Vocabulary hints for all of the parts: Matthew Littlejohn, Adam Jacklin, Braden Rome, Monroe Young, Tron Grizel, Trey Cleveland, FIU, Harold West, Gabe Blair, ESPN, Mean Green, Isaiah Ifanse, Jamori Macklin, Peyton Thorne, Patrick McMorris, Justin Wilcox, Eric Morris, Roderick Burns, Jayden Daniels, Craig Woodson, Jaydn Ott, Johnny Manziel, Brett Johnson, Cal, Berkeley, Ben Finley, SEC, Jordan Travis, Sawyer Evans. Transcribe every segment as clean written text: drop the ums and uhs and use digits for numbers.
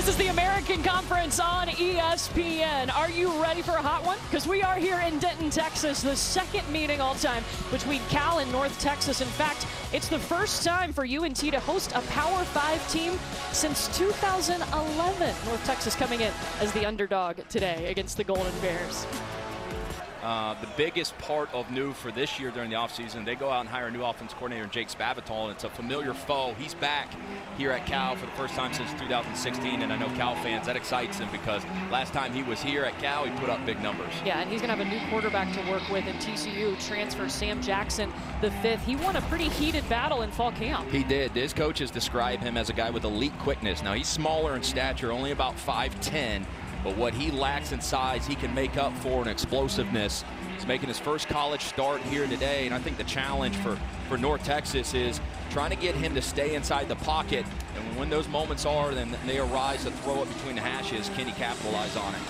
This is the American Conference on ESPN. Are you ready for a hot one? Because we are here in Denton, Texas, the second meeting all time between Cal and North Texas. In fact, it's the first time for UNT to host a Power 5 team since 2011. North Texas coming in as the underdog today against the Golden Bears. The biggest part of new for this year during the offseason, they go out and hire a new offense coordinator, Jake Spavital, and it's a familiar foe. He's back here at Cal for the first time since 2016, and I know Cal fans, that excites them because last time he was here at Cal, he put up big numbers. Yeah, and he's going to have a new quarterback to work with in TCU transfer Sam Jackson the fifth. He won a pretty heated battle in fall camp. He did. His coaches describe him as a guy with elite quickness. Now, he's smaller in stature, only about 5'10", but what he lacks in size, he can make up for in explosiveness. He's making his first college start here today, and I think the challenge for North Texas is trying to get him to stay inside the pocket, and when those moments are, then they arise to throw it between the hashes. Can he capitalize on it?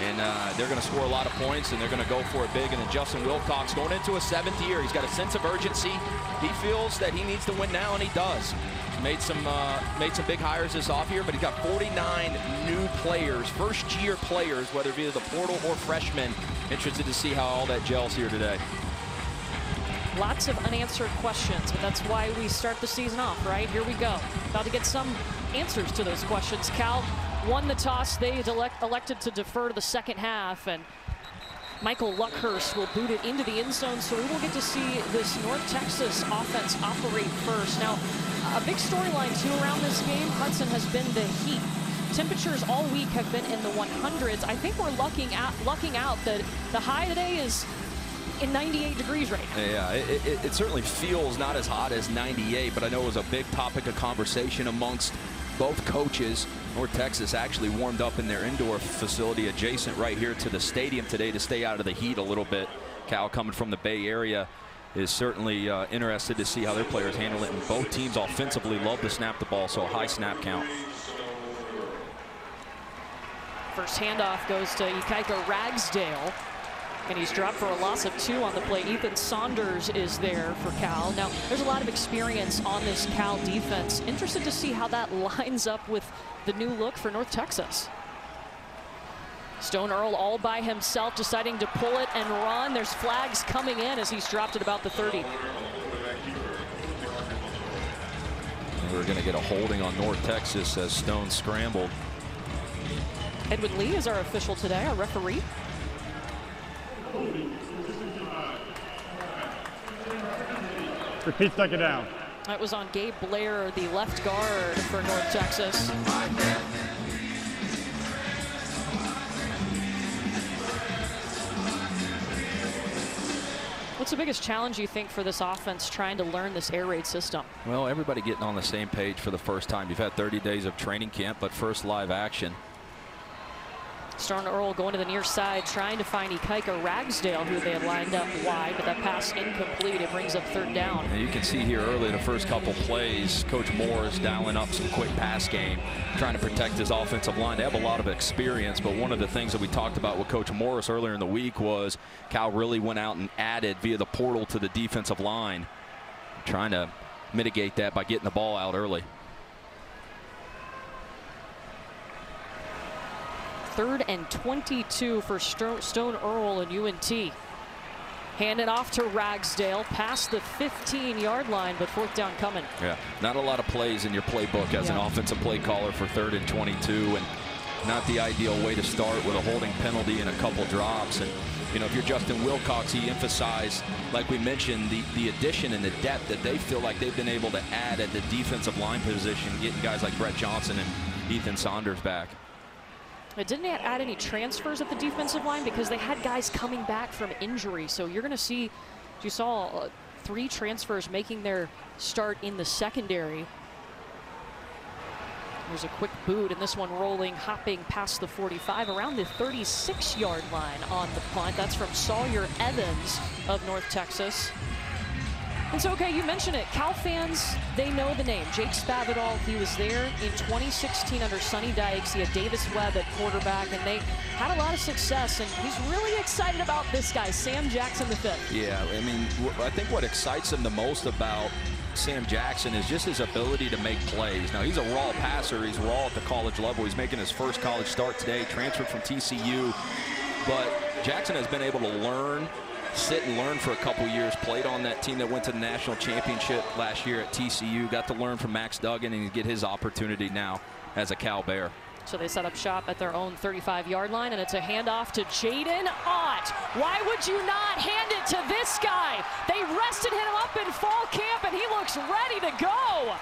And they're going to score a lot of points, and they're going to go for it big. And then Justin Wilcox going into his 7th year. He's got a sense of urgency. He feels that he needs to win now, and he does. Made some big hires this off year, but he's got 49 new players, first-year players, whether it be the portal or freshmen. Interested to see how all that gels here today. Lots of unanswered questions, but that's why we start the season off, right? Here we go. About to get some answers to those questions. Cal won the toss. They elected to defer to the second half, and Michael Luckhurst will boot it into the end zone, so we will get to see this North Texas offense operate first. Now, a big storyline, too, around this game, Hudson, has been the heat. Temperatures all week have been in the 100s. I think we're lucking out that the high today is in 98 degrees right now. Yeah, it certainly feels not as hot as 98, but I know it was a big topic of conversation amongst both coaches. North Texas actually warmed up in their indoor facility adjacent right here to the stadium today to stay out of the heat a little bit. Cal, coming from the Bay Area, is certainly interested to see how their players handle it. And both teams offensively love to snap the ball, so a high snap count. First handoff goes to Ikaika Ragsdale, and he's dropped for a loss of 2 on the play. Ethan Saunders is there for Cal. Now, there's a lot of experience on this Cal defense. Interested to see how that lines up with the new look for North Texas. Stone Earl all by himself, deciding to pull it and run. There's flags coming in as he's dropped at about the 30. We're going to get a holding on North Texas as Stone scrambled. Edwin Lee is our official today, our referee. Repeat second down. That was on Gabe Blair, the left guard for North Texas. What's the biggest challenge, you think, for this offense trying to learn this air raid system? Well, everybody getting on the same page for the first time. You've had 30 days of training camp, but first live action. Stone Earl going to the near side, trying to find Ikaika Ragsdale, who they had lined up wide, but that pass incomplete. It brings up 3rd down. And you can see here early, the first couple plays, Coach Moore is dialing up some quick pass game, trying to protect his offensive line. They have a lot of experience, but one of the things that we talked about with Coach Morris earlier in the week was Cal really went out and added via the portal to the defensive line, trying to mitigate that by getting the ball out early. 3rd and 22 for Stone Earl and UNT. Handed off to Ragsdale, past the 15-yard line, but 4th down coming. Yeah, not a lot of plays in your playbook as an offensive play caller for 3rd and 22, and not the ideal way to start with a holding penalty and a couple drops. And, you know, if you're Justin Wilcox, he emphasized, like we mentioned, the addition and the depth that they feel like they've been able to add at the defensive line position, getting guys like Brett Johnson and Ethan Saunders back. It didn't add any transfers at the defensive line because they had guys coming back from injury. So you're going to see, you saw 3 transfers making their start in the secondary. There's a quick boot, and this one rolling, hopping past the 45, around the 36-yard line on the punt. That's from Sawyer Evans of North Texas. And so, okay, you mentioned it. Cal fans, they know the name. Jake Spavital, he was there in 2016 under Sonny Dykes. He had Davis Webb at quarterback, and they had a lot of success, and he's really excited about this guy, Sam Jackson the fifth. Yeah, I mean, I think what excites him the most about Sam Jackson is just his ability to make plays. Now, he's a raw passer. He's raw at the college level. He's making his first college start today, transferred from TCU. But Jackson has been able to learn, sit and learn for a couple years, played on that team that went to the national championship last year at TCU, got to learn from Max Duggan and get his opportunity now as a Cal Bear. So they set up shop at their own 35-yard line, and it's a handoff to Jaydn Ott. Why would you not hand it to this guy? They rested him up in fall camp, and he looks ready to go.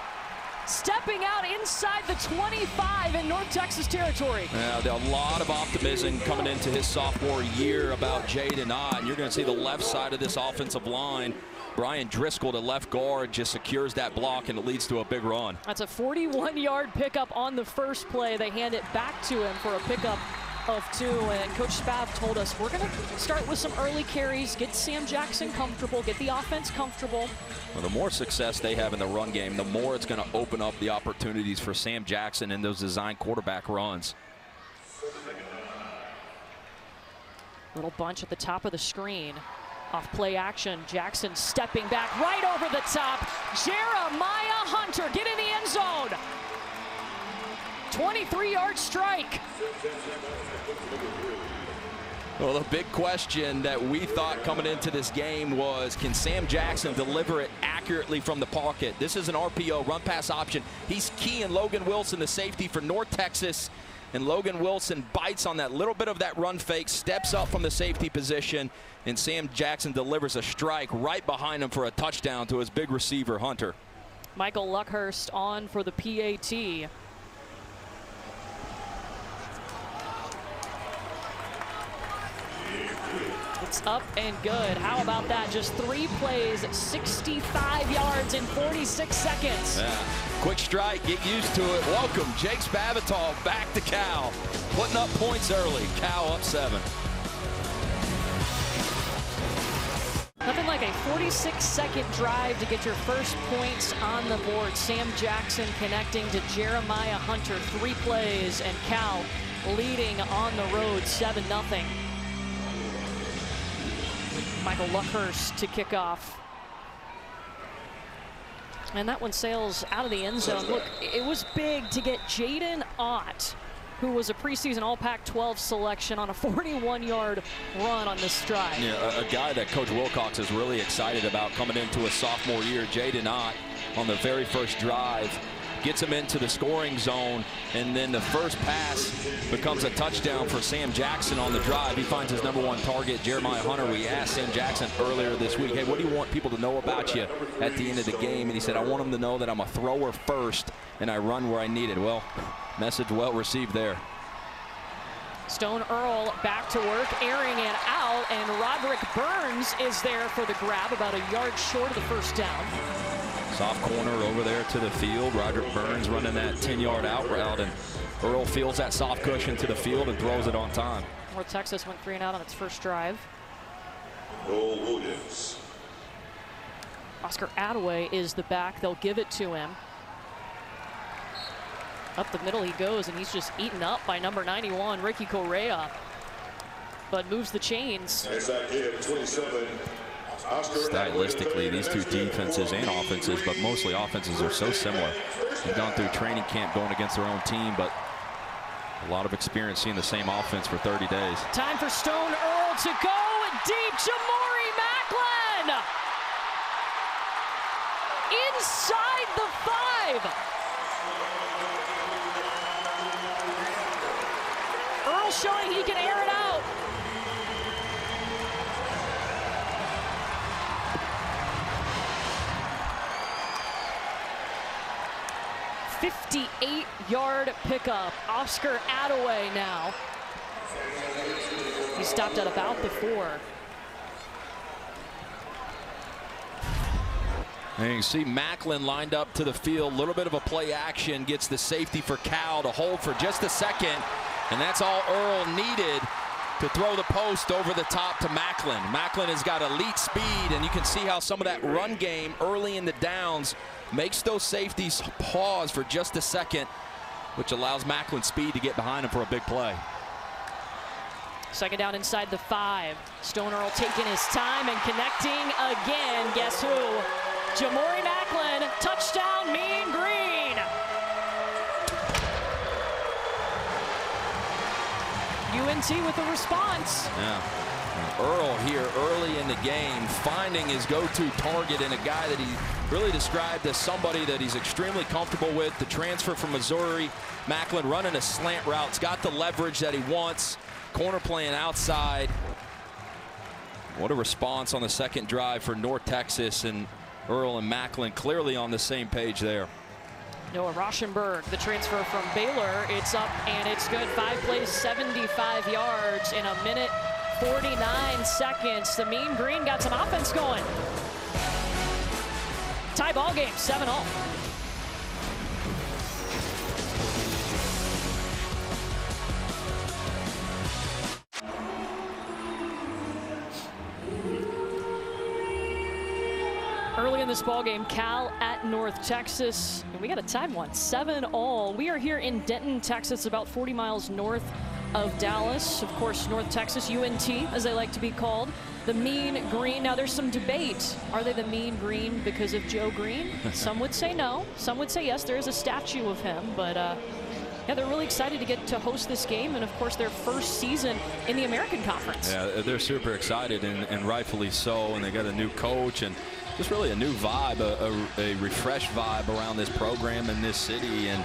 Stepping out inside the 25 in North Texas territory. Yeah, a lot of optimism coming into his sophomore year about Jaydn Ott. You're going to see the left side of this offensive line. Brian Driscoll to left guard just secures that block, and it leads to a big run. That's a 41-yard pickup on the first play. They hand it back to him for a pickup of 2, and Coach Spav told us, we're going to start with some early carries, get Sam Jackson comfortable, get the offense comfortable. Well, the more success they have in the run game, the more it's going to open up the opportunities for Sam Jackson in those design quarterback runs. Little bunch at the top of the screen. Off play action, Jackson stepping back right over the top. Jeremiah Hunter, get in the end zone. 23-yard strike. Well, the big question that we thought coming into this game was, can Sam Jackson deliver it accurately from the pocket? This is an RPO, run pass option. He's keying Logan Wilson, the safety for North Texas. And Logan Wilson bites on that little bit of that run fake, steps up from the safety position, and Sam Jackson delivers a strike right behind him for a touchdown to his big receiver, Hunter. Michael Luckhurst on for the PAT. It's up and good. How about that? Just 3 plays, 65 yards in 46 seconds. Yeah. Quick strike, get used to it. Welcome Jake Spavital back to Cal. Putting up points early. Cal up 7. Nothing like a 46-second drive to get your first points on the board. Sam Jackson connecting to Jeremiah Hunter. 3 plays, and Cal leading on the road 7-0. Michael Luckhurst to kick off. And that one sails out of the end zone. Look, it was big to get Jaydn Ott, who was a preseason All-Pac-12 selection, on a 41-yard run on this drive. Yeah, a guy that Coach Wilcox is really excited about coming into his sophomore year. Jaydn Ott on the very first drive gets him into the scoring zone, and then the first pass becomes a touchdown for Sam Jackson on the drive. He finds his number 1 target, Jeremiah Hunter. We asked Sam Jackson earlier this week, hey, what do you want people to know about you at the end of the game? And he said, I want them to know that I'm a thrower first and I run where I need it. Well, message well received there. Stone Earl back to work, airing it out, and Roderick Burns is there for the grab, about a yard short of the first down. Soft corner over there to the field. Roderick Burns running that 10-yard out route, and Earl feels that soft cushion to the field and throws it on time. North Texas went 3 and out on its first drive. Oscar Attaway is the back. They'll give it to him. Up the middle he goes, and he's just eaten up by number 91, Ricky Correa, but moves the chains. Stylistically, these two defenses and offenses, but mostly offenses, are so similar. They've gone through training camp going against their own team, but a lot of experience seeing the same offense for 30 days. Time for Stone Earl to go deep. Jamori Macklin inside the 5. Earl showing he can air it out. A 58-yard pickup. Oscar Attaway now. He stopped at about the 4. And you can see Macklin lined up to the field. A little bit of a play action. Gets the safety for Cal to hold for just a second. And that's all Earl needed to throw the post over the top to Macklin. Macklin has got elite speed, and you can see how some of that run game early in the downs makes those safeties pause for just a second, which allows Macklin's speed to get behind him for a big play. 2nd down inside the 5. Stone Earl taking his time and connecting again. Guess who? Jamori Macklin Ifanse with the response. Yeah. Earl here early in the game, finding his go-to target in a guy that he really described as somebody that he's extremely comfortable with. The transfer from Missouri, Macklin running a slant route. He's got the leverage that he wants. Corner playing outside. What a response on the second drive for North Texas, and Earl and Macklin clearly on the same page there. Noah Rauschenberg, the transfer from Baylor, it's up and it's good. 5 plays, 75 yards in 1 minute, 49 seconds. The Mean Green got some offense going. Tie ball game, 7-0. Early in this ball game, Cal at North Texas, and we got a time one, 7-all. We are here in Denton, Texas, about 40 miles north of Dallas. Of course, North Texas, UNT, as they like to be called. The Mean Green. Now, there's some debate. Are they the Mean Green because of Joe Green? Some would say no. Some would say yes. There is a statue of him, but yeah, they're really excited to get to host this game, and of course their first season in the American Conference. Yeah, they're super excited, and rightfully so, and they got a new coach and just really a new vibe, a refreshed vibe around this program in this city. And,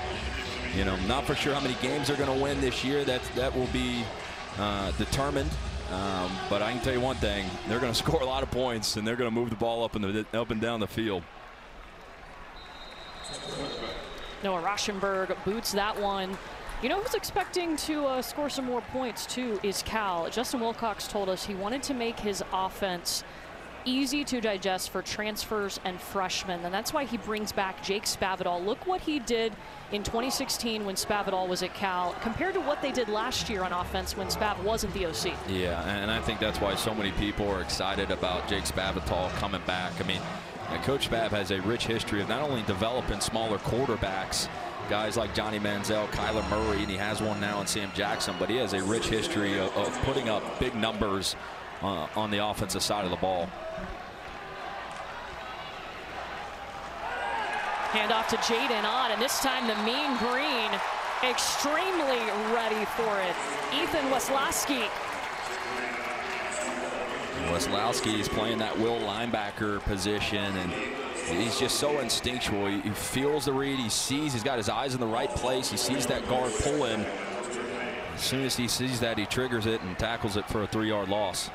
you know, not for sure how many games they're going to win this year. That will be determined. But I can tell you one thing, they're going to score a lot of points, and they're going to move the ball up and down the field. Noah Rauschenberg boots that one. You know who's expecting to score some more points, too, is Cal. Justin Wilcox told us he wanted to make his offense easy to digest for transfers and freshmen, and that's why he brings back Jake Spavital. Look what he did in 2016 when Spavital was at Cal compared to what they did last year on offense when Spav wasn't the OC. Yeah, and I think that's why so many people are excited about Jake Spavital coming back. I mean, Coach Spav has a rich history of not only developing smaller quarterbacks, guys like Johnny Manziel, Kyler Murray, and he has one now in Sam Jackson, but he has a rich history of putting up big numbers on the offensive side of the ball. Hand off to Jaydn Ott, and this time the Mean Green extremely ready for it. Ethan Weslowski. Weslowski is playing that will linebacker position, and he's just so instinctual. He feels the read, he sees, he's got his eyes in the right place, he sees that guard pull him. As soon as he sees that, he triggers it and tackles it for a 3-yard loss.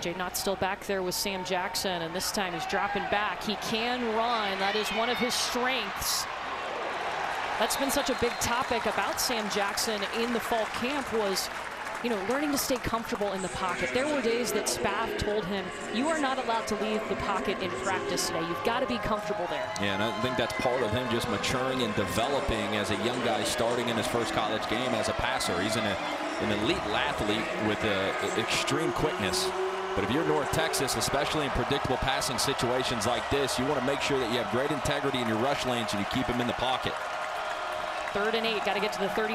Jaydn Ott still back there with Sam Jackson, and this time he's dropping back. He can run. That is one of his strengths. That's been such a big topic about Sam Jackson in the fall camp was, you know, learning to stay comfortable in the pocket. There were days that Spav told him, you are not allowed to leave the pocket in practice today. You've got to be comfortable there. Yeah, and I think that's part of him just maturing and developing as a young guy starting in his first college game as a passer. He's an elite athlete with extreme quickness. But if you're North Texas, especially in predictable passing situations like this, you want to make sure that you have great integrity in your rush lanes and you keep him in the pocket. 3rd and 8, got to get to the 35.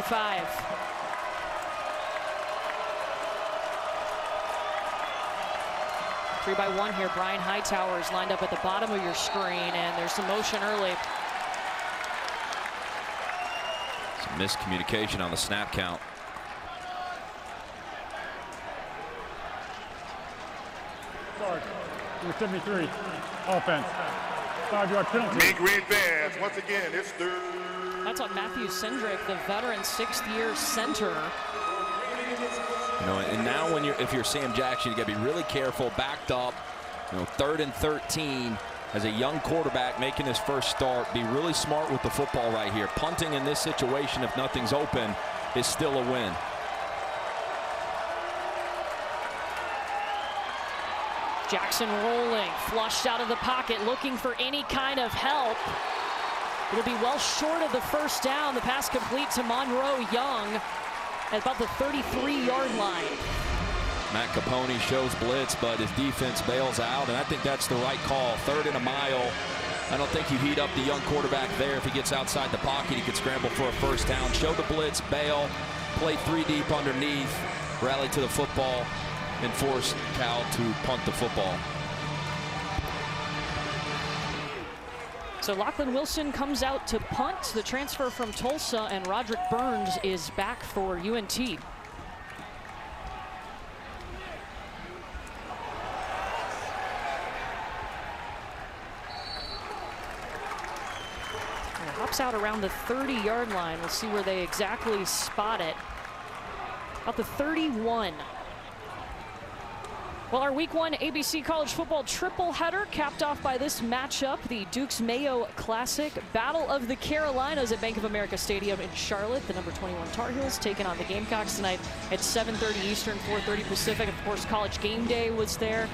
Three by one here. Brian Hightower is lined up at the bottom of your screen, and there's some motion early. Some miscommunication on the snap count. Sorry, number 73, offense. 5-yard penalty. Big red fans. Once again, it's third. That's on Matthew Cindric, the veteran 6th-year center. You know, and now when you're, if you're Sam Jackson, you got to be really careful, backed up, you know, 3rd and 13 as a young quarterback making his first start. Be really smart with the football right here. Punting in this situation, if nothing's open, is still a win. Jackson rolling, flushed out of the pocket, looking for any kind of help. It'll be well short of the first down. The pass complete to Monroe Young at about the 33-yard line. Matt Capone shows blitz, but his defense bails out, and I think that's the right call. 3rd and a mile. I don't think you heat up the young quarterback there. If he gets outside the pocket, he could scramble for a first down. Show the blitz, bail, play 3 deep underneath, rally to the football, and force Cal to punt the football. So Lachlan Wilson comes out to punt, the transfer from Tulsa, and Roderick Burns is back for UNT. Hops out around the 30-yard line. We'll see where they exactly spot it. About the 31. Well, our Week 1 ABC College Football triple header capped off by this matchup, the Dukes Mayo Classic. Battle of the Carolinas at Bank of America Stadium in Charlotte. The number 21 Tar Heels taking on the Gamecocks tonight at 7:30 Eastern, 4:30 Pacific. Of course, College Game Day was there.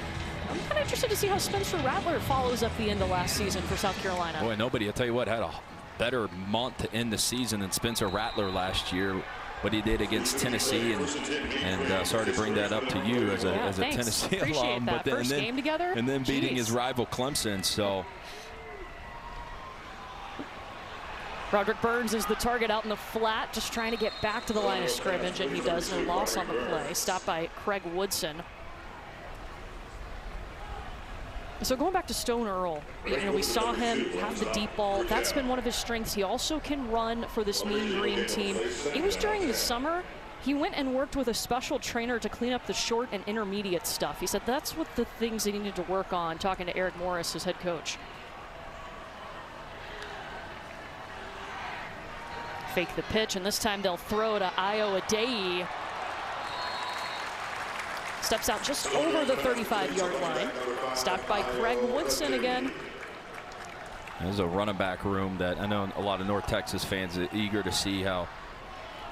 I'm kind of interested to see how Spencer Rattler follows up the end of last season for South Carolina. Boy, nobody, I'll tell you what, had a better month to end the season than Spencer Rattler last year. What he did against Tennessee, and sorry to bring that up to you as a Tennessee alum, but then, and then beating his rival Clemson. So Roderick Burns is the target out in the flat, just trying to get back to the line of scrimmage, and he does. No loss on the play. Stopped by Craig Woodson. So going back to Stone Earl, you know, we saw him have the deep ball. That's been one of his strengths. He also can run for this Mean Green team. It was during the summer, he went and worked with a special trainer to clean up the short and intermediate stuff. He said that's what the things he needed to work on, talking to Eric Morris, his head coach. Fake the pitch, and this time they'll throw to Ayo Adai. Steps out just over the 35-yard line. Stopped by Craig Woodson again. There's a running back room that I know a lot of North Texas fans are eager to see how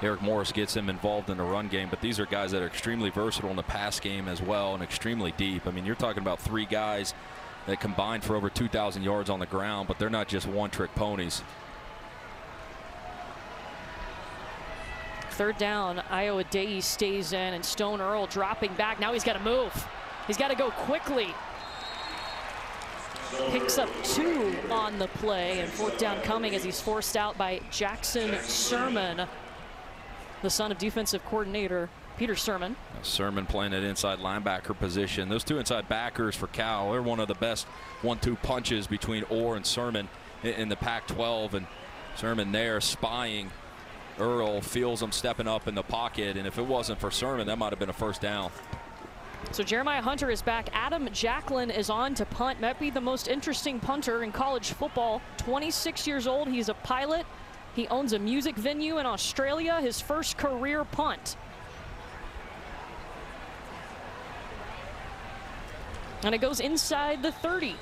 Eric Morris gets him involved in the run game, but these are guys that are extremely versatile in the pass game as well and extremely deep. I mean, you're talking about three guys that combined for over 2,000 yards on the ground, but they're not just one-trick ponies. Third down, Ayo Adai stays in, and Stone Earl dropping back. Now he's got to move. He's got to go quickly. Picks up two on the play, and fourth down coming as he's forced out by Jackson Sirmon, the son of defensive coordinator Peter Sirmon. Sirmon playing at inside linebacker position. Those two inside backers for Cal, they're one of the best 1-2 punches between Orr and Sirmon in the Pac-12, and Sirmon there spying Earl, feels him stepping up in the pocket, and if it wasn't for Sirmon, that might have been a first down. So Jeremiah Hunter is back. Adam Jacklin is on to punt. Might be the most interesting punter in college football. 26 years old. He's a pilot. He owns a music venue in Australia. His first career punt. And it goes inside the 30.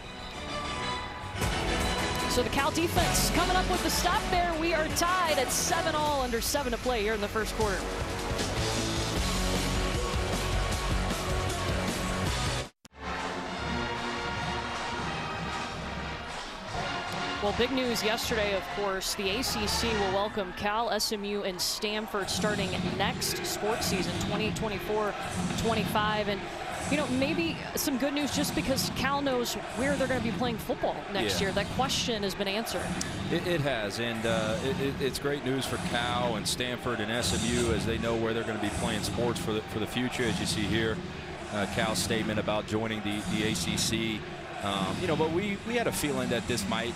So the Cal defense coming up with the stop there. We are tied at 7-all, under 7 to play here in the first quarter. Well, big news yesterday, of course. The ACC will welcome Cal, SMU, and Stanford starting next sports season, 2024-25. And you know, maybe some good news just because Cal knows where they're going to be playing football next year. That question has been answered. It has, and it's great news for Cal and Stanford and SMU as they know where they're going to be playing sports for the future, as you see here. Cal's statement about joining the ACC. You know, but we had a feeling that this might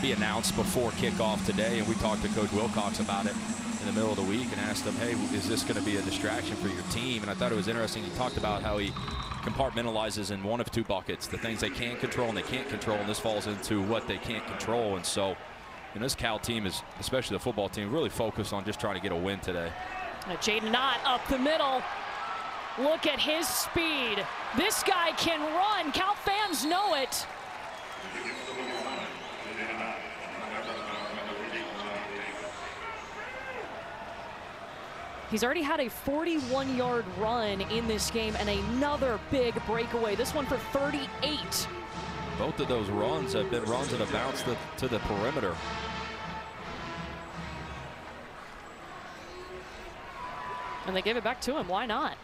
be announced before kickoff today, and we talked to Coach Wilcox about it in the middle of the week and asked him, hey, is this going to be a distraction for your team? And I thought it was interesting. He talked about how he compartmentalizes in one of two buckets, the things they can control and they can't control, and this falls into what they can't control. And so, you know, this Cal team is, especially the football team, really focused on just trying to get a win today. Jaydn Ott up the middle. Look at his speed. This guy can run. Cal fans know it. He's already had a 41-yard run in this game and another big breakaway. This one for 38. Both of those runs have been runs that have bounced to the perimeter. And they gave it back to him. Why not?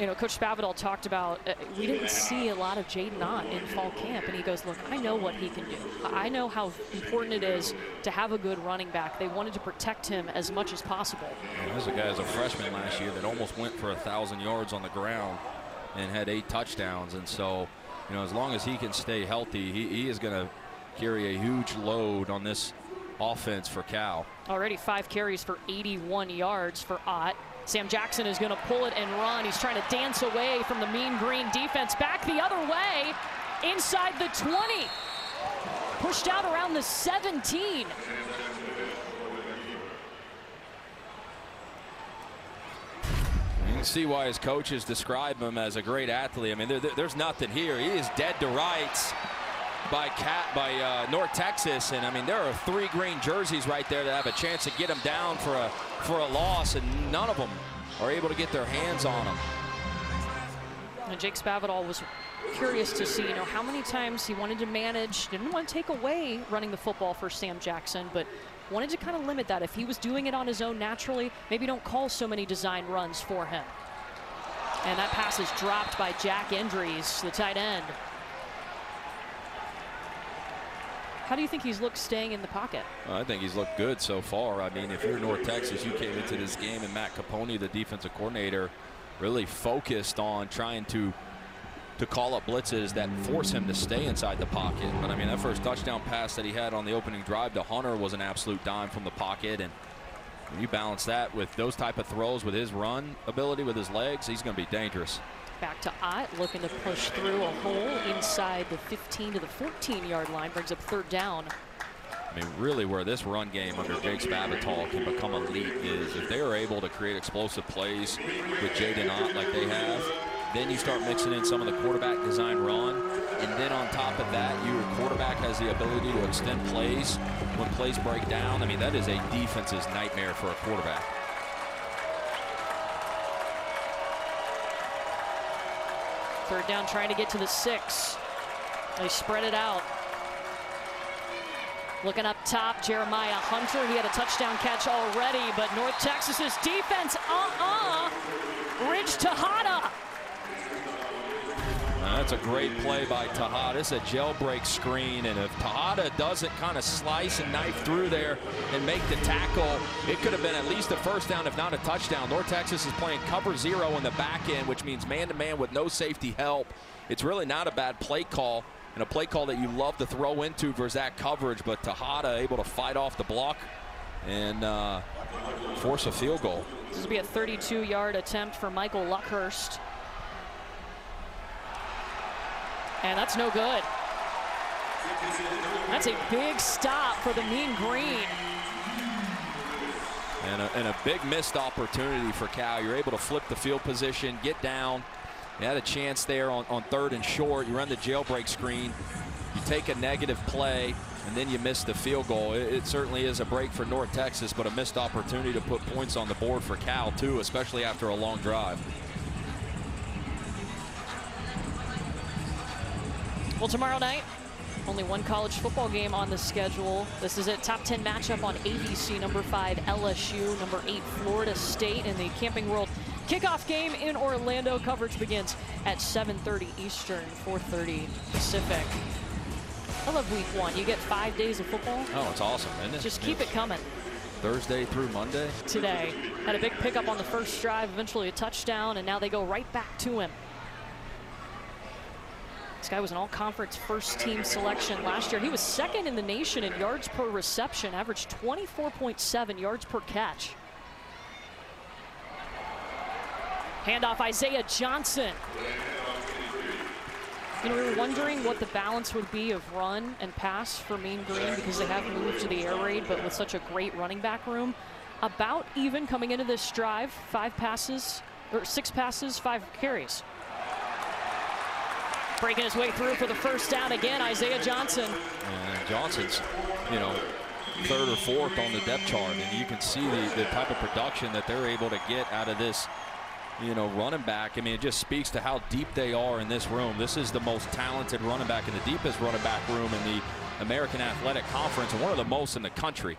You know, Coach Spavital talked about we didn't see a lot of Jaydn Ott in fall camp, and he goes, look, I know what he can do. I know how important it is to have a good running back. They wanted to protect him as much as possible. And there's a guy as a freshman last year that almost went for 1,000 yards on the ground and had 8 touchdowns. And so, you know, as long as he can stay healthy, he is going to carry a huge load on this offense for Cal. Already 5 carries for 81 yards for Ott. Sam Jackson is going to pull it and run. He's trying to dance away from the mean green defense. Back the other way, inside the 20. Pushed out around the 17. You can see why his coaches describe him as a great athlete. I mean, there's nothing here. He is dead to rights by North Texas, and I mean, there are 3 green jerseys right there that have a chance to get him down for a loss, and none of them are able to get their hands on him. And Jake Spavital was curious to see, you know, how many times he wanted to manage, didn't want to take away running the football for Sam Jackson, but wanted to kind of limit that. If he was doing it on his own naturally, maybe don't call so many design runs for him. And that pass is dropped by Jack Endries, the tight end. How do you think he's looked staying in the pocket? I think he's looked good so far. I mean, if you're North Texas, you came into this game, and Matt Capone, the defensive coordinator, really focused on trying to call up blitzes that force him to stay inside the pocket. But I mean, that first touchdown pass that he had on the opening drive to Hunter was an absolute dime from the pocket, and when you balance that with those type of throws with his run ability with his legs, he's going to be dangerous. Back to Ott, looking to push through a hole inside the 15 to the 14-yard line. Brings up 3rd down. I mean, really where this run game under Jake Spavital can become elite is if they are able to create explosive plays with Jaydn Ott like they have. Then you start mixing in some of the quarterback design run. And then on top of that, your quarterback has the ability to extend plays when plays break down. I mean, that is a defense's nightmare for a quarterback. Third down, trying to get to the 6. They spread it out. Looking up top, Jeremiah Hunter. He had a touchdown catch already, but North Texas's defense, Ridge Tejada. That's a great play by Tejada. It's a jailbreak screen, and if Tejada doesn't kind of slice and knife through there and make the tackle, it could have been at least a 1st down, if not a touchdown. North Texas is playing cover 0 in the back end, which means man-to-man with no safety help. It's really not a bad play call, and a play call that you love to throw into versus that coverage, but Tejada able to fight off the block and force a field goal. This will be a 32-yard attempt for Michael Luckhurst. And that's no good. That's a big stop for the mean green. And a big missed opportunity for Cal. You're able to flip the field position, get down. You had a chance there on 3rd and short. You run the jailbreak screen. You take a negative play, and then you miss the field goal. It certainly is a break for North Texas, but a missed opportunity to put points on the board for Cal, too, especially after a long drive. Well, tomorrow night, only one college football game on the schedule. This is a top 10 matchup on ABC. Number 5, LSU. Number 8, Florida State, in the Camping World kickoff game in Orlando. Coverage begins at 7:30 Eastern, 4:30 Pacific. I love week 1. You get 5 days of football. Oh, it's awesome, isn't it? Just keep it coming. Thursday through Monday. Today, had a big pickup on the first drive, eventually a touchdown, and now they go right back to him. This guy was an all-conference first-team selection last year. He was 2nd in the nation in yards per reception, averaged 24.7 yards per catch. Handoff, Isaiah Johnson. You know, we were wondering what the balance would be of run and pass for Mean Green, because they have moved to the air raid, but with such a great running back room. About even coming into this drive, 6 passes, 5 carries. Breaking his way through for the 1st down again, Isaiah Johnson. And Johnson's, you know, 3rd or 4th on the depth chart, and you can see the type of production that they're able to get out of this, you know, running back. I mean, it just speaks to how deep they are in this room. This is the most talented running back and the deepest running back room in the American Athletic Conference, and one of the most in the country.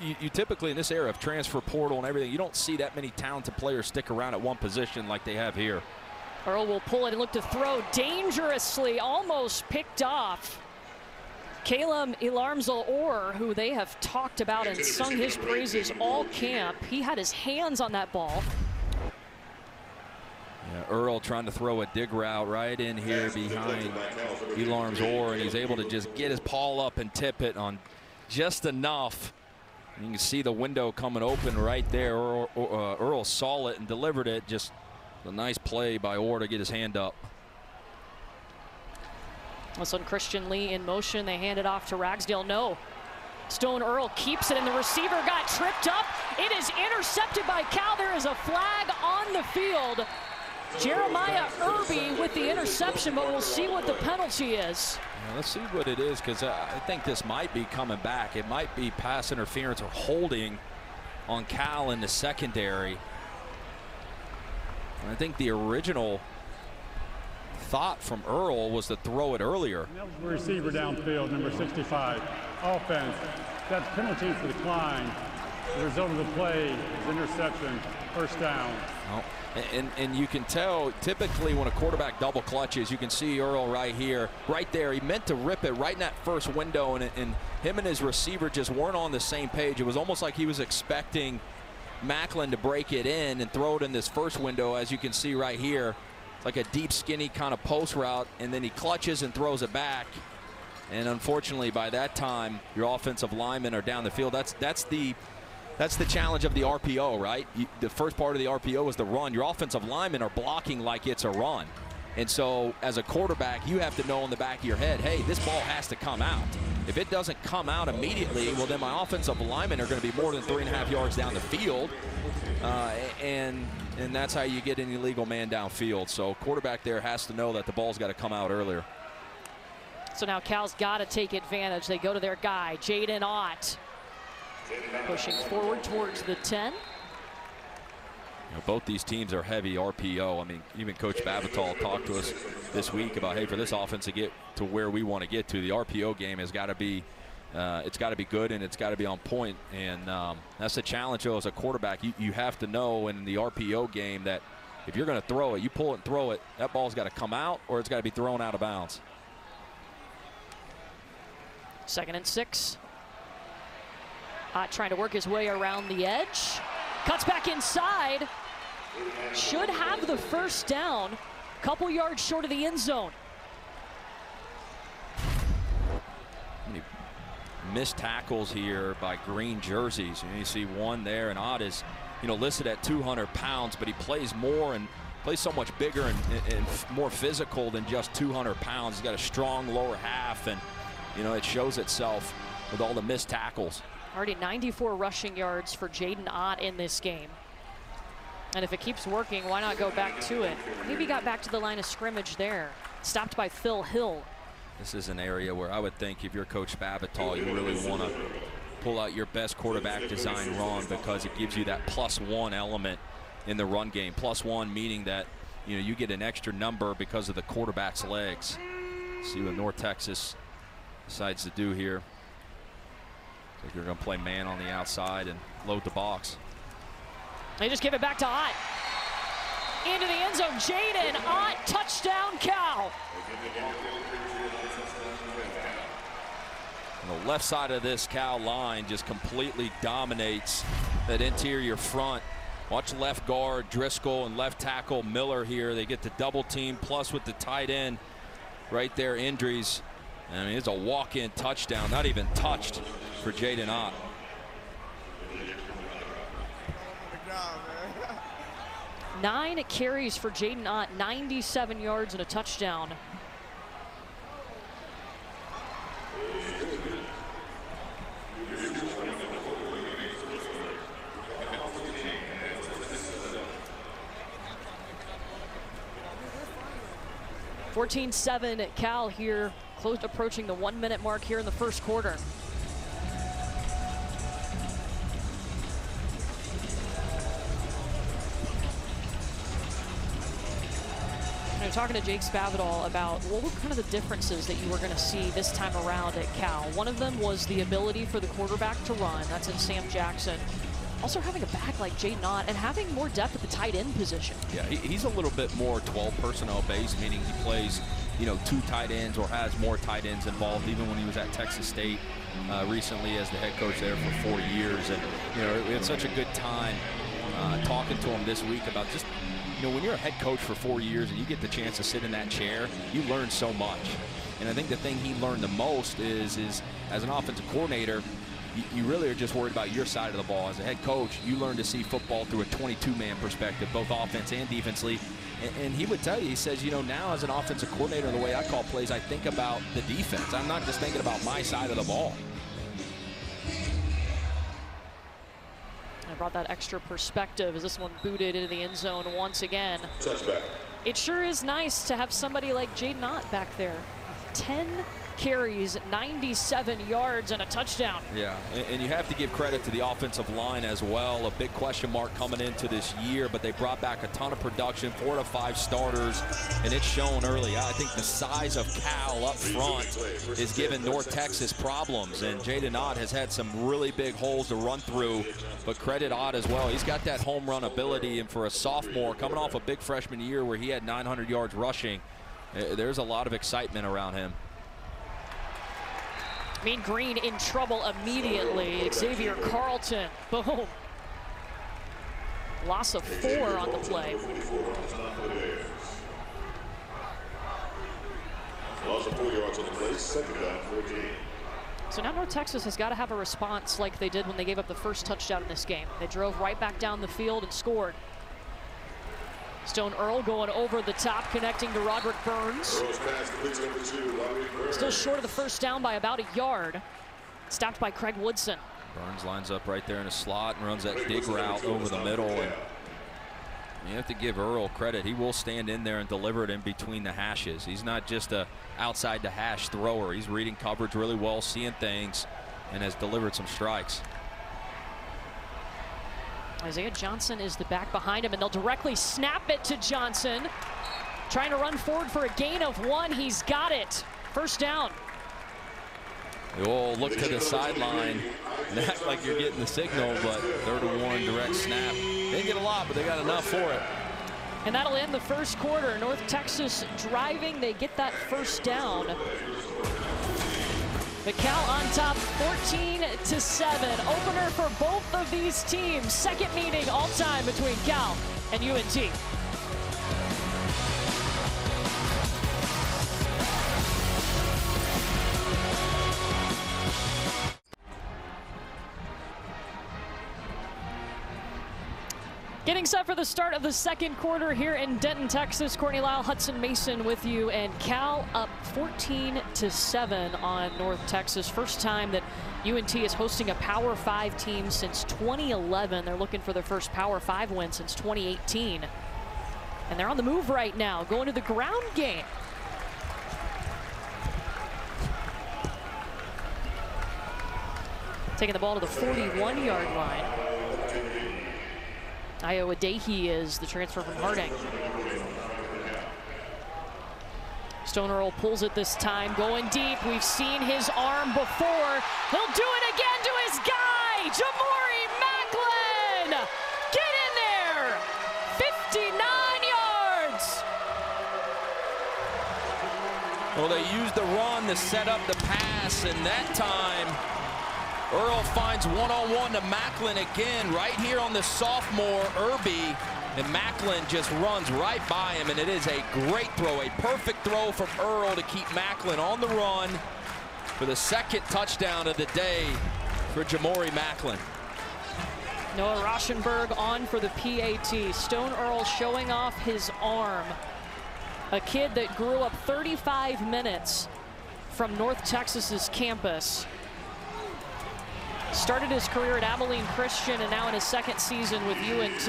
You typically, in this era of transfer portal and everything, you don't see that many talented players stick around at one position like they have here. Earl will pull it and look to throw dangerously, almost picked off. Caleb Elarms Orr, who they have talked about and sung his praises all camp. He had his hands on that ball. Yeah, Earl trying to throw a dig route right in here behind Elarms Orr, and he's able to just get his paw up and tip it on just enough. And you can see the window coming open right there. Earl saw it and delivered it. Just a nice play by Orr to get his hand up. That's on Christian Lee in motion. They hand it off to Ragsdale. No. Stone Earl keeps it, and the receiver got tripped up. It is intercepted by Cal. There is a flag on the field. Jeremiah Irby with the interception, but we'll see what the penalty is. Yeah, let's see what it is, because I think this might be coming back. It might be pass interference or holding on Cal in the secondary. And I think the original thought from Earl was to throw it earlier. That was the receiver downfield, number 65. Offense. That's penalty for the decline. The result of the play is interception, first down. Oh, and you can tell typically when a quarterback double clutches, you can see Earl right here, right there. He meant to rip it right in that first window, and him and his receiver just weren't on the same page. It was almost like he was expecting Macklin to break it in and throw it in this first window, as you can see right here. Like a deep, skinny kind of post route, and then he clutches and throws it back. And unfortunately, by that time, your offensive linemen are down the field. That's the challenge of the RPO, right? The first part of the RPO is the run. Your offensive linemen are blocking like it's a run. And so, as a quarterback, you have to know in the back of your head, hey, this ball has to come out. If it doesn't come out immediately, well, then my offensive linemen are going to be more than 3.5 yards down the field. And that's how you get an illegal man downfield. So quarterback there has to know that the ball's got to come out earlier. So now Cal's got to take advantage. They go to their guy, Jaydn Ott, pushing forward towards the 10. You know, both these teams are heavy RPO. I mean, even Coach Spavital talked to us this week about, hey, for this offense to get to where we want to get to, the RPO game has got to be it's got to be good, and it's got to be on point. And that's the challenge, though, as a quarterback. You have to know in the RPO game that if you're going to throw it, you pull it and throw it, that ball's got to come out or it's got to be thrown out of bounds. 2nd and 6. Ott trying to work his way around the edge. Cuts back inside. Should have the first down. Couple yards short of the end zone. Missed tackles here by green jerseys. You see one there, and Ott is, you know, listed at 200 pounds, but he plays more and plays so much bigger and more physical than just 200 pounds. He's got a strong lower half, and, you know, it shows itself with all the missed tackles. Already 94 rushing yards for Jaydn Ott in this game. And if it keeps working, why not go back to it? Maybe got back to the line of scrimmage there. Stopped by Phil Hill. This is an area where I would think if you're Coach Spavital, you really want to pull out your best quarterback design run, because it gives you that +1 element in the run game. +1 meaning that, you know, you get an extra number because of the quarterback's legs. See what North Texas decides to do here. I think they're going to play man on the outside and load the box. They just give it back to Ott. Into the end zone, Jaydn Ott, touchdown Cal. And the left side of this Cal line just completely dominates that interior front. Watch left guard Driscoll and left tackle Miller here. They get the double team, plus with the tight end right there, Endries. I mean, it's a walk-in touchdown, not even touched, for Jaydn Ott. Nine carries for Jaydn Ott, 97 yards and a touchdown. (14-7) at Cal here, close approaching the 1-minute mark here in the first quarter. Talking to Jake Spavital about what were kind of the differences that you were going to see this time around at Cal. One of them was the ability for the quarterback to run. That's in Sam Jackson. Also having a back like Jaydn Ott and having more depth at the tight end position. Yeah, he's a little bit more 12 personnel based, meaning he plays, you know, 2 tight ends or has more tight ends involved, even when he was at Texas State recently as the head coach there for 4 years. And, you know, we had such a good time talking to him this week about just you know, when you're a head coach for 4 years and you get the chance to sit in that chair, you learn so much. And I think the thing he learned the most is as an offensive coordinator, you really are just worried about your side of the ball. As a head coach, you learn to see football through a 22-man perspective, both offense and defensively. And he would tell you, he says, you know, now as an offensive coordinator, the way I call plays, I think about the defense. I'm not just thinking about my side of the ball. I brought that extra perspective as this one booted into the end zone once again. Touchback. It sure is nice to have somebody like Jaydn Ott back there. 10 carries, 97 yards, and a touchdown. Yeah, and you have to give credit to the offensive line as well. A big question mark coming into this year, but they brought back a ton of production, 4 to 5 starters, and it's shown early. I think the size of Cal up front is giving North Texas problems, and Jaydn Ott has had some really big holes to run through, but credit Ott as well. He's got that home run ability, and for a sophomore coming off a big freshman year where he had 900 yards rushing, there's a lot of excitement around him. Mean Green in trouble immediately. Xavier Carlton, boom. Loss of 4 on the play. Loss of 4 yards on the play, second down, 14. So now North Texas has got to have a response like they did when they gave up the first touchdown in this game. They drove right back down the field and scored. Stone Earl going over the top, connecting to Roderick Burns. Still short of the first down by about a yard. Stopped by Craig Woodson. Burns lines up right there in a slot and runs that dig route over the middle. And you have to give Earl credit. He will stand in there and deliver it in between the hashes. He's not just a outside the hash thrower. He's reading coverage really well, seeing things, and has delivered some strikes. Isaiah Johnson is the back behind him, and they'll directly snap it to Johnson. Trying to run forward for a gain of 1. He's got it. First down. You'll look to the sideline and act like you're getting the signal, but 3rd and 1, direct snap. They didn't get a lot, but they got enough for it. And that'll end the first quarter. North Texas driving. They get that first down. Cal on top, 14-7. Opener for both of these teams. Second meeting all time between Cal and UNT. Getting set for the start of the second quarter here in Denton, Texas. Courtney Lyle, Hudson Mason with you, and Cal up 14-7 on North Texas. First time that UNT is hosting a Power 5 team since 2011. They're looking for their first Power 5 win since 2018. And they're on the move right now, going to the ground game. Taking the ball to the 41-yard line. Iowa Dahey is the transfer from Harding. Stone Earl pulls it this time, going deep. We've seen his arm before. He'll do it again to his guy, Jamori Macklin. Get in there, 59 yards. Well, they used the run to set up the pass, and that time Earl finds one-on-one to Macklin again, right here on the sophomore, Irby. And Macklin just runs right by him, and it is a great throw, a perfect throw from Earl to keep Macklin on the run for the second touchdown of the day for Jamori Macklin. Noah Rauschenberg on for the PAT. Stone Earl showing off his arm. A kid that grew up 35 minutes from North Texas's campus. Started his career at Abilene Christian and now in his second season with UNT.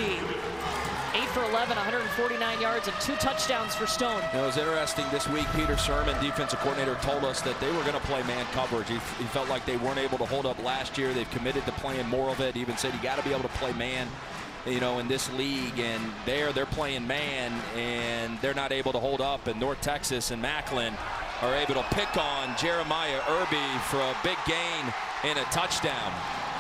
8 for 11, 149 yards and 2 touchdowns for Stone. It was interesting this week. Peter Sirmon, defensive coordinator, told us that they were going to play man coverage. He felt like they weren't able to hold up last year. They've committed to playing more of it. He even said you got to be able to play man, you know, in this league. And they're playing man, and they're not able to hold up. And North Texas and Macklin are able to pick on Jeremiah Irby for a big gain and a touchdown.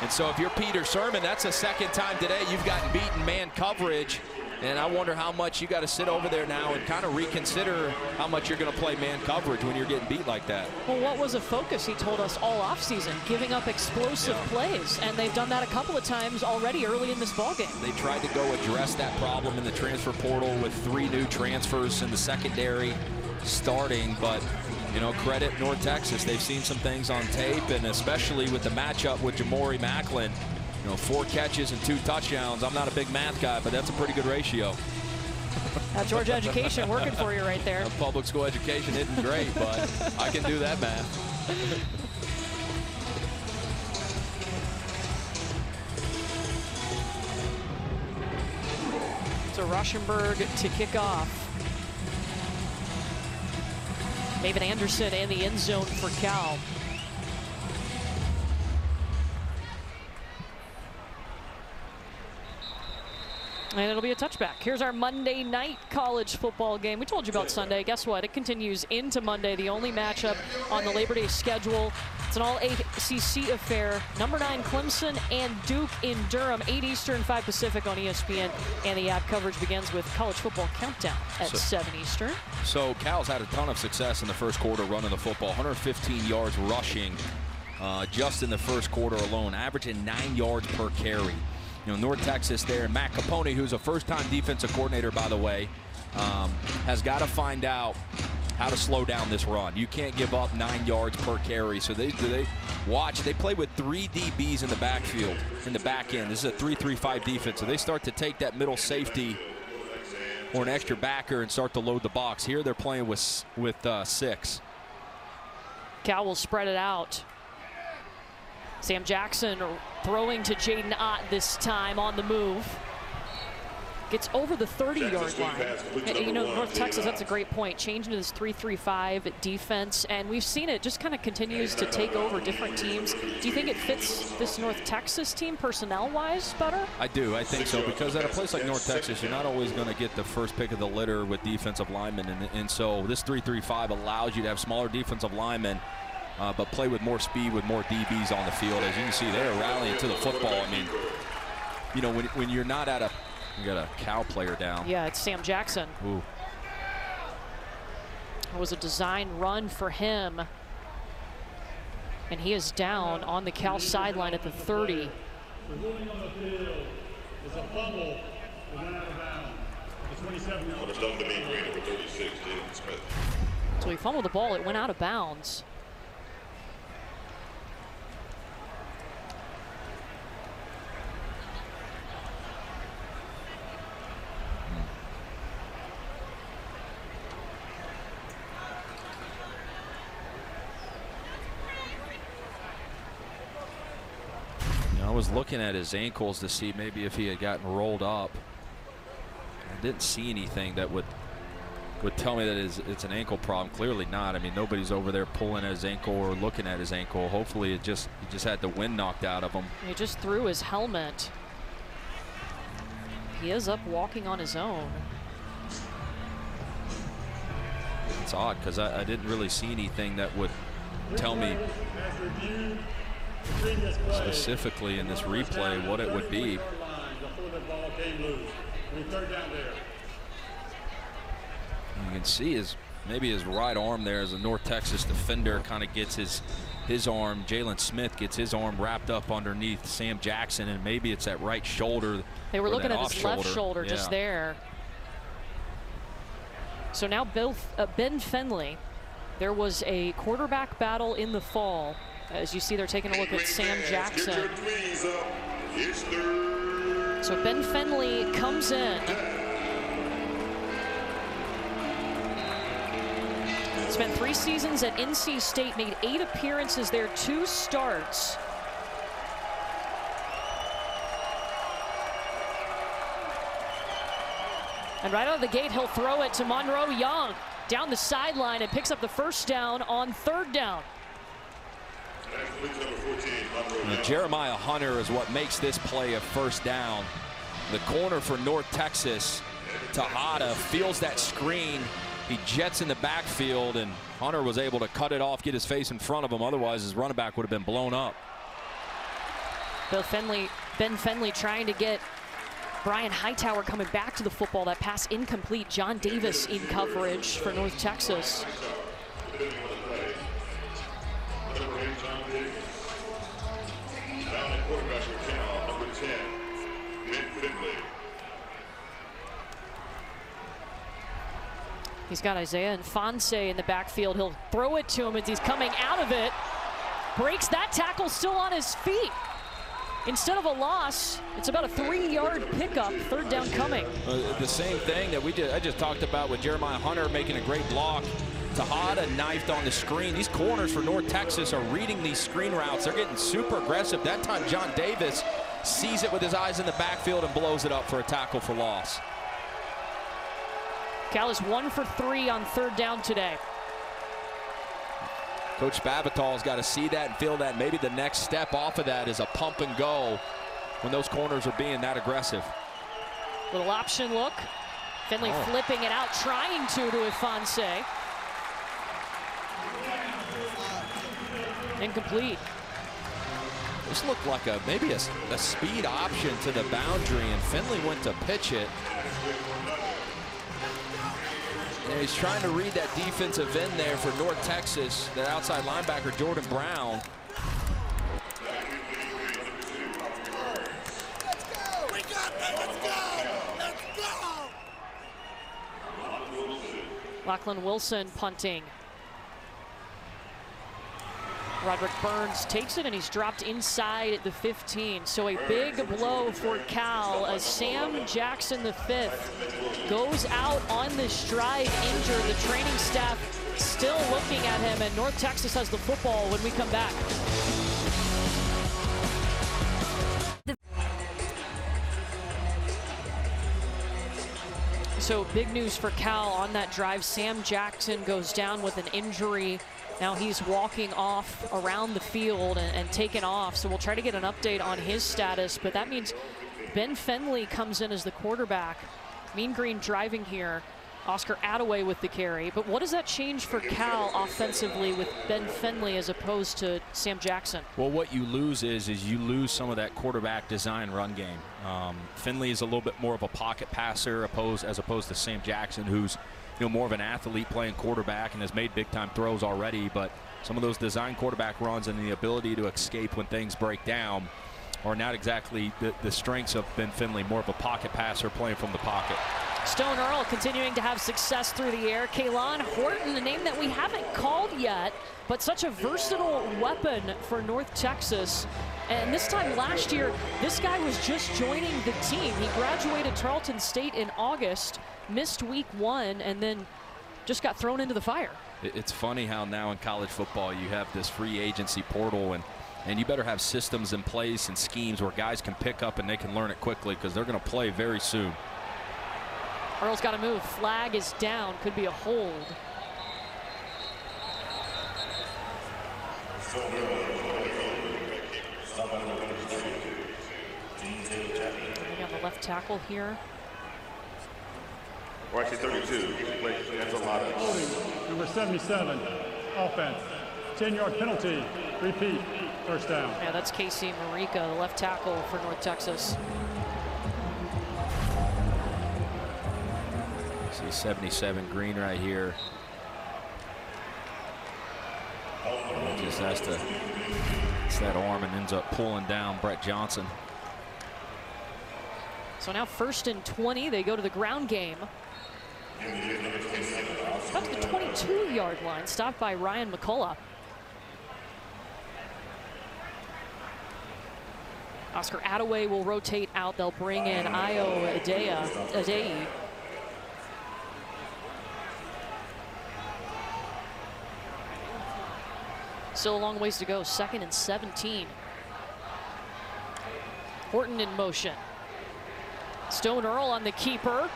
And so if you're Peter Sirmon, that's the second time today you've gotten beaten man coverage. And I wonder how much you got to sit over there now and kind of reconsider how much you're going to play man coverage when you're getting beat like that. Well, what was a focus, he told us, all offseason, giving up explosive plays. And they've done that a couple of times already early in this ballgame. They tried to go address that problem in the transfer portal with 3 new transfers in the secondary starting, but you know, credit North Texas. They've seen some things on tape, and especially with the matchup with Jamori Macklin. You know, 4 catches and 2 touchdowns. I'm not a big math guy, but that's a pretty good ratio. That Georgia education working for you right there. Public school education isn't great, but I can do that math. So Rauschenberg to kick off. David Anderson in the end zone for Cal. And it'll be a touchback. Here's our Monday night college football game. We told you about Sunday. Guess what? It continues into Monday, the only matchup on the Labor Day schedule. It's an all-ACC affair. #9 Clemson and Duke in Durham, 8 Eastern, 5 Pacific on ESPN. And the app coverage begins with college football countdown at 7 Eastern. So Cal's had a ton of success in the first quarter running the football, 115 yards rushing just in the first quarter alone, averaging 9 yards per carry. You know, North Texas there, Matt Capone, who's a first-time defensive coordinator, by the way, has got to find out how to slow down this run. You can't give up 9 yards per carry. So they watch. They play with 3 DBs in the backfield, in the back end. This is a 3-3-5 defense. So they start to take that middle safety or an extra backer and start to load the box. Here they're playing with 6. Cal will spread it out. Sam Jackson throwing to Jaydn Ott this time on the move. Gets over the 30-yard line. You know, North Texas, that's a great point. Changing to this 3-3-5 defense, and we've seen it just kind of continues to take over different teams. Do you think it fits this North Texas team personnel-wise better? I do. I think so, because at a place like North Texas, you're not always going to get the first pick of the litter with defensive linemen, and so this 3-3-5 allows you to have smaller defensive linemen but play with more speed, with more DBs on the field. As you can see, they're rallying to the football. I mean, you know, when you're not at a, you got a Cal player down. Yeah, it's Sam Jackson. Ooh. It was a design run for him. And he is down on the Cal sideline at the 30. So he fumbled the ball, it went out of bounds. I was looking at his ankles to see maybe if he had gotten rolled up. I didn't see anything that would tell me that it's an ankle problem. Clearly not. I mean, nobody's over there pulling at his ankle or looking at his ankle. Hopefully he just had the wind knocked out of him. He just threw his helmet. He is up walking on his own. It's odd because I didn't really see anything that would tell me specifically in this replay what it would be. You can see maybe his right arm there as a North Texas defender kind of gets his arm. Jalen Smith gets his arm wrapped up underneath Sam Jackson, and maybe it's that right shoulder. They were looking at his left shoulder just there. So now Ben Finley. There was a quarterback battle in the fall. As you see, they're taking a look at Sam Jackson. So Ben Finley comes in. Spent 3 seasons at NC State, made 8 appearances there, 2 starts. And right out of the gate, he'll throw it to Monroe Young down the sideline and picks up the first down on 3rd down. Jeremiah Hunter is what makes this play a first down. The corner for North Texas, Tejada, feels that screen. He jets in the backfield, and Hunter was able to cut it off, get his face in front of him. Otherwise, his running back would have been blown up. Ben Finley trying to get Brian Hightower coming back to the football. That pass incomplete. John Davis in coverage for North Texas. He's got Isaiah Ifanse in the backfield. He'll throw it to him as he's coming out of it. Breaks that tackle, still on his feet. Instead of a loss, it's about a 3-yard pickup, third down coming. The same thing that I just talked about with Jeremiah Hunter making a great block. Tejada knifed on the screen. These corners for North Texas are reading these screen routes. They're getting super aggressive. That time John Davis sees it with his eyes in the backfield and blows it up for a tackle for loss. Cal is 1 for 3 on third down today. Coach Spavital has got to see that and feel that. Maybe the next step off of that is a pump and go when those corners are being that aggressive. Little option look. Finley flipping it out, trying to Ifanse. Incomplete. This looked like maybe a speed option to the boundary, and Finley went to pitch it. And he's trying to read that defensive end there for North Texas, that outside linebacker, Jordan Brown. Let's go! We got them! Let's go! Let's go! Lachlan Wilson punting. Roderick Burns takes it, and he's dropped inside at the 15. So a big blow for Cal as Sam Jackson the fifth goes out on this drive injured. The training staff still looking at him, and North Texas has the football when we come back. So big news for Cal on that drive. Sam Jackson goes down with an injury. Now he's walking off around the field and taken off. So we'll try to get an update on his status, but that means Ben Finley comes in as the quarterback. Mean Green driving here. Oscar Attaway with the carry. But what does that change for Cal offensively with Ben Finley as opposed to Sam Jackson? Well, what you lose is you lose some of that quarterback design run game. Finley is a little bit more of a pocket passer as opposed to Sam Jackson, who's more of an athlete playing quarterback and has made big-time throws already. But some of those design quarterback runs and the ability to escape when things break down are not exactly the strengths of Ben Finley, more of a pocket passer playing from the pocket. Stone Earl continuing to have success through the air. Kaylon Horton, a name that we haven't called yet, but such a versatile weapon for North Texas. And this time last year, this guy was just joining the team. He graduated Tarleton State in August, missed week 1, and then just got thrown into the fire. It's funny how now in college football you have this free agency portal, and you better have systems in place and schemes where guys can pick up and they can learn it quickly, because they're going to play very soon. Earl's got to move. Flag is down. Could be a hold. Maybe on the left tackle here. We're actually 32. That's a lot of. Number 77. Offense. 10-yard penalty. Repeat. First down. Yeah, that's Casey Marika, the left tackle for North Texas. 77 Green right here. Just has to hits that arm and ends up pulling down Brett Johnson. So now 1st and 20, they go to the ground game. Up to the 22-yard line, stopped by Ryan McCullough. Oscar Attaway will rotate out. They'll bring in Ayo Adei. Still a long ways to go. 2nd and 17. Horton in motion. Stone Earl on the keeper,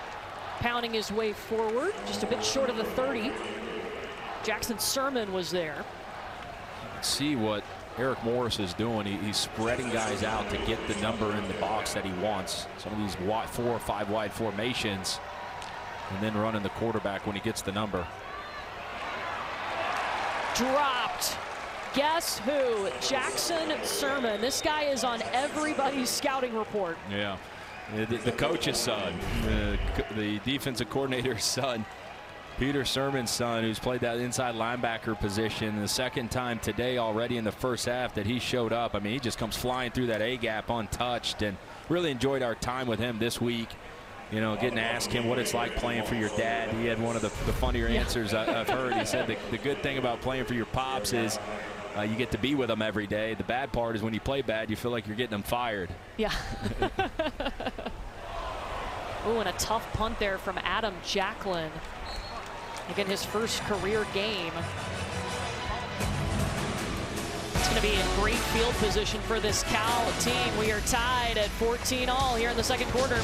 pounding his way forward, just a bit short of the 30. Jackson Sirmon was there. See what Eric Morris is doing. He's spreading guys out to get the number in the box that he wants. Some of these wide, 4 or 5 wide formations, and then running the quarterback when he gets the number. Dropped. Guess who? Jackson Sirmon. This guy is on everybody's scouting report. Yeah. The coach's son, the defensive coordinator's son, Peter Sirmon's son, who's played that inside linebacker position the second time today already in the first half that he showed up. I mean, he just comes flying through that A-gap untouched, and really enjoyed our time with him this week. You know, getting to ask him what it's like playing for your dad. He had one of the funnier answers I've heard. He said the good thing about playing for your pops is you get to be with them every day. The bad part is when you play bad, you feel like you're getting them fired. Yeah. Ooh, and a tough punt there from Adam Jacklin. Again, his first career game. It's going to be in great field position for this Cal team. We are tied at 14-all here in the second quarter.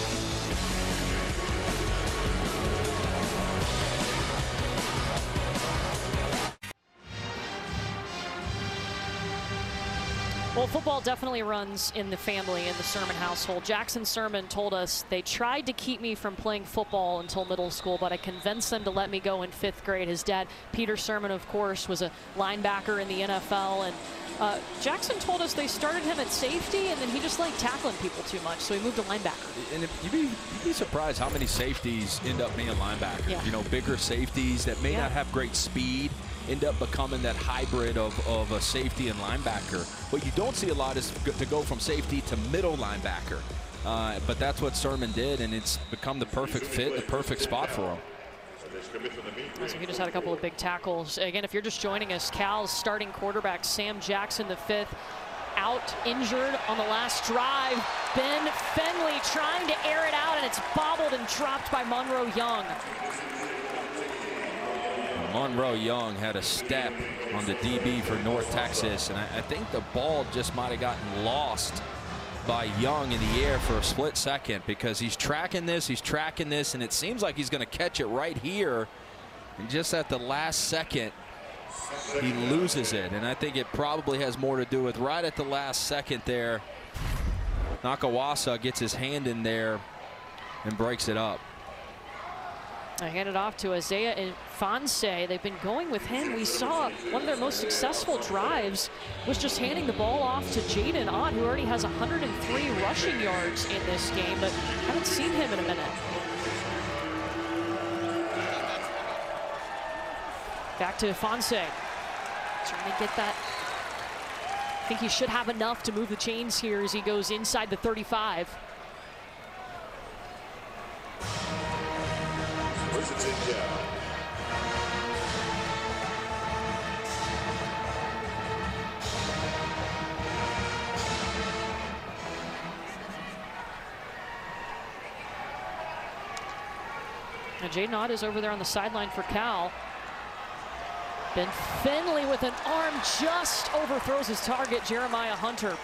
Well, football definitely runs in the family, in the Sirmon household. Jackson Sirmon told us, they tried to keep me from playing football until middle school, but I convinced them to let me go in 5th grade. His dad, Peter Sirmon, of course, was a linebacker in the NFL. And Jackson told us they started him at safety, and then he just liked tackling people too much, so he moved to linebacker. And you'd be surprised how many safeties end up being linebackers. Yeah. You know, bigger safeties that may not have great speed end up becoming that hybrid of a safety and linebacker. What you don't see a lot is to go from safety to middle linebacker. But that's what Sirmon did, and it's become the perfect fit, the perfect spot for him. So he just had a couple of big tackles. Again, if you're just joining us, Cal's starting quarterback, Sam Jackson the fifth, out injured on the last drive. Ben Finley trying to air it out, and it's bobbled and dropped by Monroe Young. Monroe Young had a step on the DB for North Texas, and I think the ball just might have gotten lost by Young in the air for a split second, because he's tracking this, and it seems like he's going to catch it right here, and just at the last second, he loses it. And I think it probably has more to do with right at the last second there, Nakawasa gets his hand in there and breaks it up. I hand it off to Isaiah Ifanse. They've been going with him. We saw one of their most successful drives was just handing the ball off to Jaydn Ott, who already has 103 rushing yards in this game, but haven't seen him in a minute. Back to Ifanse. Trying to get that. I think he should have enough to move the chains here as he goes inside the 35. Now Jaydn Ott is over there on the sideline for Cal. Ben Finley with an arm just overthrows his target, Jeremiah Hunter.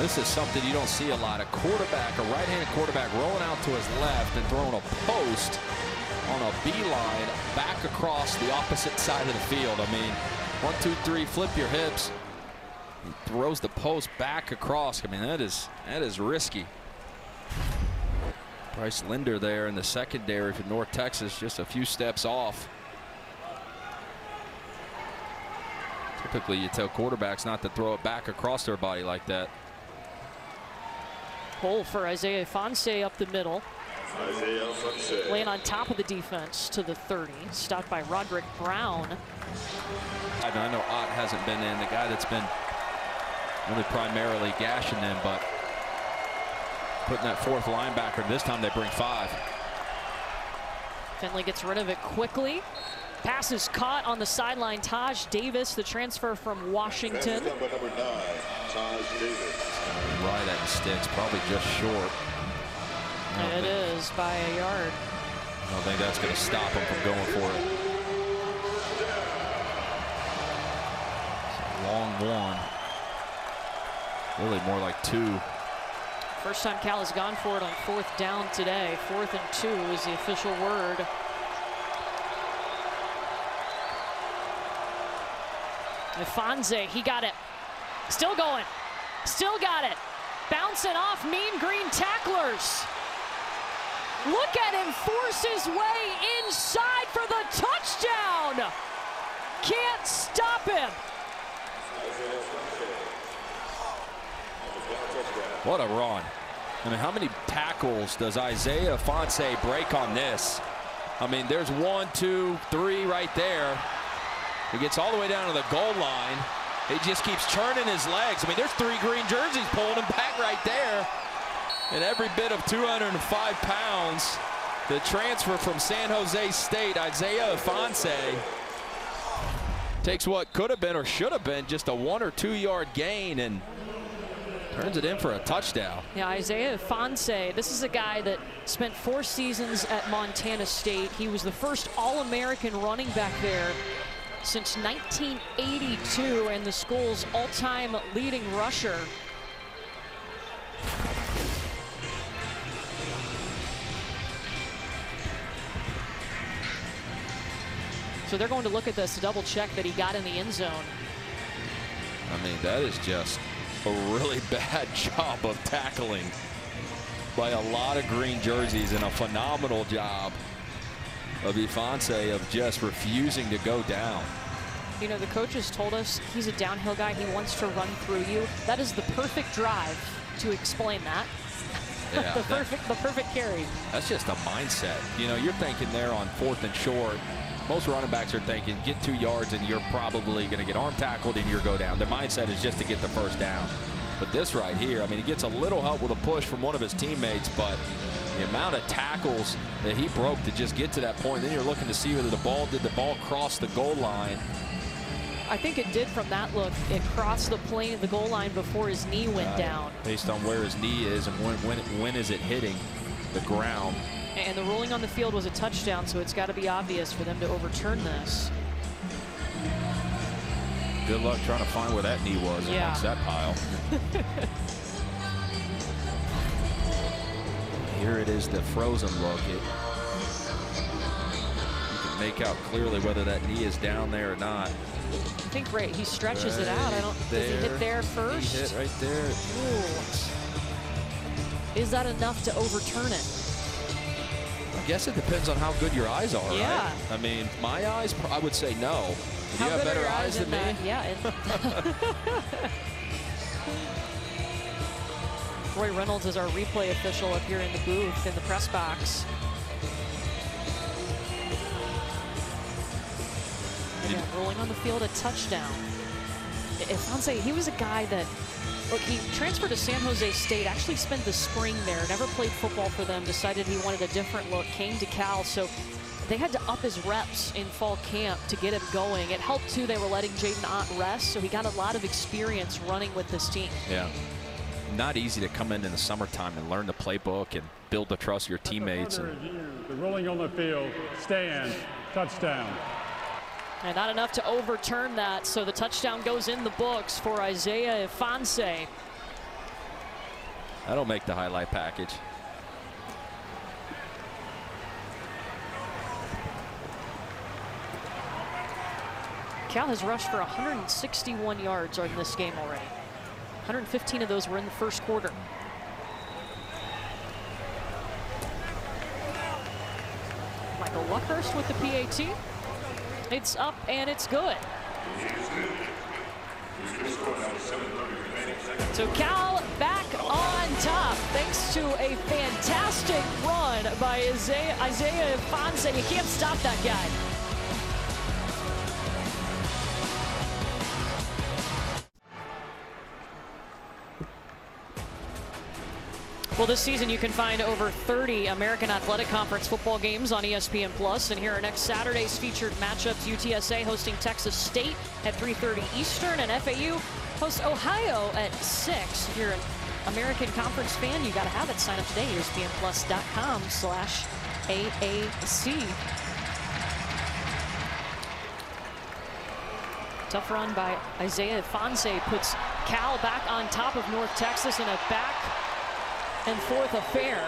This is something you don't see a lot. A right-handed quarterback rolling out to his left and throwing a post on a beeline back across the opposite side of the field. I mean, 1, 2, 3, flip your hips. He throws the post back across. I mean, that is risky. Bryce Linder there in the secondary for North Texas, just a few steps off. Typically, you tell quarterbacks not to throw it back across their body like that. Goal for Isaiah Ifanse up the middle. Laying on top of the defense to the 30. Stopped by Roderick Brown. I know Ott hasn't been in. The guy that's been really primarily gashing them, but putting that fourth linebacker. This time they bring 5. Finley gets rid of it quickly. Pass is caught on the sideline. Taj Davis, the transfer from Washington. Number 9, Taj Davis. Right at the sticks, probably just short. It is by a yard. I don't think that's going to stop him from going for it. It's a long one. Really more like 2. First time Cal has gone for it on 4th down today. 4th and 2 is the official word. Ifanse, he got it. Still going. Still got it. Bouncing off mean green tacklers. Look at him force his way inside for the touchdown. Can't stop him. What a run. I mean, how many tackles does Isaiah Ifanse break on this? I mean, there's 1, 2, 3 right there. He gets all the way down to the goal line. He just keeps churning his legs. I mean, there's 3 green jerseys pulling him back right there. And every bit of 205 pounds, the transfer from San Jose State, Isaiah Ifanse, takes what could have been or should have been just a 1 or 2 yard gain and turns it in for a touchdown. Yeah, Isaiah Ifanse, this is a guy that spent 4 seasons at Montana State. He was the first All-American running back there since 1982 and the school's all-time leading rusher. So they're going to look at this to double check that he got in the end zone. I mean, that is just a really bad job of tackling by a lot of green jerseys and a phenomenal job of Ifanse of just refusing to go down. You know, the coaches told us he's a downhill guy. He wants to run through you. That is the perfect drive to explain that. Yeah, the perfect carry. That's just a mindset. You know, you're thinking there on 4th and short. Most running backs are thinking, get 2 yards and you're probably going to get arm tackled and you're go down. Their mindset is just to get the first down. But this right here, I mean, he gets a little help with a push from one of his teammates, but the amount of tackles that he broke to just get to that point, then you're looking to see whether did the ball cross the goal line. I think it did from that look. It crossed the plane of the goal line before his knee went down. Based on where his knee is and when is it hitting the ground. And the ruling on the field was a touchdown, so it's got to be obvious for them to overturn this. Good luck trying to find where that knee was amongst that pile. Here it is, the frozen look. You can make out clearly whether that knee is down there or not. I think right, he stretches it out. I don't. Does he hit there first? He hit right there. Ooh. Is that enough to overturn it? I guess it depends on how good your eyes are, right? I mean, my eyes, I would say no. Do you have better eyes than me? Roy Reynolds is our replay official up here in the booth, in the press box. Yeah, rolling on the field, a touchdown. Ifanse, he was a guy that, look, he transferred to San Jose State, actually spent the spring there, never played football for them, decided he wanted a different look, came to Cal, so they had to up his reps in fall camp to get him going. It helped, too, they were letting Jaydn Ott rest, so he got a lot of experience running with this team. Yeah, not easy to come in the summertime and learn the playbook and build the trust of your teammates. The ruling on the field, stand, touchdown. And not enough to overturn that, so the touchdown goes in the books for Isaiah Ifanse. That'll make the highlight package. Cal has rushed for 161 yards in this game already. 115 of those were in the first quarter. Michael Luckhurst with the PAT. It's up and it's good. So Cal back on top thanks to a fantastic run by Isaiah Ifanse. You can't stop that guy. Well, this season you can find over 30 American Athletic Conference football games on ESPN Plus, and here are next Saturday's featured matchups. UTSA hosting Texas State at 3:30 Eastern, and FAU hosts Ohio at 6. If you're an American Conference fan, you got to have it. Sign up today, ESPNPlus.com/AAC. Tough run by Isaiah Ifanse puts Cal back on top of North Texas in a back and forth affair.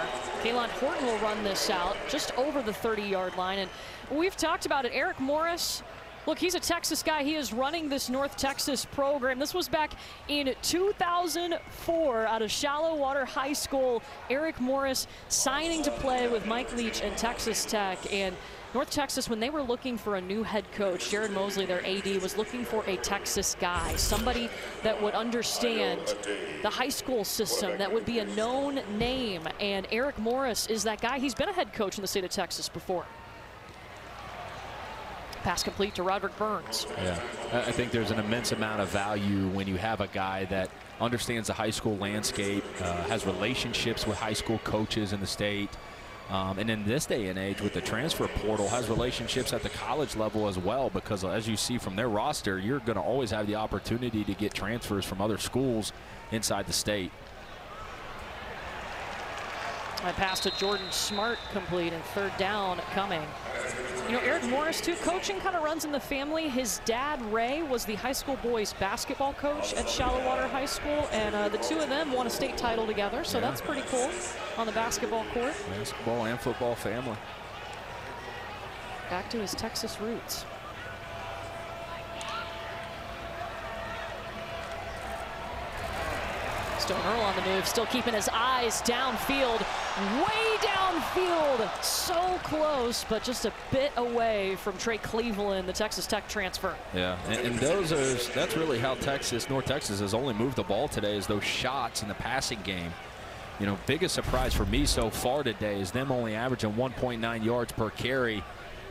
Kaylon Horton will run this out just over the 30-yard line, and we've talked about it. Eric Morris, look, he's a Texas guy. He is running this North Texas program. This was back in 2004 out of Shallow Water High School. Eric Morris signing to play with Mike Leach and Texas Tech, and North Texas, when they were looking for a new head coach, Jared Mosley, their AD, was looking for a Texas guy, somebody that would understand the high school system, that would be a known name. And Eric Morris is that guy. He's been a head coach in the state of Texas before. Pass complete to Roderick Burns. Yeah, I think there's an immense amount of value when you have a guy that understands the high school landscape, has relationships with high school coaches in the state, and in this day and age with the transfer portal, has relationships at the college level as well, because as you see from their roster, you're going to always have the opportunity to get transfers from other schools inside the state. I pass to Jordan Smart, complete, and third down coming. You know, Eric Morris, too, coaching kind of runs in the family. His dad, Ray, was the high school boys basketball coach at Shallow Water High School, and the two of them won a state title together, so that's pretty cool on the basketball court. Basketball and football family. Back to his Texas roots. Stone Earl on the move, still keeping his eyes downfield, way downfield, so close, but just a bit away from Trey Cleveland, the Texas Tech transfer. Yeah, and that's really how North Texas has only moved the ball today, is those shots in the passing game. You know, biggest surprise for me so far today is them only averaging 1.9 yards per carry.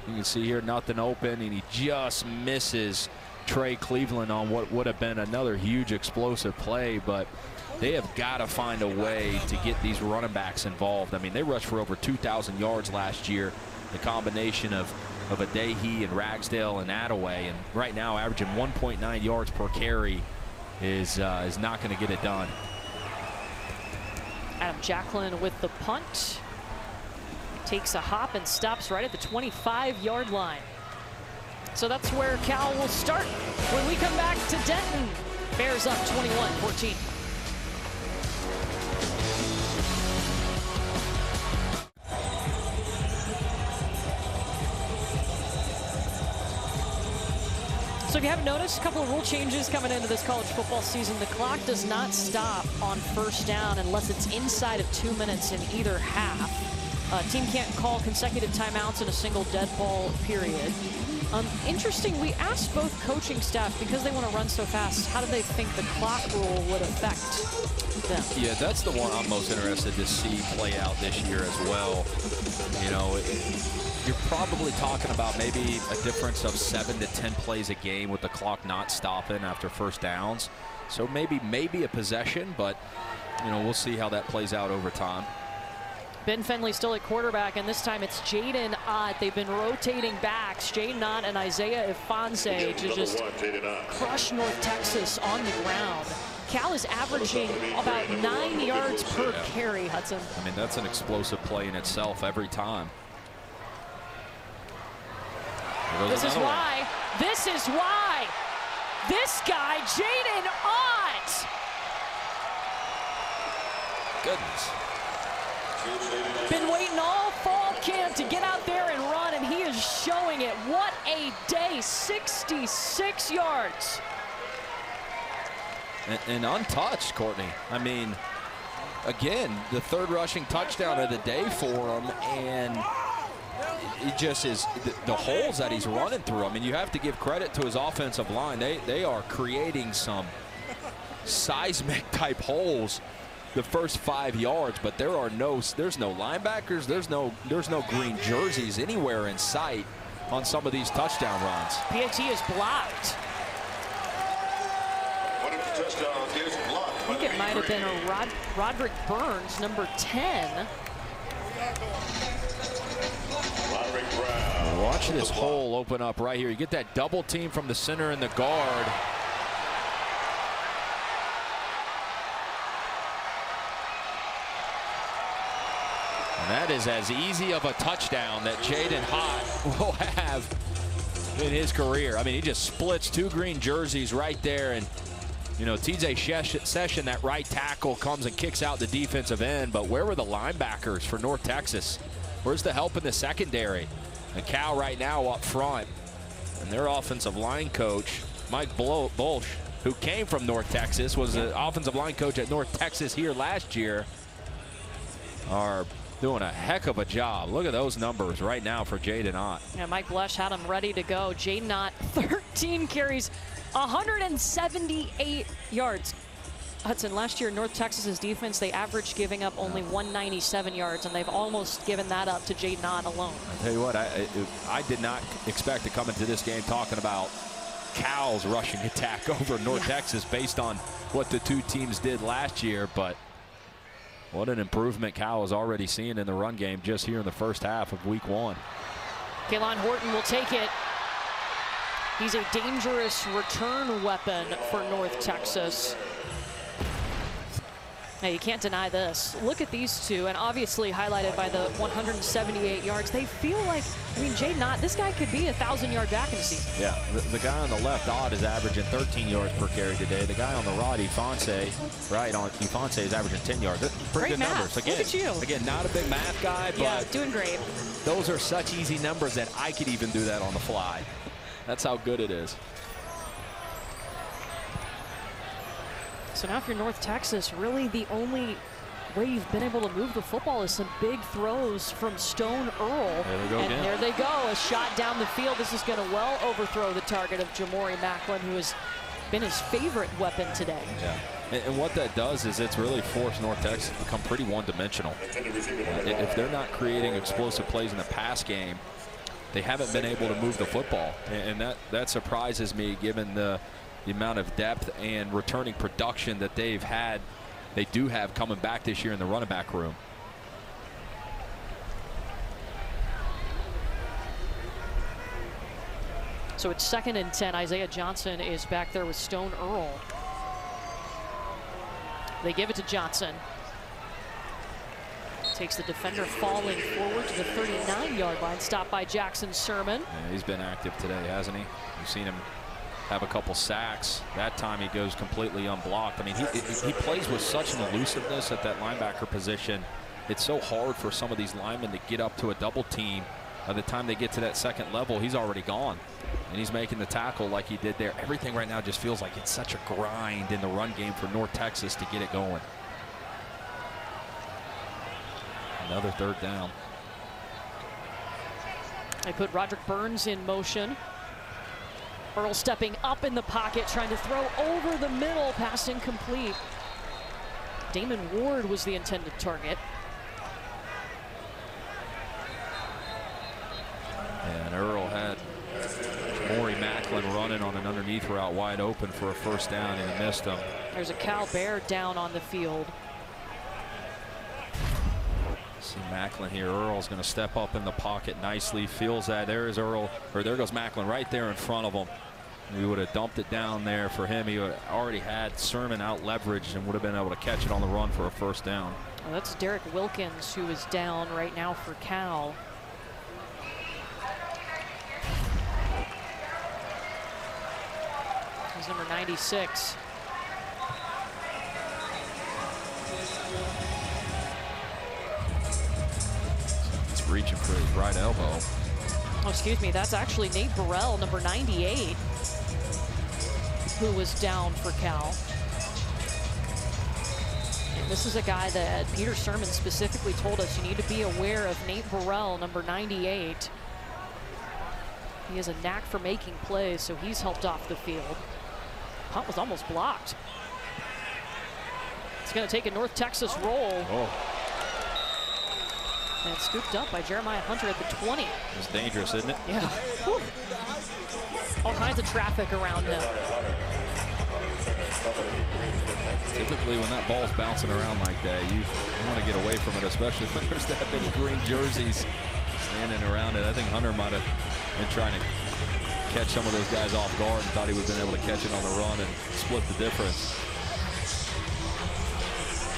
You can see here, nothing open, and he just misses Trey Cleveland on what would have been another huge explosive play, but they have got to find a way to get these running backs involved. I mean, they rushed for over 2,000 yards last year. The combination of Adehe and Ragsdale and Attaway, and right now averaging 1.9 yards per carry is not going to get it done. Adam Jacklin with the punt. Takes a hop and stops right at the 25-yard line. So that's where Cal will start. When we come back to Denton, Bears up 21-14. So if you haven't noticed, a couple of rule changes coming into this college football season. The clock does not stop on first down unless it's inside of 2 minutes in either half. A team can't call consecutive timeouts in a single dead ball period. Interesting, we asked both coaching staff, because they want to run so fast, how do they think the clock rule would affect them? Yeah, that's the one I'm most interested to see play out this year as well. You know, you're probably talking about maybe a difference of 7 to 10 plays a game with the clock not stopping after first downs. So maybe a possession, but, you know, we'll see how that plays out over time. Ben Finley still at quarterback, and this time it's Jaydn Ott. They've been rotating backs, Jaydn Ott and Isaiah Ifanse, to just crush North Texas on the ground. Cal is averaging about 9 yards per carry, Hudson. I mean, that's an explosive play in itself every time. This is why. This guy, Jaydn Ott. Goodness. Been waiting all fall camp to get out there and run, and he is showing it. What a day, 66 yards. And untouched, Courtney. I mean, again, the third rushing touchdown of the day for him, and it just is the holes that he's running through. I mean, you have to give credit to his offensive line. They are creating some seismic type holes the first 5 yards, but there's no linebackers, there's no green jerseys anywhere in sight on some of these touchdown runs. PAT is blocked. I think it might have been a Roderick Burns, number 10. Watch this hole open up right here. You get that double team from the center and the guard. And that is as easy of a touchdown that Jaydn Ott will have in his career. I mean, he just splits two green jerseys right there. And, you know, TJ Session, that right tackle, comes and kicks out the defensive end. But where were the linebackers for North Texas? Where's the help in the secondary? And Cal right now up front. And their offensive line coach, Mike Bolsch, who came from North Texas, was an offensive line coach at North Texas here last year, are doing a heck of a job. Look at those numbers right now for Jaydn Ott. Yeah, Mike Blesch had him ready to go. Jaydn Ott, 13 carries, 178 yards. Hudson, last year, North Texas's defense, they averaged giving up only 197 yards, and they've almost given that up to Jaydn Ott alone. I tell you what, I did not expect to come into this game talking about Cal's rushing attack over North Texas based on what the two teams did last year, but what an improvement Cal is already seeing in the run game just here in the first half of week one. Kaylon Horton will take it. He's a dangerous return weapon for North Texas. Now, you can't deny this. Look at these two, and obviously highlighted by the 178 yards. They feel like, I mean, Jaydn Ott, this guy could be a 1,000-yard back in the season. Yeah, the guy on the left, Ott, is averaging 13 yards per carry today. The guy on the right, Ifanse, is averaging 10 yards. Pretty good numbers. Again, look at you. Again, not a big math guy, but yeah, doing great. Those are such easy numbers that I could even do that on the fly. That's how good it is. So now if you're North Texas, really the only way you've been able to move the football is some big throws from Stone Earl. There they go again. There they go, a shot down the field. This is going to well overthrow the target of Jamori Macklin, who has been his favorite weapon today. Yeah, and what that does is it's really forced North Texas to become pretty one-dimensional. If they're not creating explosive plays in the pass game, they haven't been able to move the football. And that surprises me given the amount of depth and returning production that they've had, they do have coming back this year in the running back room. So it's 2nd and 10. Isaiah Johnson is back there with Stone Earl. They give it to Johnson. Takes the defender falling forward to the 39-yard line. Stopped by Jackson Sirmon. Yeah, he's been active today, hasn't he? We've seen him have a couple sacks. That time he goes completely unblocked. I mean, he plays with such an elusiveness at that linebacker position. It's so hard for some of these linemen to get up to a double team. By the time they get to that second level, he's already gone. And he's making the tackle like he did there. Everything right now just feels like it's such a grind in the run game for North Texas to get it going. Another third down. They put Roderick Burns in motion. Earl stepping up in the pocket, trying to throw over the middle, pass incomplete. Damon Ward was the intended target. And Earl had Maury Macklin running on an underneath route wide open for a first down, and he missed him. There's a Cal Bear down on the field. See Macklin here. Earl's going to step up in the pocket nicely. Feels that. There is Earl, or there goes Macklin right there in front of him. We would have dumped it down there for him. He would have already had Sirmon out leveraged and would have been able to catch it on the run for a first down. Well, that's Derek Wilkins, who is down right now for Cal. He's number 96. Reaching for his right elbow. Oh, excuse me, that's actually Nate Burrell, number 98, who was down for Cal. And this is a guy that Peter Sirmon specifically told us you need to be aware of. Nate Burrell, number 98. He has a knack for making plays, so he's helped off the field. Punt was almost blocked. It's going to take a North Texas roll. Oh. And scooped up by Jeremiah Hunter at the 20. It's dangerous, isn't it? Yeah. Whew. All kinds of traffic around him. Typically, when that ball's bouncing around like that, you want to get away from it, especially when there's that many green jerseys standing around it. I think Hunter might have been trying to catch some of those guys off guard and thought he would have been able to catch it on the run and split the difference.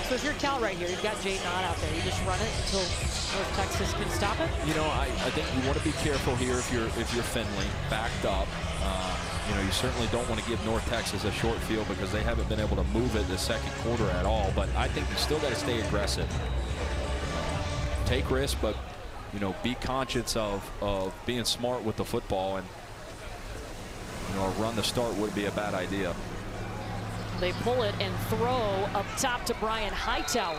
So if you're Cal right here, you've got Jaydn Ott out there. You just run it until North Texas can stop it. You know, I think you want to be careful here if you're Finley, backed up. You know, you certainly don't want to give North Texas a short field because they haven't been able to move it the second quarter at all. But I think you still got to stay aggressive, take risks, but you know, be conscious of being smart with the football, and you know, a run to start would be a bad idea. They pull it and throw up top to Brian Hightower.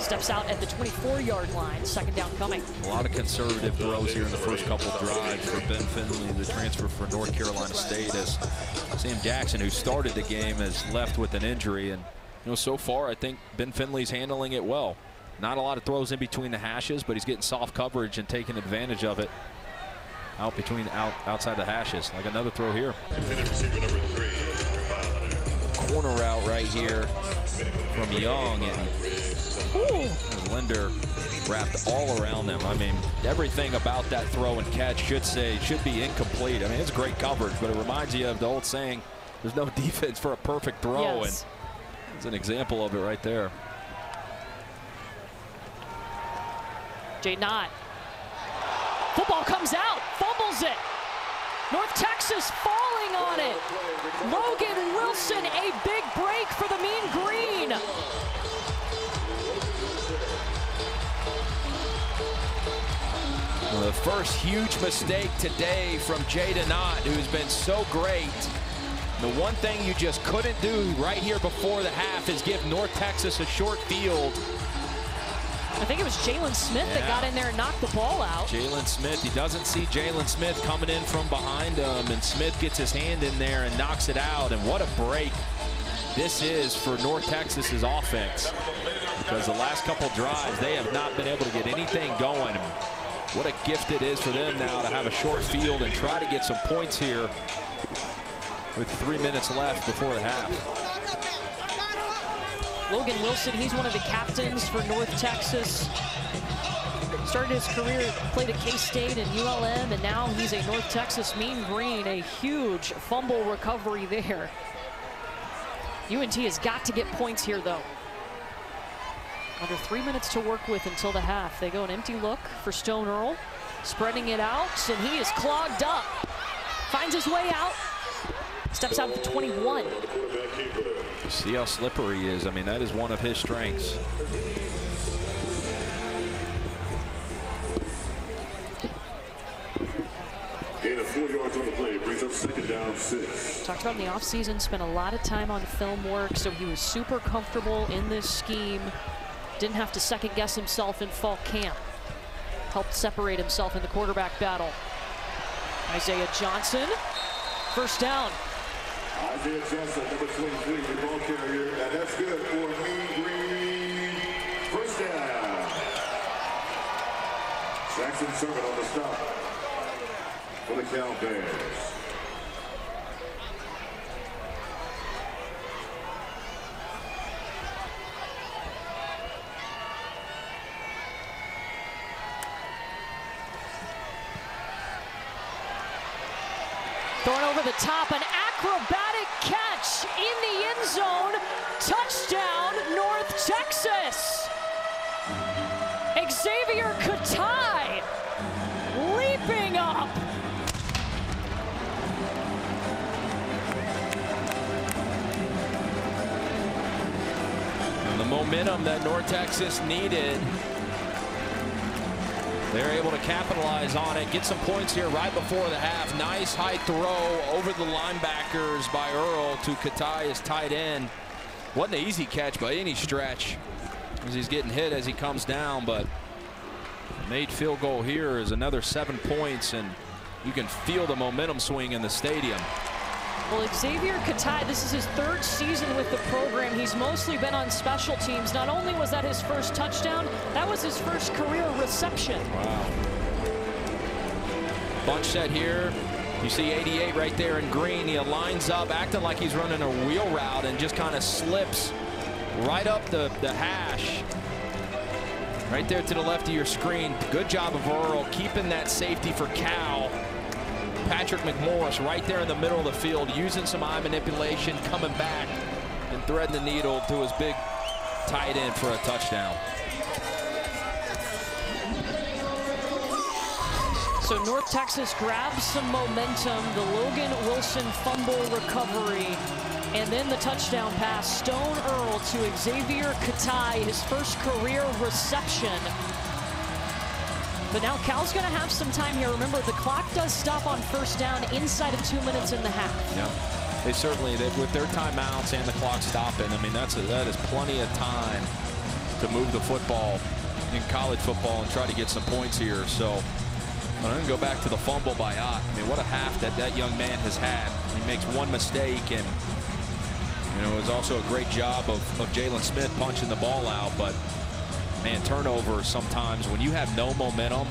Steps out at the 24-yard line, second down coming. A lot of conservative throws here in the first couple drives for Ben Finley, the transfer for North Carolina State, as Sam Jackson, who started the game, has left with an injury. And you know, so far I think Ben Finley's handling it well. Not a lot of throws in between the hashes, but he's getting soft coverage and taking advantage of it out between outside the hashes. Like another throw here. Corner route right here from Young, and Linder wrapped all around them. I mean, everything about that throw and catch should be incomplete. I mean, it's great coverage, but it reminds you of the old saying, there's no defense for a perfect throw. Yes. And it's an example of it right there. Jaydn Ott. Football comes out, fumbles it. North Texas falling on it. Logan Wilson, a big break for the Mean Green. Well, the first huge mistake today from Jaydn Ott, who's been so great. The one thing you just couldn't do right here before the half is give North Texas a short field. I think it was Jalen Smith that got in there and knocked the ball out. Jalen Smith, he doesn't see Jalen Smith coming in from behind him, and Smith gets his hand in there and knocks it out. And what a break this is for North Texas's offense, because the last couple drives, they have not been able to get anything going. What a gift it is for them now to have a short field and try to get some points here with 3 minutes left before the half. Logan Wilson, he's one of the captains for North Texas. Started his career, played at K-State and ULM, and now he's a North Texas Mean Green. A huge fumble recovery there. UNT has got to get points here, though. Under 3 minutes to work with until the half. They go an empty look for Stone Earl, spreading it out, and he is clogged up. Finds his way out. Steps out of the 21. See how slippery he is. I mean, that is one of his strengths. Gain of 4 yards on the play. Brings up second down, 6. Talked about in the offseason, spent a lot of time on film work, so he was super comfortable in this scheme. Didn't have to second guess himself in fall camp. Helped separate himself in the quarterback battle. Isaiah Johnson, first down. Isaiah Johnson, number 23, the ball carrier, and that's good for Mean Green. First down. Jackson Sirmon on the stop for the Cal Bears. Going over the top, an acrobatic catch in the end zone. Touchdown, North Texas. Xavier Katai leaping up. And the momentum that North Texas needed, they're able to capitalize on it, get some points here right before the half. Nice high throw over the linebackers by Earl to Katai, his tight end. Wasn't an easy catch by any stretch, as he's getting hit as he comes down, but made field goal here is another 7 points, and you can feel the momentum swing in the stadium. Well, Xavier Katai, this is his third season with the program. He's mostly been on special teams. Not only was that his first touchdown, that was his first career reception. Wow. Bunch set here. You see 88 right there in green. He aligns up, acting like he's running a wheel route, and just kind of slips right up the hash. Right there to the left of your screen. Good job of Earl keeping that safety for Cal. Patrick McMorris right there in the middle of the field, using some eye manipulation, coming back and threading the needle to his big tight end for a touchdown. So North Texas grabs some momentum, the Logan Wilson fumble recovery, and then the touchdown pass, Stone Earl to Xavier Katai, his first career reception. But now Cal's going to have some time here. Remember, the clock does stop on first down inside of 2 minutes in the half. Yeah, they certainly, with their timeouts and the clock stopping, I mean, that is plenty of time to move the football in college football and try to get some points here. So I'm going to go back to the fumble by Ott. I mean, what a half that young man has had. He makes one mistake, and you know, it was also a great job of Jalen Smith punching the ball out. But man, turnovers sometimes when you have no momentum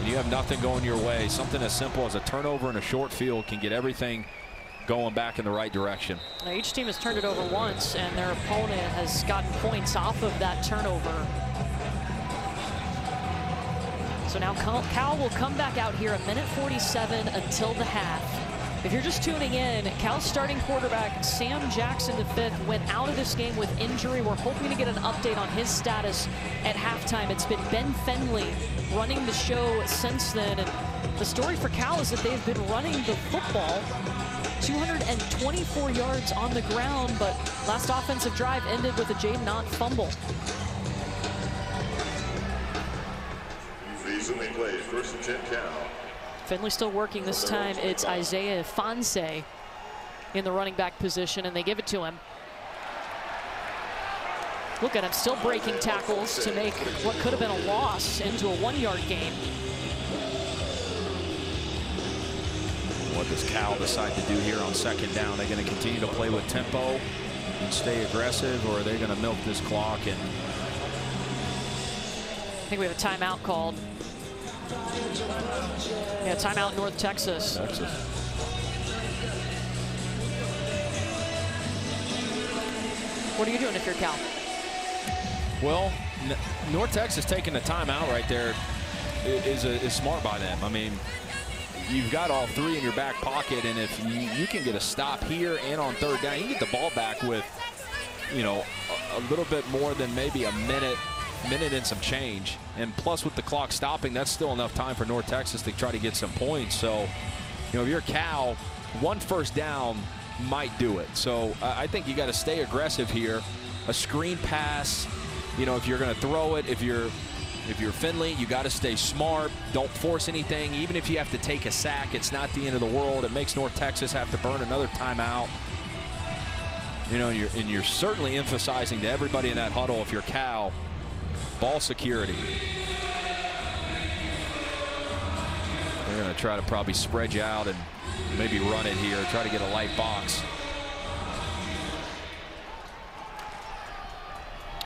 and you have nothing going your way, something as simple as a turnover in a short field can get everything going back in the right direction. Now, each team has turned it over once, and their opponent has gotten points off of that turnover. So now Cal will come back out here, 1:47 until the half. If you're just tuning in, Cal's starting quarterback, Sam Jackson the fifth, went out of this game with injury. We're hoping to get an update on his status at halftime. It's been Ben Finley running the show since then. And the story for Cal is that they've been running the football 224 yards on the ground, but last offensive drive ended with a Jaydn Ott fumble. First and 10 count. Finley still working this time. It's Isaiah Ifanse in the running back position, and they give it to him. Look at him still breaking tackles to make what could have been a loss into a 1-yard gain. What does Cal decide to do here on second down? They're going to continue to play with tempo and stay aggressive, or are they going to milk this clock? And I think we have a timeout called. Yeah, timeout North Texas. What are you doing if you're Cal? Well, North Texas taking the timeout right there is smart by them. I mean, you've got all three in your back pocket, and if you can get a stop here and on third down, you can get the ball back with, you know, a little bit more than maybe a minute and some change, and plus with the clock stopping, that's still enough time for North Texas to try to get some points. So, you know, if you're Cal, one first down might do it. So I think you got to stay aggressive here. A screen pass, you know, if you're going to throw it, if you're Finley, you got to stay smart. Don't force anything. Even if you have to take a sack, it's not the end of the world. It makes North Texas have to burn another timeout. You know, and you're certainly emphasizing to everybody in that huddle, if you're Cal, ball security. They're going to try to probably spread you out and maybe run it here, try to get a light box.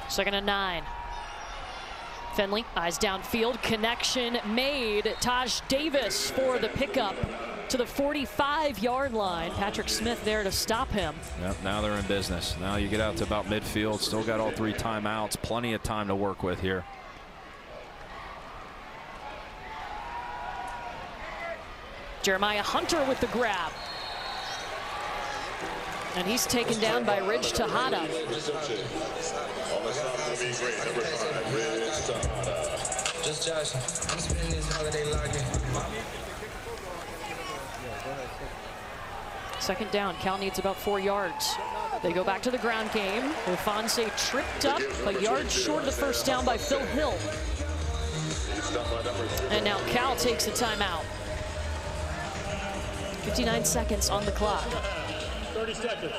2nd and 9. Finley, eyes downfield, connection made. Taj Davis for the pickup to the 45-yard line. Patrick Smith there to stop him. Yep, now they're in business. Now you get out to about midfield. Still got all three timeouts. Plenty of time to work with here. Jeremiah Hunter with the grab. And he's taken down by Ridge Tejada. Just Josh, I'm spending this holiday logging. 2nd down, Cal needs about 4 yards. They go back to the ground game. Ifanse tripped up, a yard short of the first down by Phil Hill. And now Cal takes a timeout. 59 seconds on the clock. 30 seconds.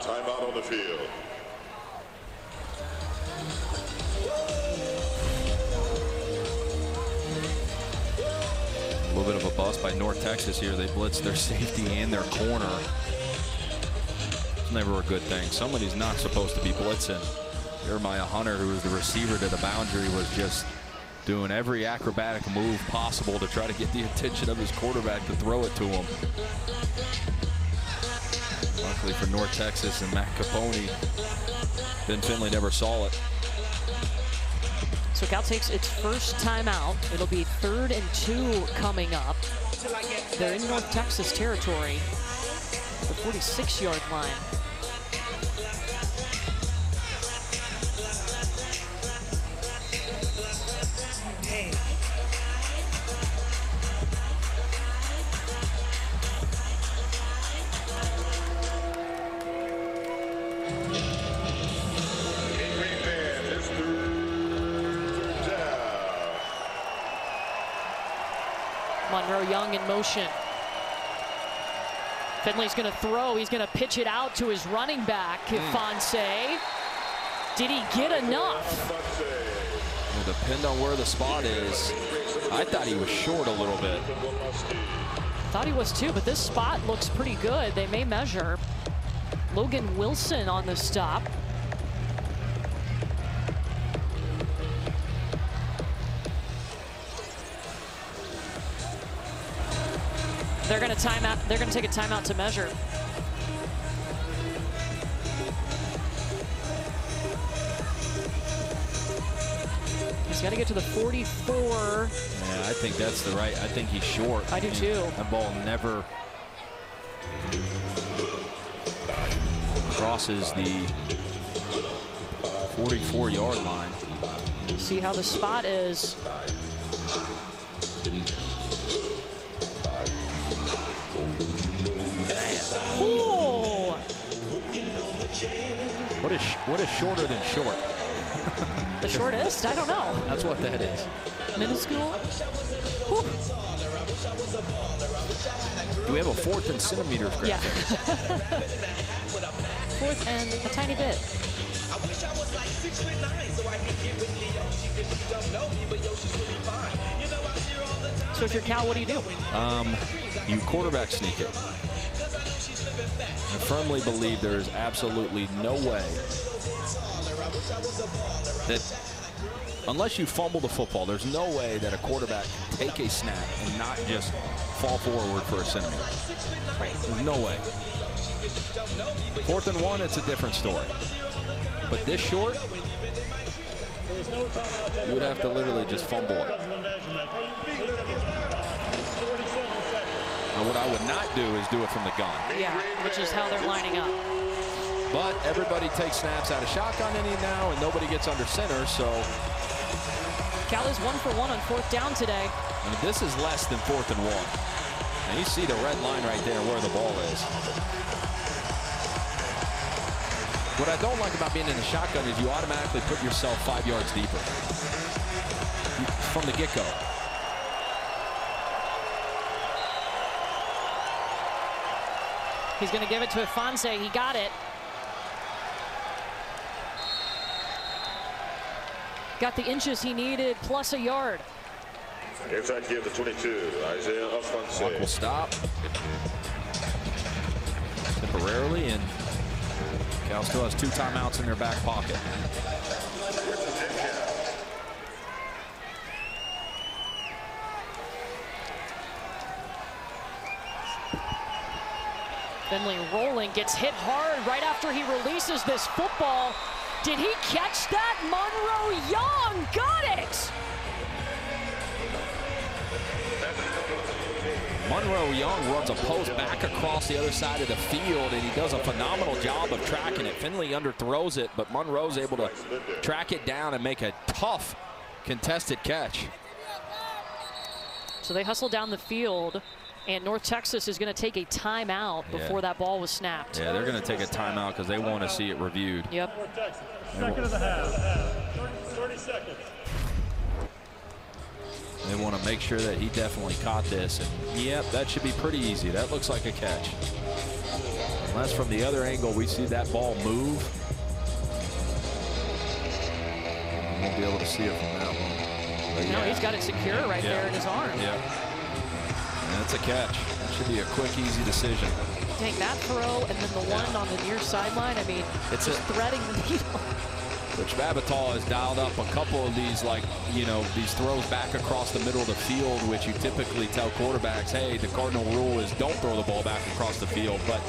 Timeout on the field. A little bit of a bust by North Texas here. They blitz their safety and their corner. It's never a good thing. Somebody's not supposed to be blitzing. Jeremiah Hunter, who was the receiver to the boundary, was just doing every acrobatic move possible to try to get the attention of his quarterback to throw it to him. Luckily for North Texas and Matt Capone, Ben Finley never saw it. So Cal takes its first timeout. It'll be 3rd and 2 coming up. They're in North Texas territory, the 46-yard line. Monroe Young in motion. Finley's going to throw. He's going to pitch it out to his running back, Ifanse. Did he get enough? It'll depend on where the spot is. I thought he was short a little bit. Thought he was too, but this spot looks pretty good. They may measure. Logan Wilson on the stop. They're going to time out. They're going to take a timeout to measure. He's got to get to the 44. Yeah, I think that's the right. I think he's short. I do too. That ball never crosses the 44-yard line. See how the spot is. Cool. What is shorter than short? The shortest? I don't know. That's what that is. Minuscule? Do we have a fourth and centimeter graphic? Yeah. Fourth and a tiny bit. I wish I was like 6'9", so I could get with Leo. If you don't know me, but Yoshi's really fine. You know I'm here all the time. So if you're Cal, what do you do? You quarterback sneak it. I firmly believe there is absolutely no way that, unless you fumble the football, there's no way that a quarterback can take a snap and not just fall forward for a centimeter. No way. Fourth and one, it's a different story. But this short, you would have to literally just fumble it. And what I would not do is do it from the gun. Yeah, which is how they're lining up. But everybody takes snaps out of shotgun inning now, and nobody gets under center, so. Cal is 1 for 1 on fourth down today. I mean, this is less than fourth and one. And you see the red line right there where the ball is. What I don't like about being in the shotgun is you automatically put yourself 5 yards deeper from the get-go. He's going to give it to Ifanse. He got it. Got the inches he needed, plus a yard. Inside give the 22, Isaiah Ifanse. Clock will stop temporarily, and Cal still has two timeouts in their back pocket. Finley rolling, gets hit hard right after he releases this football. Did he catch that? Monroe Young got it! Monroe Young runs a post back across the other side of the field, and he does a phenomenal job of tracking it. Finley underthrows it, but Monroe's able to track it down and make a tough contested catch. So they hustle down the field. And North Texas is going to take a timeout before that ball was snapped. Yeah, they're going to take a timeout because they want to see it reviewed. Yep. North Texas, second of the half. 30 seconds. They want to make sure that he definitely caught this. And yep, that should be pretty easy. That looks like a catch. Unless from the other angle we see that ball move. We won't be able to see it from that one. But no, he's got it secure right there in his arm. Yeah. That's a catch. That should be a quick, easy decision. Dang, that throw and then the one on the near sideline. I mean, it's just threading the needle. Which Spavital has dialed up a couple of these, like, you know, these throws back across the middle of the field, which you typically tell quarterbacks, hey, the cardinal rule is don't throw the ball back across the field. But,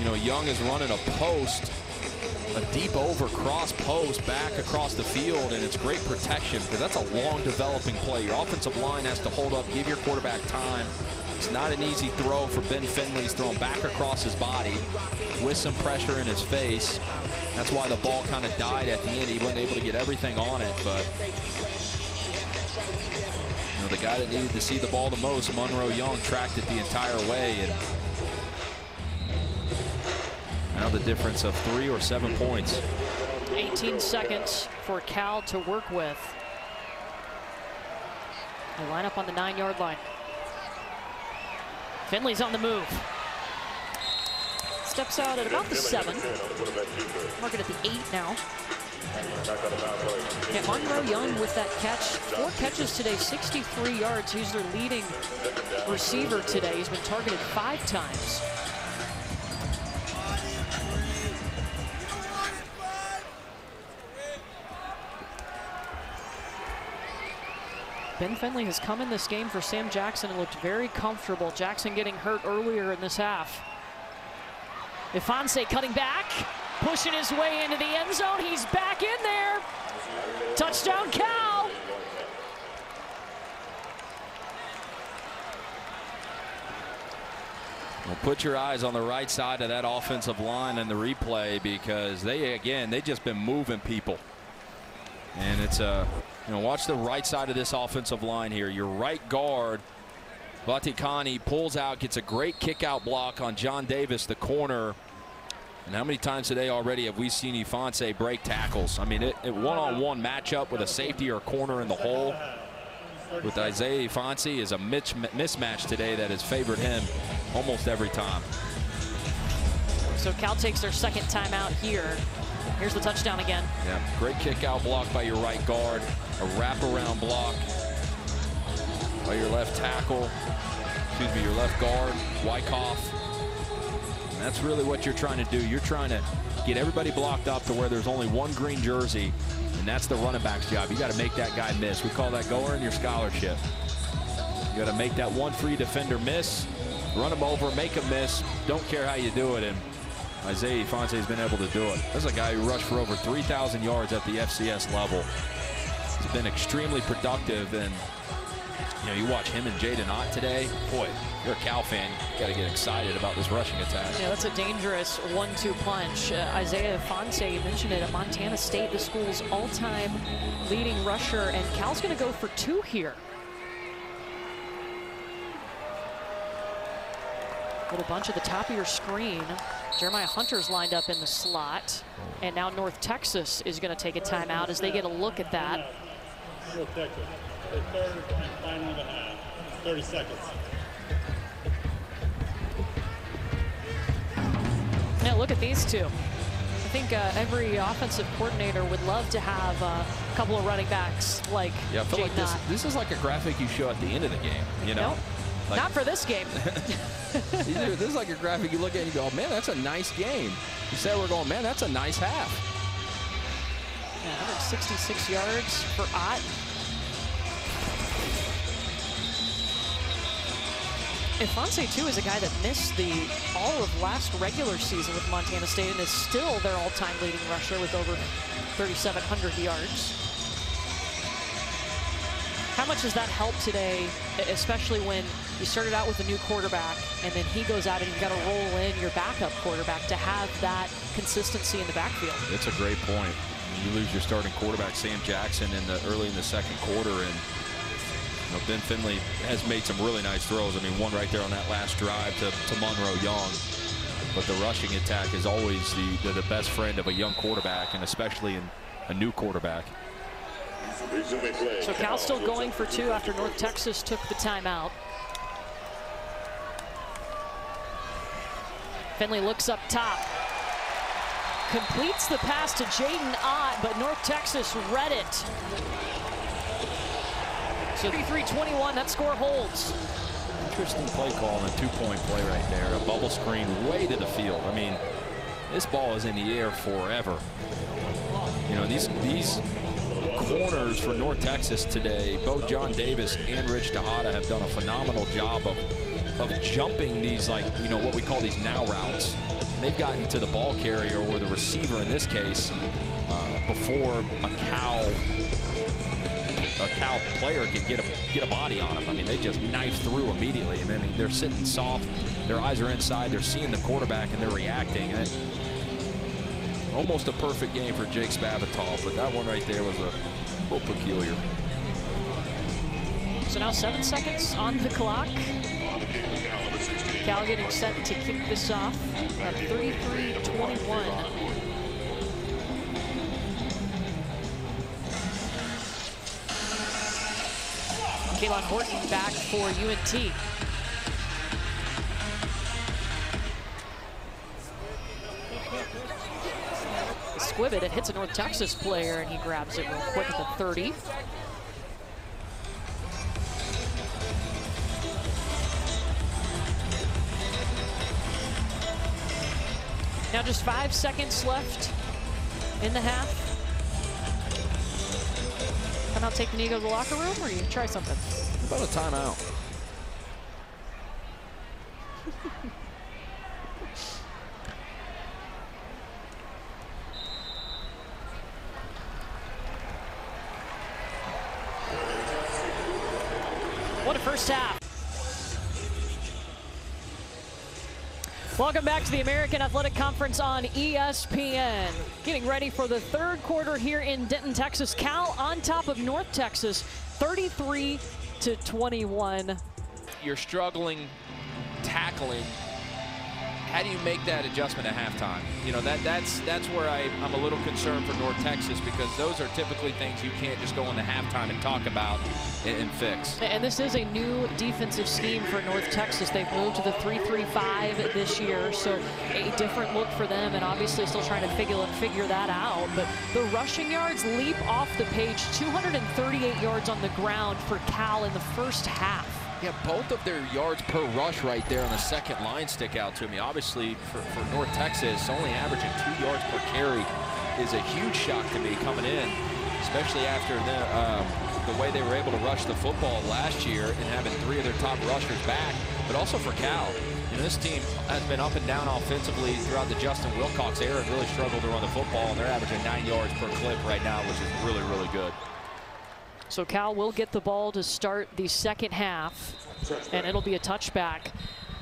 you know, Young is running a post, a deep over cross post back across the field, and it's great protection because that's a long developing play. Your offensive line has to hold up, give your quarterback time. It's not an easy throw for Ben Finley. He's thrown back across his body with some pressure in his face. That's why the ball kind of died at the end. He wasn't able to get everything on it, but you know, the guy that needed to see the ball the most, Monroe Young, tracked it the entire way. And now the difference of 3 or 7 points. 18 seconds for Cal to work with. They line up on the 9-yard line. Finley's on the move. Steps out at about the 7. Market at the 8 now. Yeah, Monroe Young with that catch. 4 catches today, 63 yards. He's their leading receiver today. He's been targeted 5 times. Ben Finley has come in this game for Sam Jackson and looked very comfortable. Jackson getting hurt earlier in this half. Ifanse cutting back, pushing his way into the end zone. He's back in there. Touchdown, Cal. Well, put your eyes on the right side of that offensive line in the replay, because they've just been moving people. And it's watch the right side of this offensive line here. Your right guard, Vatikani, pulls out, gets a great kick-out block on John Davis, the corner. And how many times today already have we seen Ifanse break tackles? I mean, it one-on-one matchup with a safety or a corner in the hole with Isaiah Ifanse is a mismatch today that has favored him almost every time. So Cal takes their second timeout here. Here's the touchdown again. Yeah, great kick-out block by your right guard, a wraparound block by your left tackle, excuse me, your left guard, Wyckoff. And that's really what you're trying to do. You're trying to get everybody blocked up to where there's only one green jersey, and that's the running back's job. You got to make that guy miss. We call that go earn your scholarship. You got to make that one free defender miss, run him over, make him miss. Don't care how you do it. And Isaiah Ifanse has been able to do it. This is a guy who rushed for over 3,000 yards at the FCS level. He's been extremely productive, and you watch him and Jaydn Ott today. Boy, you're a Cal fan. You got to get excited about this rushing attack. Yeah, that's a dangerous 1-2 punch. Isaiah Ifanse, you mentioned it, at Montana State, the school's all-time leading rusher, and Cal's going to go for 2 here. Little bunch at the top of your screen. Jeremiah Hunter's lined up in the slot. And now North Texas is going to take a timeout as they get a look at that. North Texas, the third and final of the half, 30 seconds. Now look at these two. I think every offensive coordinator would love to have a couple of running backs like Jaydn Ott. Yeah, I feel like this is like a graphic you show at the end of the game, Nope. Like, not for this game. This is like a graphic you look at and you go, oh, man, that's a nice game. You said we're going, man, that's a nice half. 166 yards for Ott. Ifanse, too, is a guy that missed all of last regular season with Montana State and is still their all-time leading rusher with over 3,700 yards. How much does that help today, especially when you started out with a new quarterback and then he goes out and you've got to roll in your backup quarterback to have that consistency in the backfield? It's a great point. You lose your starting quarterback, Sam Jackson, early in the second quarter, and Ben Finley has made some really nice throws. I mean, one right there on that last drive to Monroe Young. But the rushing attack is always the best friend of a young quarterback, and especially in a new quarterback. So Cal still going for 2 after North Texas took the timeout. Finley looks up top. Completes the pass to Jaydn Ott, but North Texas read it. So 33-21, that score holds. Interesting play call and a 2-point play right there. A bubble screen way to the field. I mean, this ball is in the air forever. These corners for North Texas today, both John Davis and Ridge Tejada, have done a phenomenal job of jumping these, what we call these now routes. They've gotten to the ball carrier or the receiver in this case before a Cal player can get a body on them. I mean, they just knife through immediately, and then they're sitting soft. Their eyes are inside. They're seeing the quarterback and they're reacting. And almost a perfect game for Jake Spavital, but that one right there was a little peculiar. So now 7 seconds on the clock. Cal getting set to kick this off at 33-21. Kaylon Horton back for UNT. stick with it. It hits a North Texas player, and he grabs it real quick at the 30. Now just 5 seconds left in the half. How about taking you to the locker room, or you try something? How about a timeout? What a first half. Welcome back to the American Athletic Conference on ESPN. Getting ready for the third quarter here in Denton, Texas. Cal on top of North Texas, 33-21. You're struggling tackling. How do you make that adjustment at halftime? You know, that's where I'm a little concerned for North Texas, because those are typically things you can't just go into halftime and talk about and fix. And this is a new defensive scheme for North Texas. They've moved to the 3-3-5 this year, so a different look for them, and obviously still trying to figure that out. But the rushing yards leap off the page, 238 yards on the ground for Cal in the first half. Yeah, both of their yards per rush right there on the second line stick out to me. Obviously, for North Texas, only averaging 2 yards per carry is a huge shock to me coming in, especially after the way they were able to rush the football last year and having three of their top rushers back, but also for Cal. You know, this team has been up and down offensively throughout the Justin Wilcox era and really struggled to run the football, and they're averaging 9 yards per clip right now, which is really, really good. So Cal will get the ball to start the second half, and it'll be a touchback.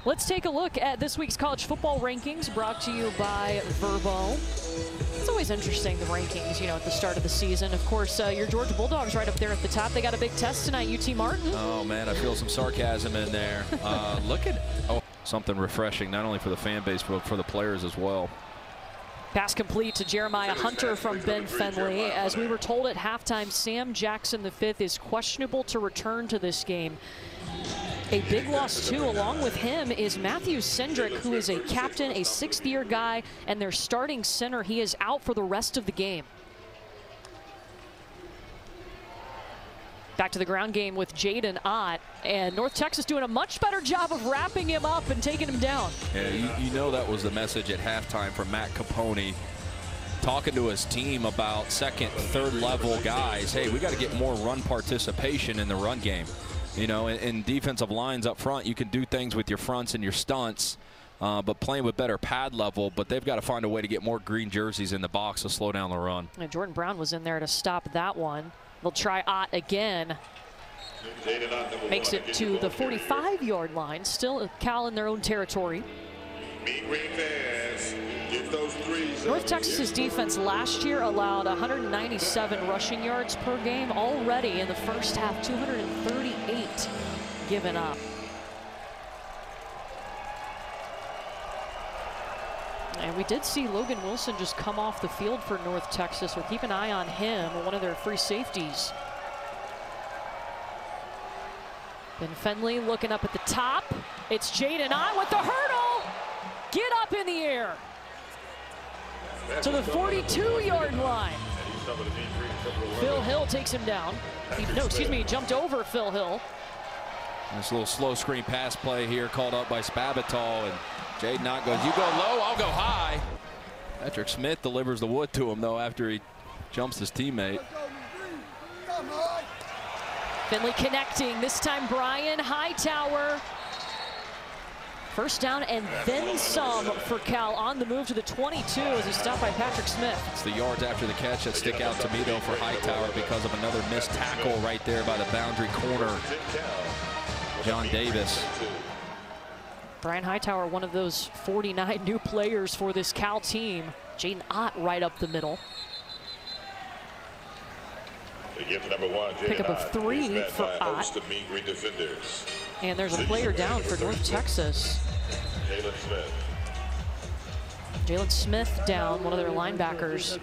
Let's take a look at this week's college football rankings, brought to you by Verbo. It's always interesting, the rankings, you know, at the start of the season. Of course, your Georgia Bulldogs right up there at the top. They got a big test tonight, UT Martin. Oh, man, I feel some sarcasm in there. Look at something refreshing, not only for the fan base, but for the players as well. Pass complete to Jeremiah Hunter from Ben Finley. As we were told at halftime, Sam Jackson the fifth is questionable to return to this game. A big loss, too, along with him is Matthew Cindric, who is a captain, a sixth-year guy, and their starting center. He is out for the rest of the game. Back to the ground game with Jaydn Ott, and North Texas doing a much better job of wrapping him up and taking him down. Yeah, you know that was the message at halftime from Matt Capone, talking to his team about second, third level guys. Hey, we got to get more run participation in the run game. You know, in defensive lines up front, you can do things with your fronts and your stunts, but playing with better pad level, but they've got to find a way to get more green jerseys in the box to slow down the run. And Jordan Brown was in there to stop that one. They'll try Ott again. Makes it to the 45-yard line. Still Cal in their own territory. North Texas's defense last year allowed 197 rushing yards per game. Already in the first half, 238 given up. And we did see Logan Wilson just come off the field for North Texas. We'll keep an eye on him, one of their free safeties. Ben Finley looking up at the top. It's Jaydn Ott with the hurdle. Get up in the air to the 42-yard line. Phil Hill takes him down. He jumped over Phil Hill. This little slow screen pass play here called up by Spavital, and Jaydn Ott goes, you go low, I'll go high. Patrick Smith delivers the wood to him, though, after he jumps his teammate. Finley connecting, this time Brian Hightower. First down and then some for Cal on the move to the 22 as he's stopped by Patrick Smith. It's the yards after the catch that stick out to me, though, for Hightower because of another missed tackle right there by the boundary corner, John Davis. Brian Hightower, one of those 49 new players for this Cal team. Jaydn Ott right up the middle. Pick up a three for Ott. And there's a player down for North Texas. Jalen Smith down, one of their linebackers.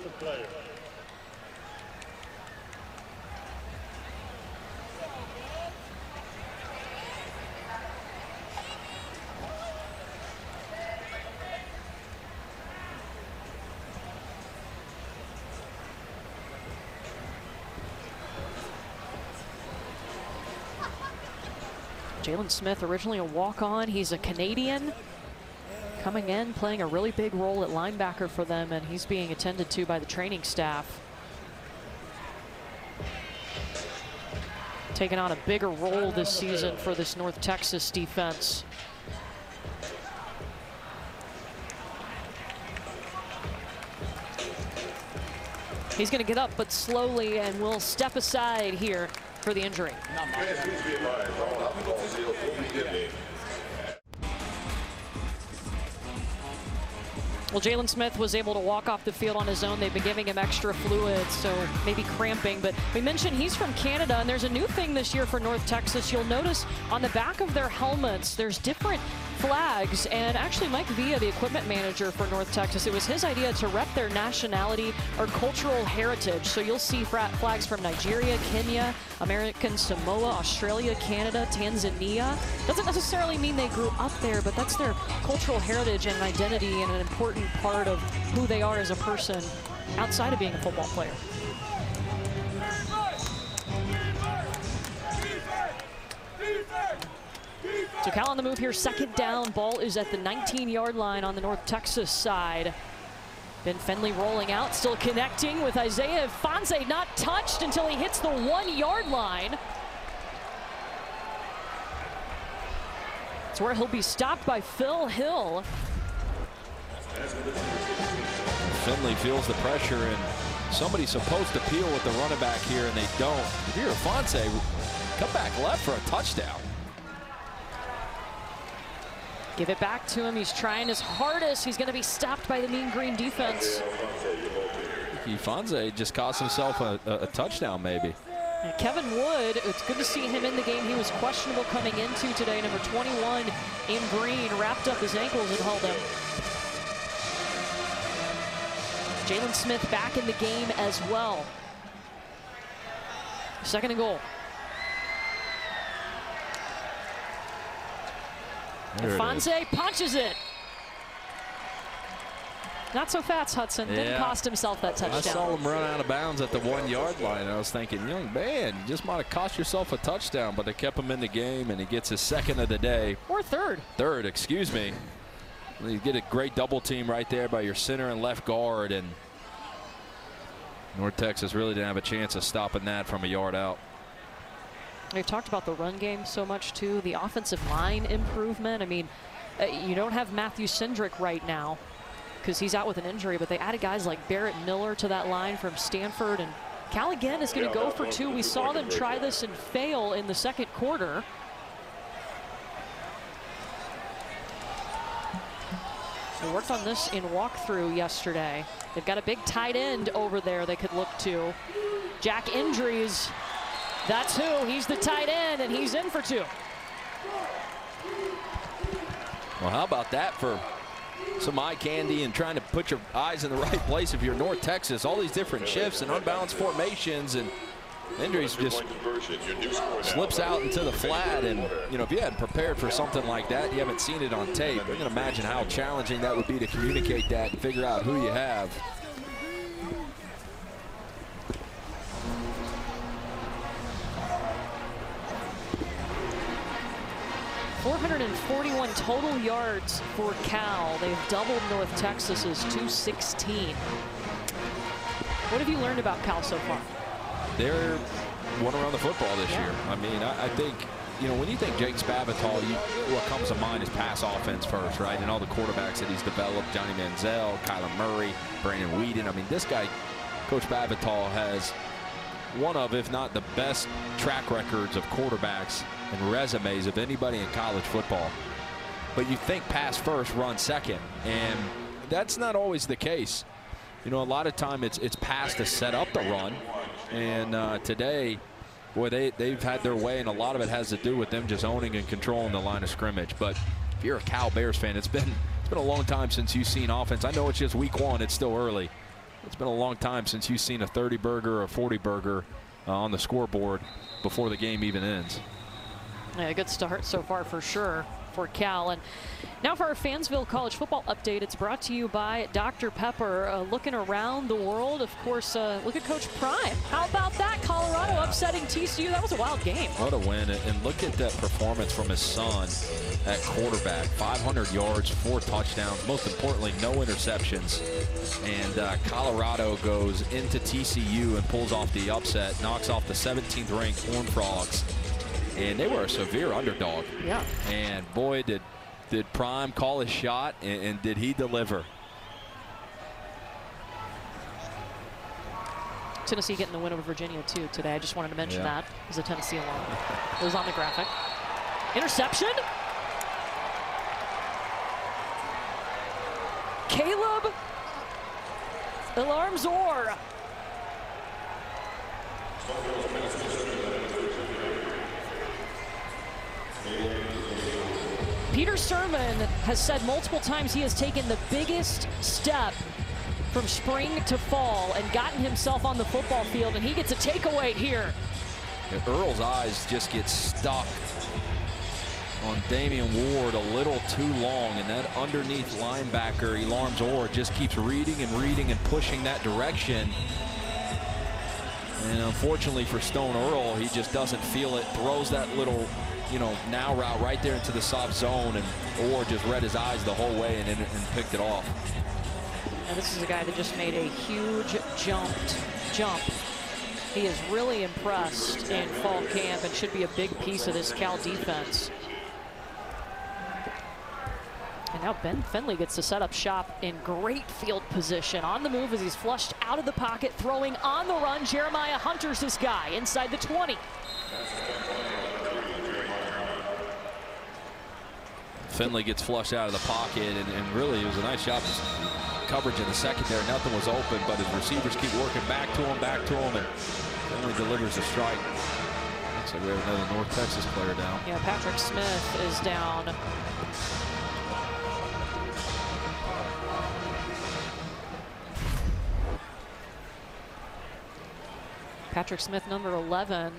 Jalen Smith, originally a walk-on. He's a Canadian coming in, playing a really big role at linebacker for them, and he's being attended to by the training staff. Taking on a bigger role this season for this North Texas defense. He's going to get up, but slowly, and will step aside here for the injury. Well, Jalen Smith was able to walk off the field on his own. They've been giving him extra fluids, so maybe cramping. But we mentioned he's from Canada, and there's a new thing this year for North Texas. You'll notice on the back of their helmets, there's different flags. And actually, Mike Villa, the equipment manager for North Texas, it was his idea to rep their nationality or cultural heritage. So you'll see flags from Nigeria, Kenya, American Samoa, Australia, Canada, Tanzania. Doesn't necessarily mean they grew up there, but that's their cultural heritage and identity, and an important part of who they are as a person outside of being a football player. So Cal on the move here, second down. Ball is at the 19-yard line on the North Texas side. Ben Finley rolling out, still connecting with Isaiah Ifanse, not touched until he hits the 1-yard line. It's where he'll be stopped by Phil Hill. Finley feels the pressure, and somebody's supposed to peel with the running back here, and they don't. If you're Ifanse, come back left for a touchdown. Give it back to him. He's trying his hardest. He's going to be stopped by the Mean Green defense. Ifanse just cost himself a touchdown, maybe. And Kevin Wood, it's good to see him in the game. He was questionable coming into today. Number 21 in green wrapped up his ankles and held him. Jalen Smith back in the game as well. Second and goal. Ifanse punches it. Not so fast, Hudson. Yeah. Didn't cost himself that touchdown. I saw him run out of bounds at the 1-yard line. I was thinking, young man, you just might have cost yourself a touchdown, but they kept him in the game, and he gets his second of the day. Or third. Third, excuse me. You get a great double team right there by your center and left guard, and North Texas really didn't have a chance of stopping that from a yard out. We've talked about the run game so much, too. The offensive line improvement. I mean, you don't have Matthew Cindric right now because he's out with an injury, but they added guys like Barrett Miller to that line from Stanford, and Cal again is going to go for two. We saw them try this and fail in the second quarter. We worked on this in walkthrough yesterday. They've got a big tight end over there they could look to. Jack Endries, that's who. He's the tight end, and he's in for two. Well, how about that for some eye candy and trying to put your eyes in the right place if you're North Texas? All these different shifts and unbalanced formations, and Endries just slips out into the flat, and you know, if you hadn't prepared for something like that, you haven't seen it on tape, you can imagine how challenging that would be to communicate that and figure out who you have. .441 total yards for Cal. They've doubled North Texas's 216. What have you learned about Cal so far? They're one around the football this year. I mean, I think, you know, when you think Jake Spavital, what comes to mind is pass offense first, right? And all the quarterbacks that he's developed, Johnny Manziel, Kyler Murray, Brandon Whedon. I mean, this guy, Coach Spavital, has one of, if not the best track records of quarterbacks and resumes of anybody in college football. But you think pass first, run second. And that's not always the case. You know, a lot of time it's pass to set up the run. And today, boy, they've had their way, and a lot of it has to do with them just owning and controlling the line of scrimmage. But if you're a Cal Bears fan, it's been a long time since you've seen offense. I know it's just week one, it's still early. It's been a long time since you've seen a 30-burger or a 40-burger on the scoreboard before the game even ends. Yeah, a good start so far for sure. for Cal. And now for our Fansville College Football Update, it's brought to you by Dr. Pepper. Looking around the world, of course, look at Coach Prime. How about that? Colorado upsetting TCU. That was a wild game. What a win. And look at that performance from his son at quarterback. 500 yards, 4 touchdowns. Most importantly, no interceptions. And Colorado goes into TCU and pulls off the upset, knocks off the 17th-ranked Horned Frogs. And they were a severe underdog. Yeah. And boy, did Prime call his shot, and did he deliver. Tennessee getting the win over Virginia, too, today. I just wanted to mention that as a Tennessee alum. It was on the graphic. Interception. Caleb Elarms Orr. Peter Sirmon has said multiple times he has taken the biggest step from spring to fall and gotten himself on the football field, and he gets a takeaway here. And Earl's eyes just get stuck on Damian Ward a little too long, and that underneath linebacker, Elarms Orr, just keeps reading and pushing that direction. And unfortunately for Stone Earl, he just doesn't feel it, throws that little now route right there into the soft zone, and Orr just read his eyes the whole way and picked it off. Now this is a guy that just made a huge jump. He is really impressed in fall camp and should be a big piece of this Cal defense. And now Ben Finley gets to set up shop in great field position. On the move as he's flushed out of the pocket, throwing on the run. Jeremiah Hunter's this guy inside the 20. Finley gets flushed out of the pocket, and really it was a nice job of coverage in the secondary. Nothing was open, but his receivers keep working back to him, and Finley delivers a strike. Looks like we have another North Texas player down. Yeah, Patrick Smith is down. Patrick Smith, number 11,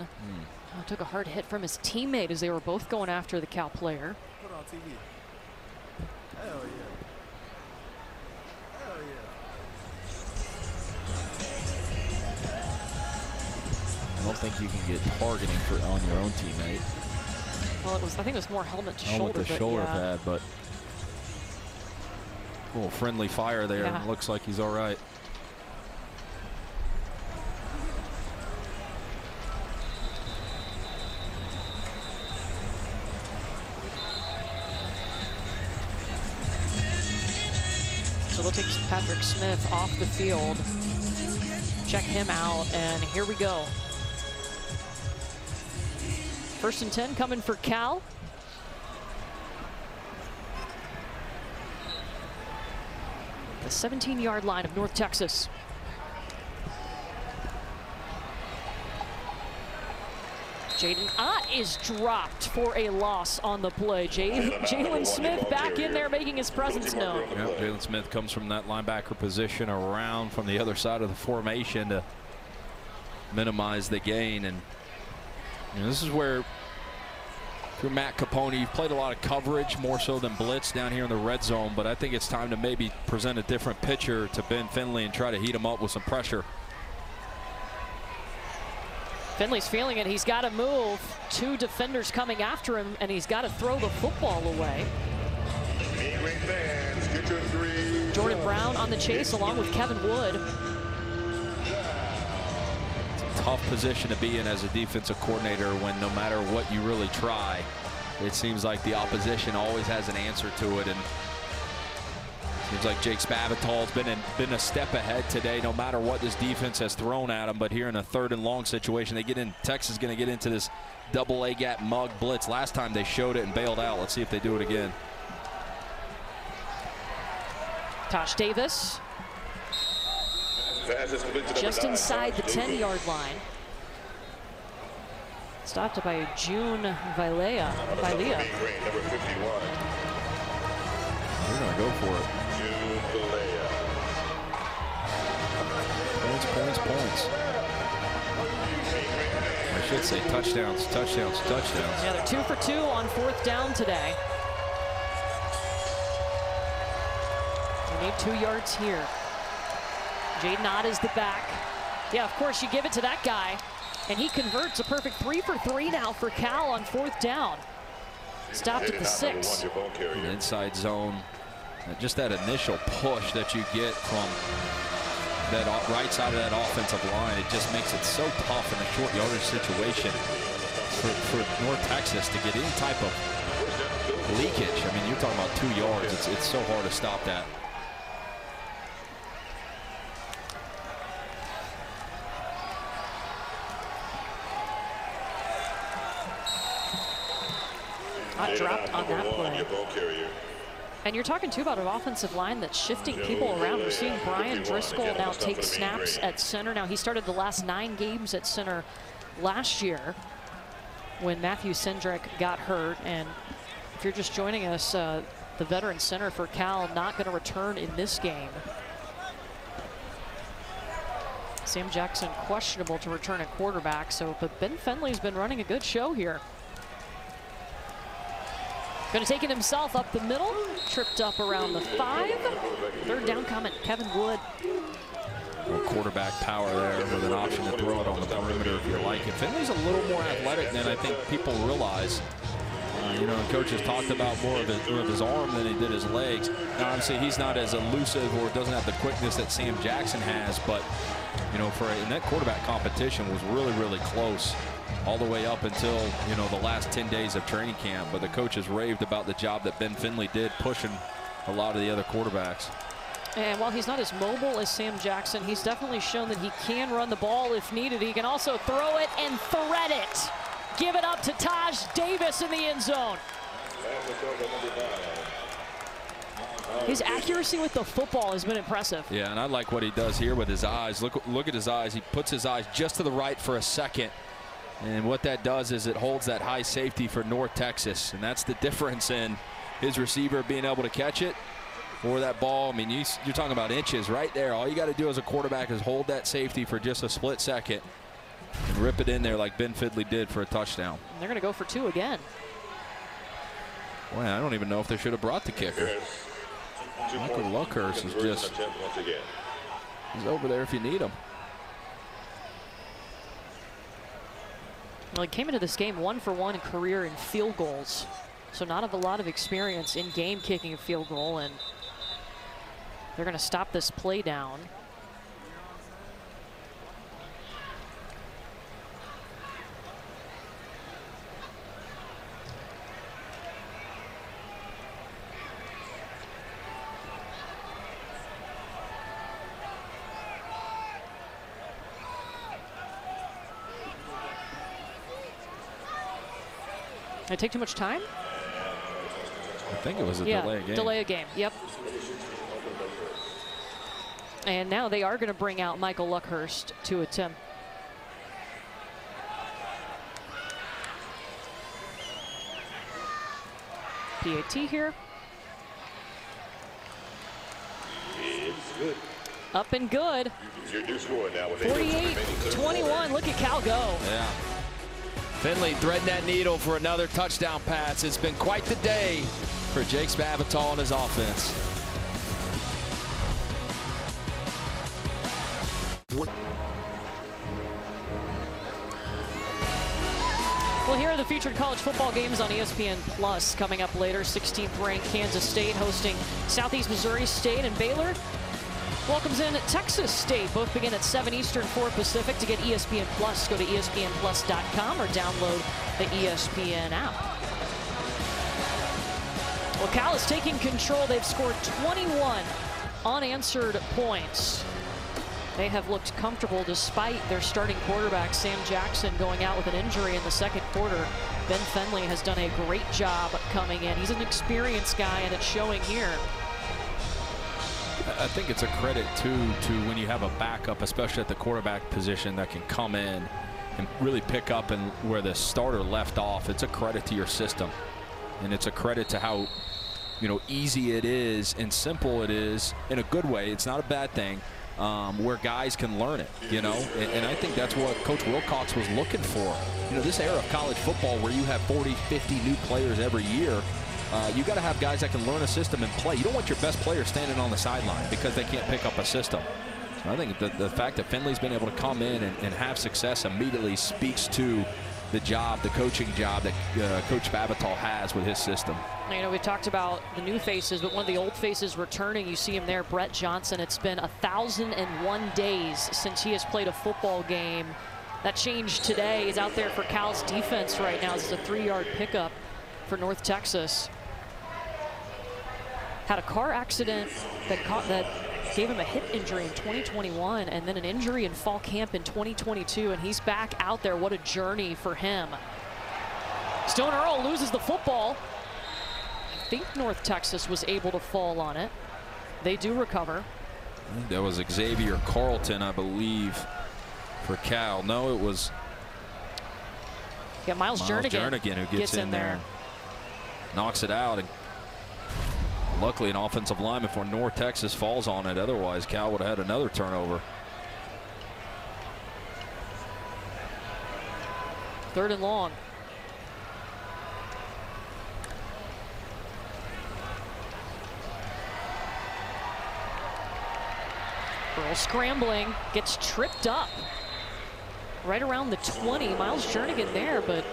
took a hard hit from his teammate as they were both going after the Cal player. TV. Hell yeah. Hell yeah. I don't think you can get targeting for on your own teammate. Well, it was, I think it was more helmet to shoulder. With the shoulder pad, but a little friendly fire there. Yeah. Looks like he's all right. Takes Patrick Smith off the field. Check him out, and here we go. First and 10 coming for Cal. The 17-yard line of North Texas. Jaydn Ott is dropped for a loss on the play. Jalen Smith back in there making his presence known. Yep, Jalen Smith comes from that linebacker position around from the other side of the formation to minimize the gain. And this is where through Matt Capone, you've played a lot of coverage more so than blitz down here in the red zone, but I think it's time to maybe present a different picture to Ben Finley and try to heat him up with some pressure. Finley's feeling it. He's got to move. 2 defenders coming after him, and he's got to throw the football away. Jordan Brown on the chase along with Kevin Wood. It's a tough position to be in as a defensive coordinator when no matter what you really try, it seems like the opposition always has an answer to it. And seems like Jake Spavital has been a step ahead today, no matter what this defense has thrown at him. But here in a third and long situation, they get in. Texas is going to get into this double A gap mug blitz. Last time they showed it and bailed out. Let's see if they do it again. Tosh Davis just inside the 10-yard line. Stopped by June Vilea. They're going to go for it. Points. I should say touchdowns. Yeah, they're 2 for 2 on 4th down today. Gained 2 yards here. Jaydn Ott is the back. Yeah, of course you give it to that guy. And he converts a perfect 3 for 3 now for Cal on 4th down. Stopped at the 6. An inside zone. Just that initial push that you get from that right side of that offensive line, it just makes it so tough in a short yardage situation for North Texas to get any type of leakage. I mean, you're talking about 2 yards. It's so hard to stop that. Not dropped on that play. And you're talking, too, about an offensive line that's shifting people around. We're seeing Brian Driscoll now take snaps at center. Now, he started the last 9 games at center last year when Matthew Cindric got hurt. And if you're just joining us, the veteran center for Cal not going to return in this game. Sam Jackson questionable to return at quarterback. So, but Ben Finley's been running a good show here. Going to take it himself up the middle, tripped up around the 5. 3rd down coming, Kevin Wood. Well, quarterback power there with an option to throw it on the perimeter if you like. And Finley's a little more athletic than I think people realize. You know, coaches talked about more of his arm than he did his legs. Now, obviously, he's not as elusive or doesn't have the quickness that Sam Jackson has, but, you know, and that quarterback competition was really, really close all the way up until, you know, the last 10 days of training camp. But the coaches raved about the job that Ben Finley did pushing a lot of the other quarterbacks. And while he's not as mobile as Sam Jackson, he's definitely shown that he can run the ball if needed. He can also throw it and thread it. Give it up to Taj Davis in the end zone. His accuracy with the football has been impressive. Yeah, and I like what he does here with his eyes. Look at his eyes. He puts his eyes just to the right for a second. And what that does is it holds that high safety for North Texas. And that's the difference in his receiver being able to catch it or that ball. I mean, you're talking about inches right there. All you got to do as a quarterback is hold that safety for just a split second and rip it in there like Ben Finley did for a touchdown. And they're going to go for 2 again. Boy, I don't even know if they should have brought the kicker. Michael Luckhurst is just he's over there if you need him. Well, he came into this game 1 for 1 in career in field goals, so not of a lot of experience in game kicking a field goal, and they're going to stop this play down. Did I take too much time? I think it was a delay of game. Delay of game, yep. And now they are going to bring out Michael Luckhurst to attempt. PAT here. It's good. Up and good. 48-21, look at Cal go. Yeah. Finley threading that needle for another touchdown pass. It's been quite the day for Jake Spavital and his offense. Well, here are the featured college football games on ESPN Plus coming up later. 16th ranked Kansas State hosting Southeast Missouri State, and Baylor welcomes in Texas State. Both begin at 7 Eastern, 4 Pacific. To get ESPN Plus, go to ESPNplus.com or download the ESPN app. Well, Cal is taking control. They've scored 21 unanswered points. They have looked comfortable despite their starting quarterback, Sam Jackson, going out with an injury in the 2nd quarter. Ben Finley has done a great job coming in. He's an experienced guy, and it's showing here. I think it's a credit, too, to when you have a backup, especially at the quarterback position, that can come in and really pick up and where the starter left off. It's a credit to your system, and it's a credit to how, you know, easy it is and simple it is in a good way. It's not a bad thing, where guys can learn it, you know, and I think that's what Coach Wilcox was looking for. You know, this era of college football where you have 40, 50 new players every year, You got to have guys that can learn a system and play. You don't want your best player standing on the sideline because they can't pick up a system. So I think the fact that Finley's been able to come in and have success immediately speaks to the job, the coaching job that Coach Spavital has with his system. You know, we've talked about the new faces, but one of the old faces returning, you see him there, Brett Johnson. It's been 1,001 days since he has played a football game. That changed today. He's out there for Cal's defense right now. This is a 3-yard pickup for North Texas. Had a car accident that gave him a hip injury in 2021 and then an injury in fall camp in 2022, and he's back out there. What a journey for him. Stone Earl loses the football. I think North Texas was able to fall on it. They do recover. That was Xavier Carlton, I believe, for Cal. No, it was... Yeah, Miles Jernigan who gets in there. Knocks it out. And luckily, an offensive lineman for North Texas falls on it. Otherwise, Cal would have had another turnover. 3rd and long. Earl scrambling, gets tripped up. Right around the 20. Miles Jernigan there, but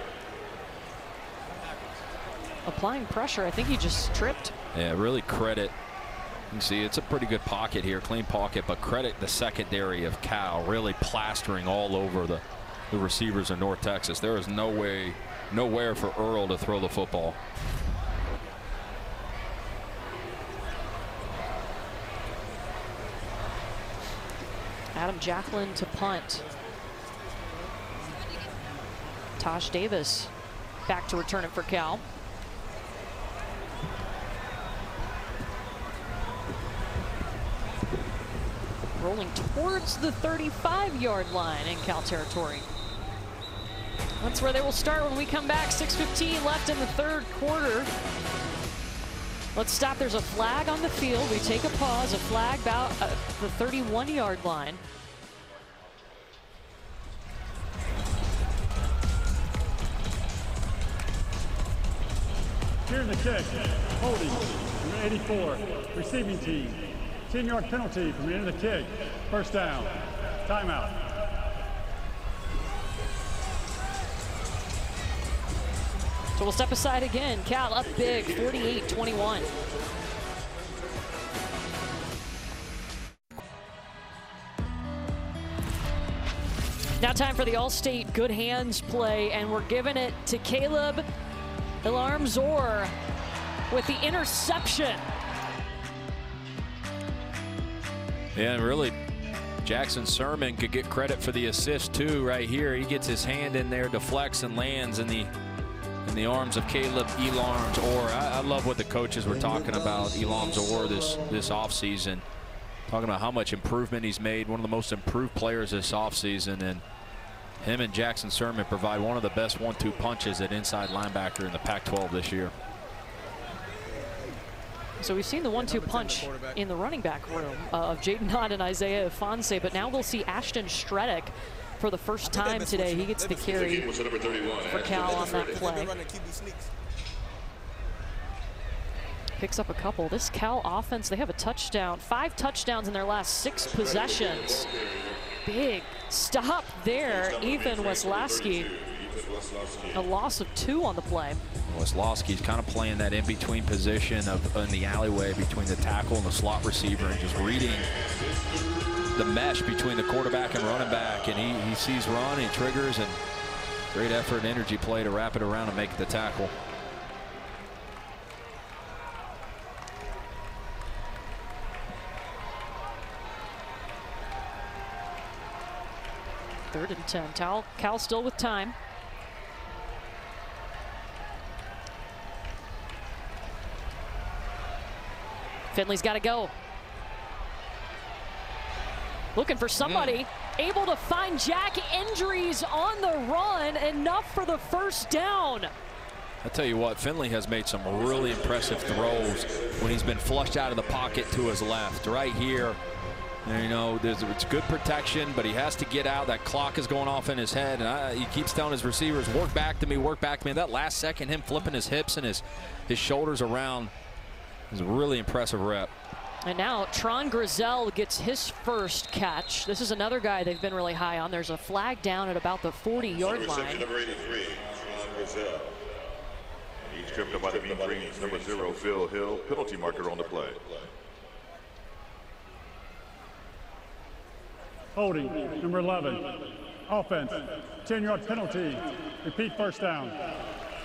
applying pressure. I think he just tripped. Yeah, really credit. You can see it's a pretty good pocket here, clean pocket, but credit the secondary of Cal, really plastering all over the receivers of North Texas. There is no way, nowhere for Earl to throw the football. Adam Jacklin to punt. Tosh Davis back to return it for Cal. Rolling towards the 35-yard line in Cal territory. That's where they will start when we come back. 6:15 left in the 3rd quarter. Let's stop. There's a flag on the field. We take a pause. A flag about at the 31-yard line. Here in the kick, holding from 84, receiving team. 10-yard penalty from the end of the kick. 1st down. Timeout. So we'll step aside again. Cal up big, 48-21. Now time for the All-State good hands play, and we're giving it to Caleb Elarms Orr with the interception. Yeah, and really, Jackson Sirmon could get credit for the assist, too, right here. He gets his hand in there, deflects, and lands in the arms of Caleb Elarms Orr. I love what the coaches were talking about Elarms Orr this offseason, talking about how much improvement he's made, one of the most improved players this offseason, and him and Jackson Sirmon provide one of the best 1-2 punches at inside linebacker in the Pac-12 this year. So we've seen the 1-2 punch in the running back room of Jaydn Ott and Isaiah Ifanse, but now we'll see Ashton Stredick for the first time today. He gets the carry for Cal on that play. Picks up a couple. This Cal offense, they have a touchdown, 5 touchdowns in their last 6 possessions. Big stop there, Ethan Weslaski. A loss of 2 on the play. Weslaski's kind of playing that in-between position of in the alleyway between the tackle and the slot receiver and just reading the mesh between the quarterback and running back. And he sees Ron, he triggers, and great effort and energy play to wrap it around and make the tackle. Third and 10. Cal still with time. Finley's got to go. Looking for somebody. Able to find Jack Endries on the run. Enough for the 1st down. I tell you what, Finley has made some really impressive throws when he's been flushed out of the pocket to his left. Right here, You know, it's good protection, but he has to get out. That clock is going off in his head, and he keeps telling his receivers, work back to me, work back to me. That last second, him flipping his hips and his shoulders around is a really impressive rep. And now Tron Grizel gets his first catch. This is another guy they've been really high on. There's a flag down at about the 40-yard line. Number 83, Tron Grizel. He's tripped up by the mean green, number 0, Phil Hill. Penalty marker on the play. Holding, number 11. Offense, 10-yard penalty. Repeat first down.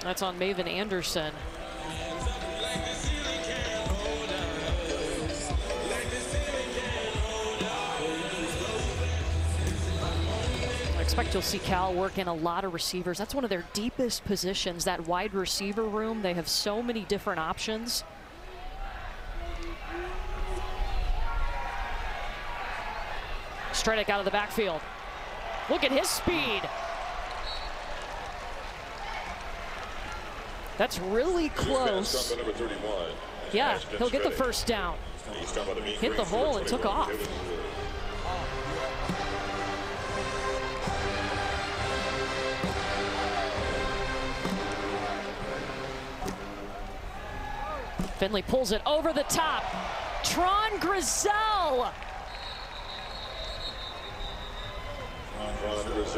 That's on Maven Anderson. Expect you'll see Cal work in a lot of receivers. That's one of their deepest positions, that wide receiver room. They have so many different options. Stredick out of the backfield. Look at his speed. That's really close. Yeah, he'll get the first down. Hit the hole and took off. Finley pulls it over the top. Tron Grizel.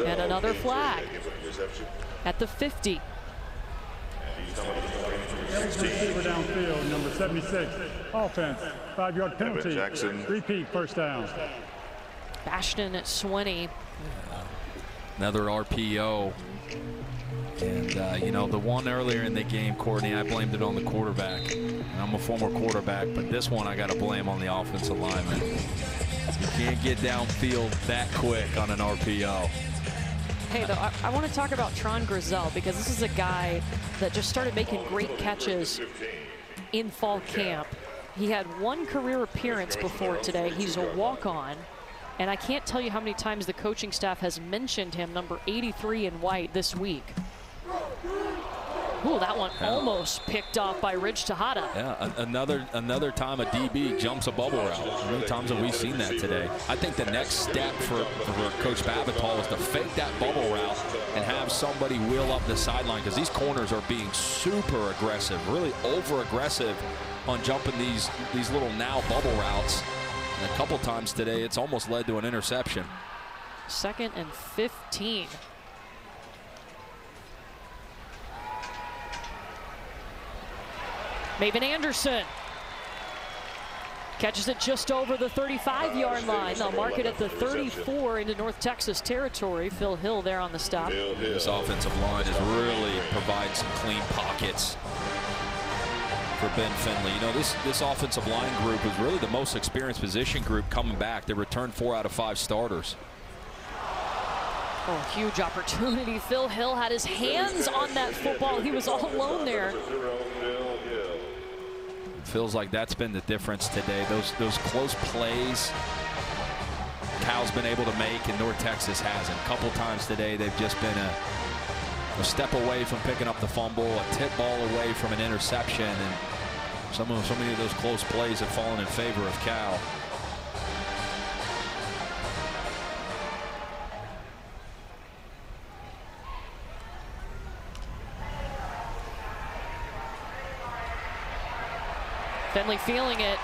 And another flag at the 50. Receiver downfield, number 76. Offense, 5-yard penalty. Jackson. Repeat first down. Ashton at 20. Another RPO. And, you know, the one earlier in the game, Courtney, I blamed it on the quarterback. And I'm a former quarterback, but this one I got to blame on the offensive lineman. You can't get downfield that quick on an RPO. Hey, though, I want to talk about Tron Grizel, because this is a guy that just started making great catches in fall camp. He had one career appearance before today. He's a walk-on. And I can't tell you how many times the coaching staff has mentioned him, number 83 in white, this week. Ooh, that one almost picked off by Ridge Tejada. Yeah, another time a DB jumps a bubble route. How many times have we seen that today? I think the next step for Coach Spavital is to fake that bubble route and have somebody wheel up the sideline, because these corners are being super aggressive, really over-aggressive on jumping these little now bubble routes. And a couple times today, it's almost led to an interception. Second and 15. Maven Anderson catches it just over the 35-yard line. They'll mark it at the 34 into North Texas territory. Phil Hill there on the stop. This offensive line is really providing some clean pockets for Ben Finley. You know, this offensive line group is really the most experienced position group coming back. They returned 4 out of 5 starters. Oh, huge opportunity. Phil Hill had his hands on that football. He was all alone there. Feels like that's been the difference today. Those close plays Cal's been able to make, and North Texas hasn't. A couple times today, they've just been a step away from picking up the fumble, a tip ball away from an interception, and so many of those close plays have fallen in favor of Cal. Finley feeling it.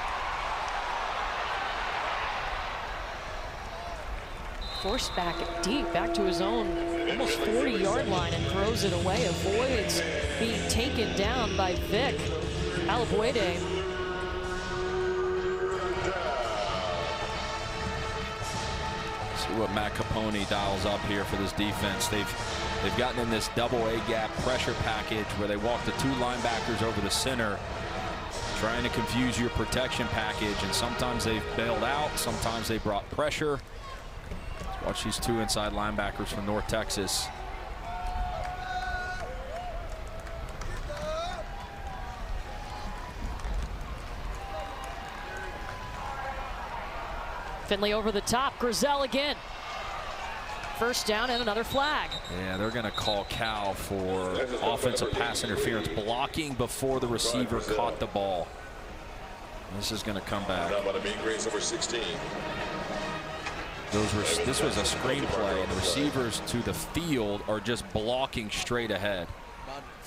Forced back deep, back to his own almost 40-yard line, and throws it away. Avoids being taken down by Vic Alabuede. See what Matt Capone dials up here for this defense. They've gotten in this double A gap pressure package where they walk the 2 linebackers over the center, trying to confuse your protection package, and sometimes they've bailed out, sometimes they brought pressure. Let's watch these 2 inside linebackers from North Texas. Finley over the top, Grizel again. First down and another flag. Yeah, they're going to call Cal for offensive pass interference, blocking before the receiver caught the ball. This is going to come back. This was a screenplay, and the receivers to the field are just blocking straight ahead.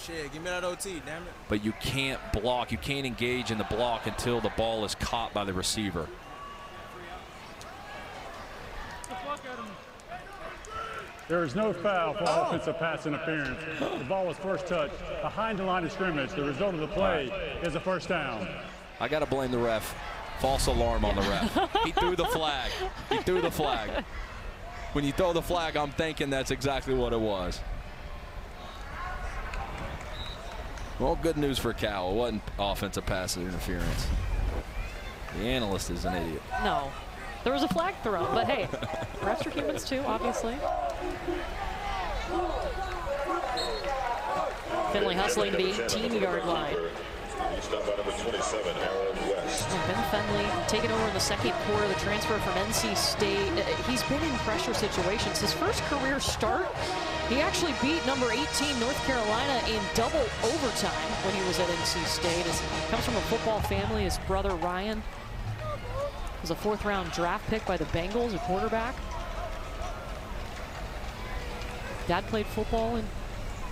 Shit, give me that OT, damn it. But you can't block. You can't engage in the block until the ball is caught by the receiver. There is no foul for offensive pass interference. The ball was first touched behind the line of scrimmage. The result of the play is a first down. I got to blame the ref. False alarm on the ref. He threw the flag. He threw the flag. When you throw the flag, I'm thinking that's exactly what it was. Well, good news for Cal. It wasn't offensive pass interference. The analyst is an idiot. No. There was a flag thrown, but hey, refs are humans too, obviously. Finley hustling the 18-yard line. Ben Finley taking over in the second quarter, the transfer from NC State. He's been in pressure situations. His first career start, he actually beat number 18 North Carolina in double overtime when he was at NC State. He comes from a football family. His brother Ryan was a fourth-round draft pick by the Bengals, a quarterback. Dad played football in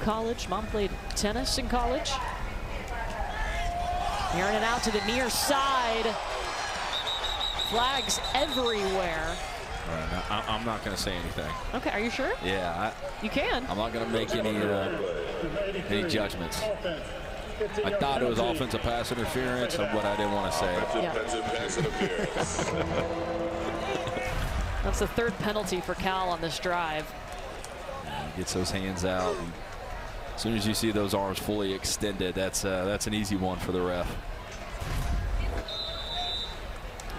college. Mom played tennis in college. Airing it out to the near side. Flags everywhere. All right, I'm not going to say anything. Okay, are you sure? Yeah. You can. I'm not going to make any judgments. I thought it was offensive pass interference, but I didn't want to say it. Yeah. That's the third penalty for Cal on this drive. He gets those hands out. And as soon as you see those arms fully extended, that's an easy one for the ref.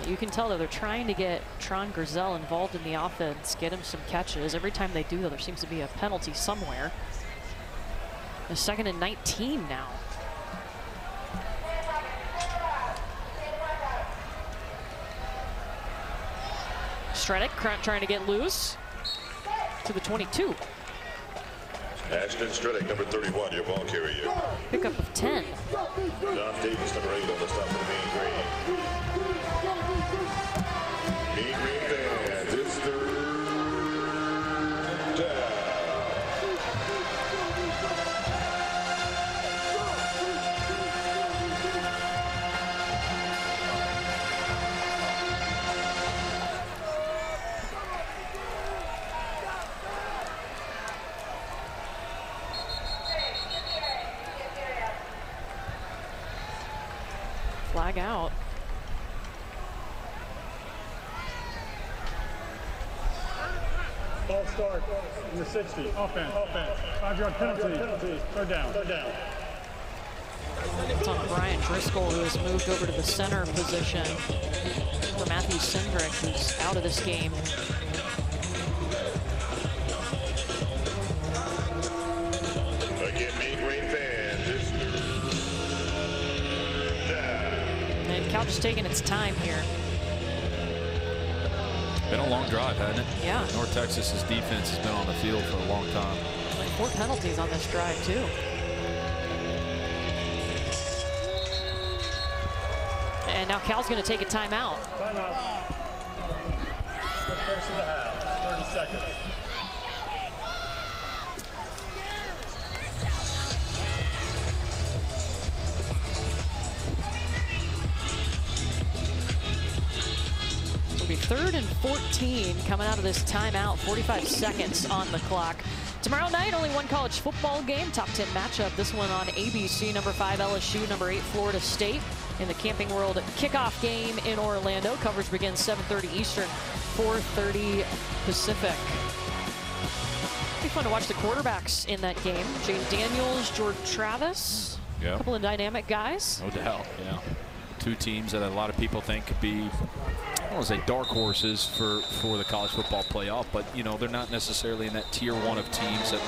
You can tell that they're trying to get Tron Grizel involved in the offense, get him some catches. Every time they do, though, there seems to be a penalty somewhere. The second and 19 now. Stredick trying to get loose to the 22. Ashton Stredick, number 31, your ball carrier. Pickup of 10. John Davis, number 8, on the stop for the Mean Green. Mean Green fans, it's third down. Out. Ball start, number 60, offense, 5-yard penalty, third down. It's on Brian Driscoll, who has moved over to the center position for Matthew Cindric, who's out of this game. Cal just taking its time here. Been a long drive, hasn't it? Yeah. North Texas's defense has been on the field for a long time. Like 4 penalties on this drive, too. And now Cal's going to take a timeout. Timeout. First of the half, 30 seconds. Third and 14 coming out of this timeout, 45 seconds on the clock. Tomorrow night, only one college football game, top 10 matchup. This one on ABC, number 5 LSU, number 8 Florida State in the Camping World kickoff game in Orlando. Coverage begins 7:30 Eastern, 4:30 Pacific. It'll be fun to watch the quarterbacks in that game. Jane Daniels, George Travis, yeah. A couple of dynamic guys. No doubt, yeah. Two teams that a lot of people think could be, I don't want to say dark horses for the college football playoff, but you know they're not necessarily in that tier one of teams that,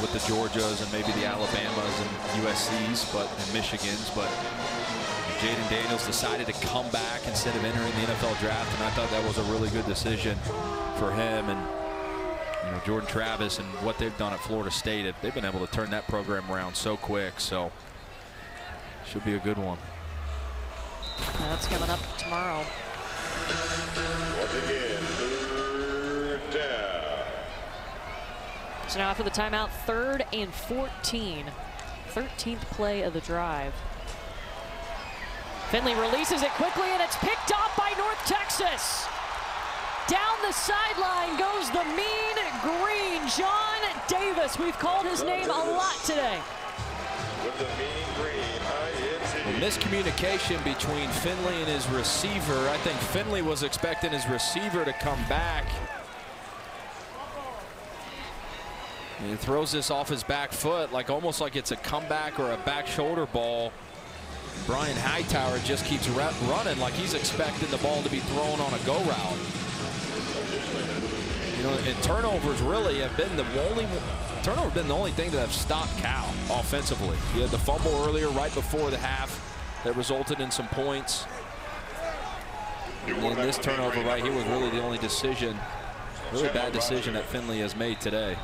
with the Georgias and maybe the Alabamas and USC's, but and Michigans. But Jaydn Daniels decided to come back instead of entering the NFL draft, and I thought that was a really good decision for him. And you know Jordan Travis and what they've done at Florida State, they've been able to turn that program around so quick. So should be a good one. That's coming up tomorrow. Once again, third down. So now after the timeout, 3rd and 14. 13th play of the drive. Finley releases it quickly, and it's picked off by North Texas. Down the sideline goes the mean green, John Davis. We've called his name a lot today. With the mean green, miscommunication between Finley and his receiver. I think Finley was expecting his receiver to come back. And he throws this off his back foot, like almost like it's a comeback or a back shoulder ball. Brian Hightower just keeps running like he's expecting the ball to be thrown on a go route. You know, and turnovers really have been the only thing that have stopped Cal offensively. You had the fumble earlier right before the half that resulted in some points. And this turnover right here was really the only decision, really bad decision that Finley has made today.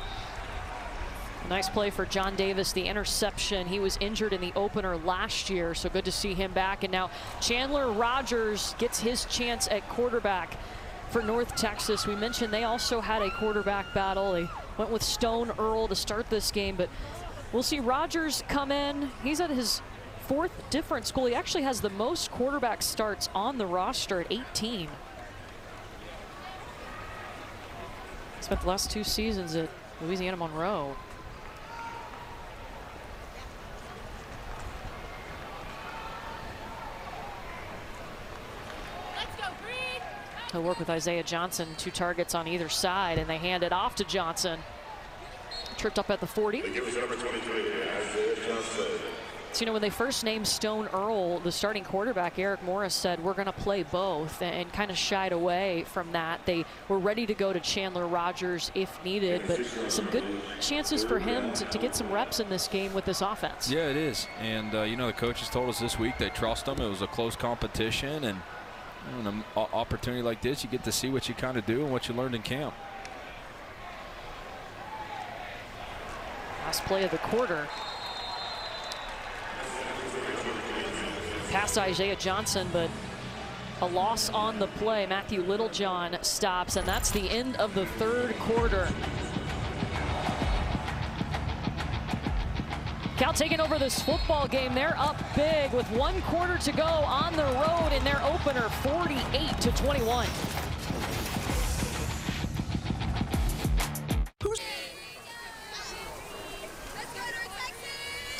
Nice play for John Davis, the interception. He was injured in the opener last year, so good to see him back. And now Chandler Rogers gets his chance at quarterback for North Texas. We mentioned they also had a quarterback battle. They went with Stone Earl to start this game, but we'll see Rogers come in. He's at his 4th different school. He actually has the most quarterback starts on the roster at 18. Spent the last 2 seasons at Louisiana Monroe. He'll work with Isaiah Johnson, 2 targets on either side, and they hand it off to Johnson. Tripped up at the 40. So, you know, when they first named Stone Earl the starting quarterback, Eric Morris said, we're going to play both, and kind of shied away from that. They were ready to go to Chandler Rogers if needed, but some good chances for him to get some reps in this game with this offense. Yeah, it is. And, you know, the coaches told us this week they trust him. It was a close competition, and in an opportunity like this, you get to see what you kind of do and what you learned in camp. Last play of the quarter. Pass to Isaiah Johnson, but a loss on the play. Matthew Littlejohn stops, and that's the end of the 3rd quarter. Cal taking over this football game. They're up big with 1 quarter to go on the road in their opener, 48-21.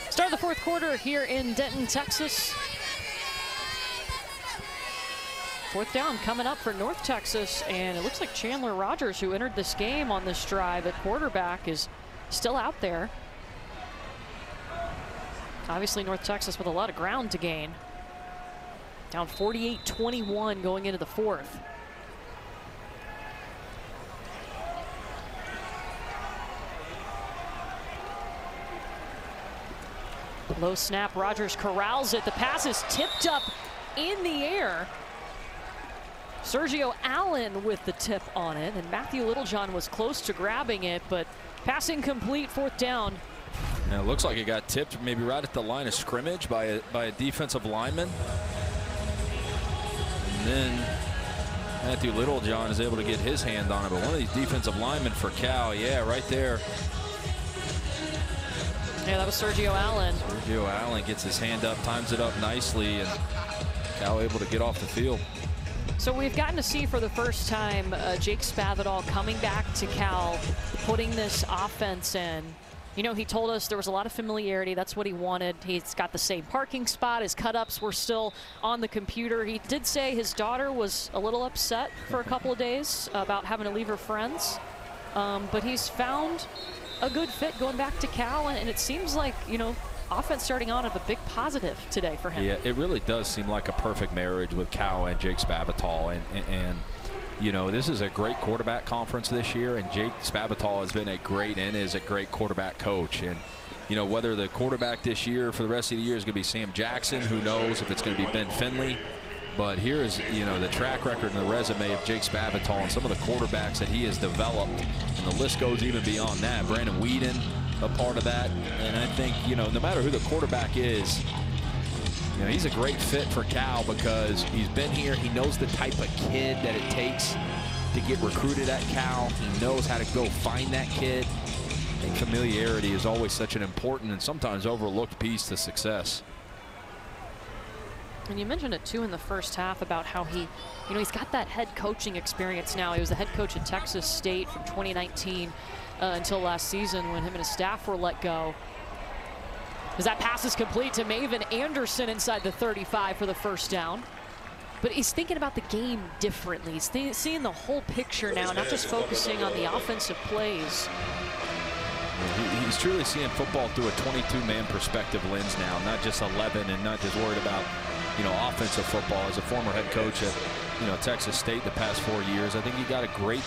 Start of the 4th quarter here in Denton, Texas. 4th down coming up for North Texas, and it looks like Chandler Rogers, who entered this game on this drive at quarterback, is still out there. Obviously, North Texas with a lot of ground to gain. Down 48-21 going into the 4th. Low snap, Rogers corrals it. The pass is tipped up in the air. Sergio Allen with the tip on it, and Matthew Littlejohn was close to grabbing it, but pass incomplete, 4th down. And it looks like it got tipped maybe right at the line of scrimmage by a defensive lineman. And then Matthew Littlejohn is able to get his hand on it. But one of these defensive linemen for Cal, yeah, right there. Yeah, that was Sergio Allen. Sergio Allen gets his hand up, times it up nicely, and Cal able to get off the field. So we've gotten to see for the first time Jake Spavital coming back to Cal, putting this offense in. You know, he told us there was a lot of familiarity. That's what he wanted. He's got the same parking spot. His cut-ups were still on the computer. He did say his daughter was a little upset for a couple of days about having to leave her friends. But he's found a good fit going back to Cal, and it seems like, you know, offense starting on with a big positive today for him. Yeah, it really does seem like a perfect marriage with Cal and Jake Spavital. And you know, this is a great quarterback conference this year, and Jake Spavital has been a great and is a great quarterback coach. And, you know, whether the quarterback this year for the rest of the year is going to be Sam Jackson, who knows if it's going to be Ben Finley. But here is, you know, the track record and the resume of Jake Spavital and some of the quarterbacks that he has developed. And the list goes even beyond that. Brandon Whedon, a part of that. And I think, you know, no matter who the quarterback is, You know, he's a great fit for Cal because he's been here. He knows the type of kid that it takes to get recruited at Cal. He knows how to go find that kid. And familiarity is always such an important and sometimes overlooked piece to success. And you mentioned it too in the first half about how he, you know, he's got that head coaching experience now. He was the head coach at Texas State from 2019 until last season when him and his staff were let go. As that pass is complete to Maven Anderson inside the 35 for the first down. But he's thinking about the game differently. He's seeing the whole picture now, not just focusing on the offensive plays. He's truly seeing football through a 22-man perspective lens now, not just 11 and not just worried about, you know, offensive football. As a former head coach at, you know, Texas State the past 4 years, I think he got a great,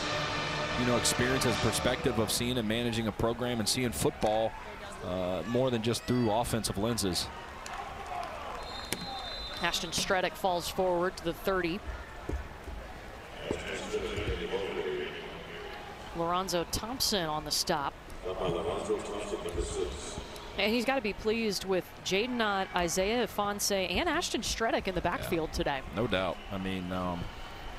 you know, experience and perspective of seeing and managing a program and seeing football more than just through offensive lenses. Ashton Stredick falls forward to the 30. Lorenzo Thompson on the stop. And he's got to be pleased with Jaydn Ott, Isaiah Ifanse, and Ashton Stredick in the backfield today. No doubt. I mean, you know,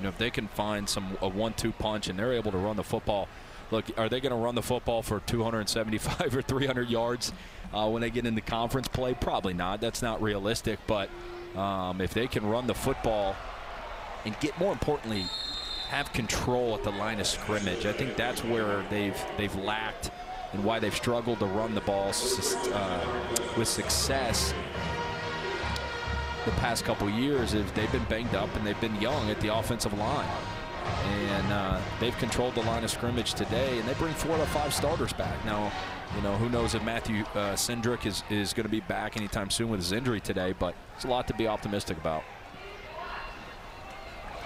if they can find a 1-2 punch and they're able to run the football. Look, are they going to run the football for 275 or 300 yards when they get into conference play? Probably not. That's not realistic. But if they can run the football and get, more importantly, have control at the line of scrimmage, I think that's where they've lacked and why they've struggled to run the ball with success the past couple years. Is they've been banged up and they've been young at the offensive line. And they've controlled the line of scrimmage today, and they bring 4 out of 5 starters back. Now, you know, who knows if Matthew Cindric is going to be back anytime soon with his injury today, but it's a lot to be optimistic about.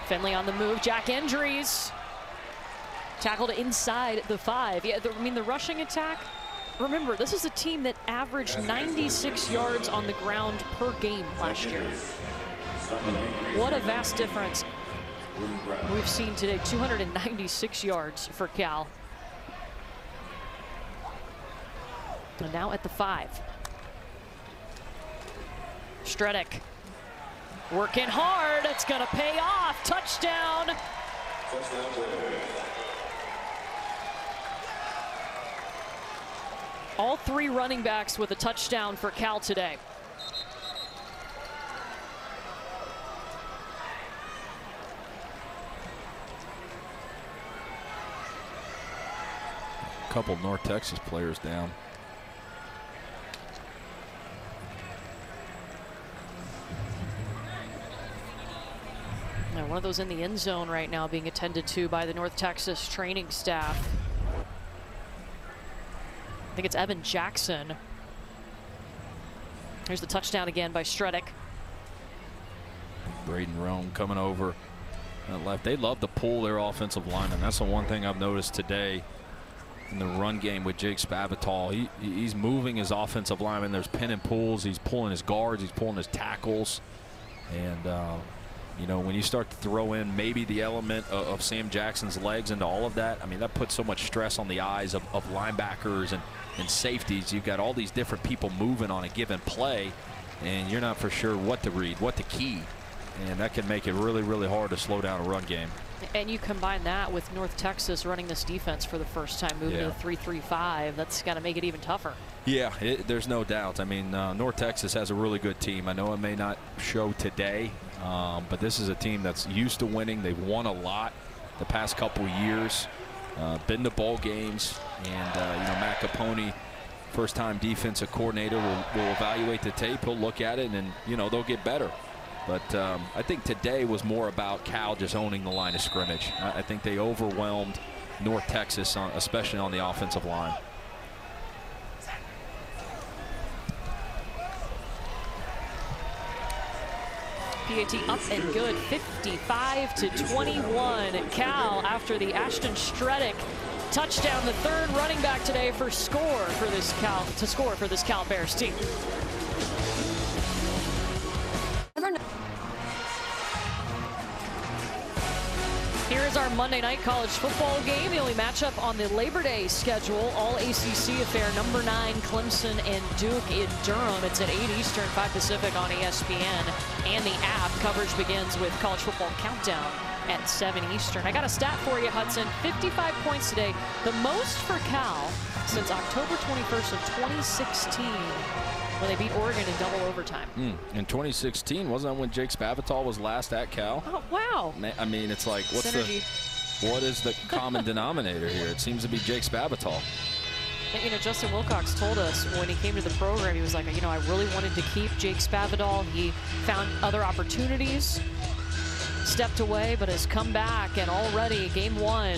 Finley on the move. Jack Endries tackled inside the 5. Yeah, I mean, the rushing attack. Remember, this is a team that averaged 96 yards on the ground per game last year. What a vast difference we've seen today. 296 yards for Cal. And now at the 5. Stredick working hard. It's going to pay off. Touchdown. All 3 running backs with a touchdown for Cal today. Couple North Texas players down. Now, one of those in the end zone right now being attended to by the North Texas training staff. I think it's Evan Jackson. Here's the touchdown again by Stredick. Braden Rome coming over left. They love to pull their offensive linemen. That's the one thing I've noticed today in the run game with Jake Spavital. He's moving his offensive lineman. There's pin and pulls. He's pulling his guards. He's pulling his tackles. And, you know, when you start to throw in maybe the element of Sam Jackson's legs into all of that, I mean, that puts so much stress on the eyes of linebackers and safeties. You've got all these different people moving on a given play, and you're not for sure what to read, what to key. And that can make it really, really hard to slow down a run game. And you combine that with North Texas running this defense for the first time, moving to 3-3-5. That's got to make it even tougher. Yeah, there's no doubt. I mean, North Texas has a really good team. I know it may not show today, but this is a team that's used to winning. They've won a lot the past couple years, been to bowl games, and you know, Matt Capone, first-time defensive coordinator, will evaluate the tape. He'll look at it, and you know, they'll get better. But I think today was more about Cal just owning the line of scrimmage. I think they overwhelmed North Texas, especially on the offensive line. PAT up and good, 55-21. Cal after the Ashton Stredick touchdown, the 3rd running back today to score for this Cal Bears team. Here is our Monday night college football game, the only matchup on the Labor Day schedule. All ACC affair, number 9, Clemson and Duke in Durham. It's at 8 Eastern, 5 Pacific on ESPN and the app. Coverage begins with College Football Countdown at 7 Eastern. I got a stat for you, Hudson. 55 points today, the most for Cal since October 21st of 2016. When they beat Oregon in double overtime. In 2016, wasn't that when Jake Spavital was last at Cal? Oh, wow. Man, I mean, it's like, what's what is the common denominator here? It seems to be Jake Spavital. You know, Justin Wilcox told us when he came to the program, he was like, you know, I really wanted to keep Jake Spavital. He found other opportunities, stepped away, but has come back, and already game 1,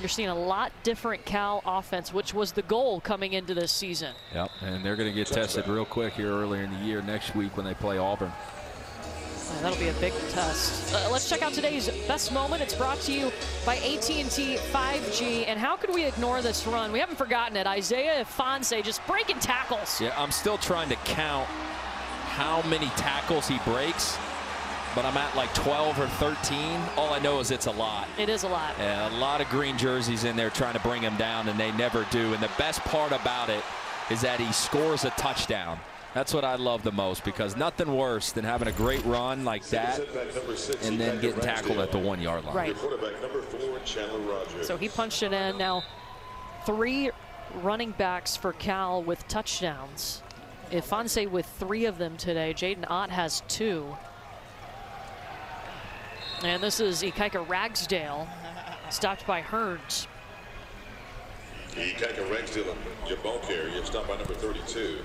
you're seeing a lot different Cal offense, which was the goal coming into this season. Yep, and they're going to get tested real quick here earlier in the year next week when they play Auburn. Well, that'll be a big test. Let's check out today's best moment. It's brought to you by AT&T 5G. And how could we ignore this run? We haven't forgotten it. Isaiah Ifanse just breaking tackles. Yeah, I'm still trying to count how many tackles he breaks. But I'm at like 12 or 13. All I know is it's a lot. It is a lot. Yeah, a lot of green jerseys in there trying to bring him down, and they never do. And the best part about it is that he scores a touchdown. That's what I love the most, because nothing worse than having a great run like that and then getting tackled at the 1-yard line. Right. So he punched it in. Now 3 running backs for Cal with touchdowns. Ifanse with 3 of them today. Jaydn Ott has 2. And this is Ikaika Ragsdale, stopped by Hearns. Ikaika Ragsdale, your ball carrier, stopped by number 32.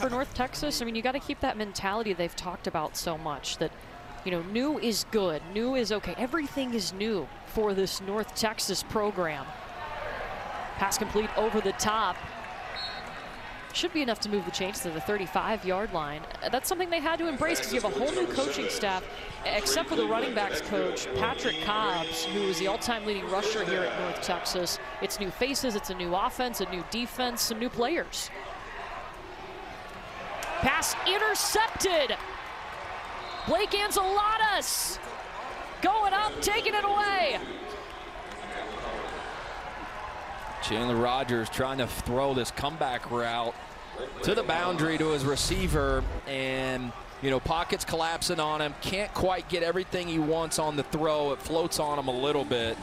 For North Texas, I mean, you got to keep that mentality they've talked about so much, that, you know, new is good, new is okay. Everything is new for this North Texas program. Pass complete over the top. Should be enough to move the chains to the 35-yard line. That's something they had to embrace, because you have a whole new coaching staff, except for the running backs coach, Patrick Cobbs, who is the all-time leading rusher here at North Texas. It's new faces, it's a new offense, a new defense, some new players. Pass intercepted. Blake Anzalatas going up, taking it away. Chandler Rogers trying to throw this comeback route to the boundary to his receiver, and, you know, pockets collapsing on him. Can't quite get everything he wants on the throw. It floats on him a little bit.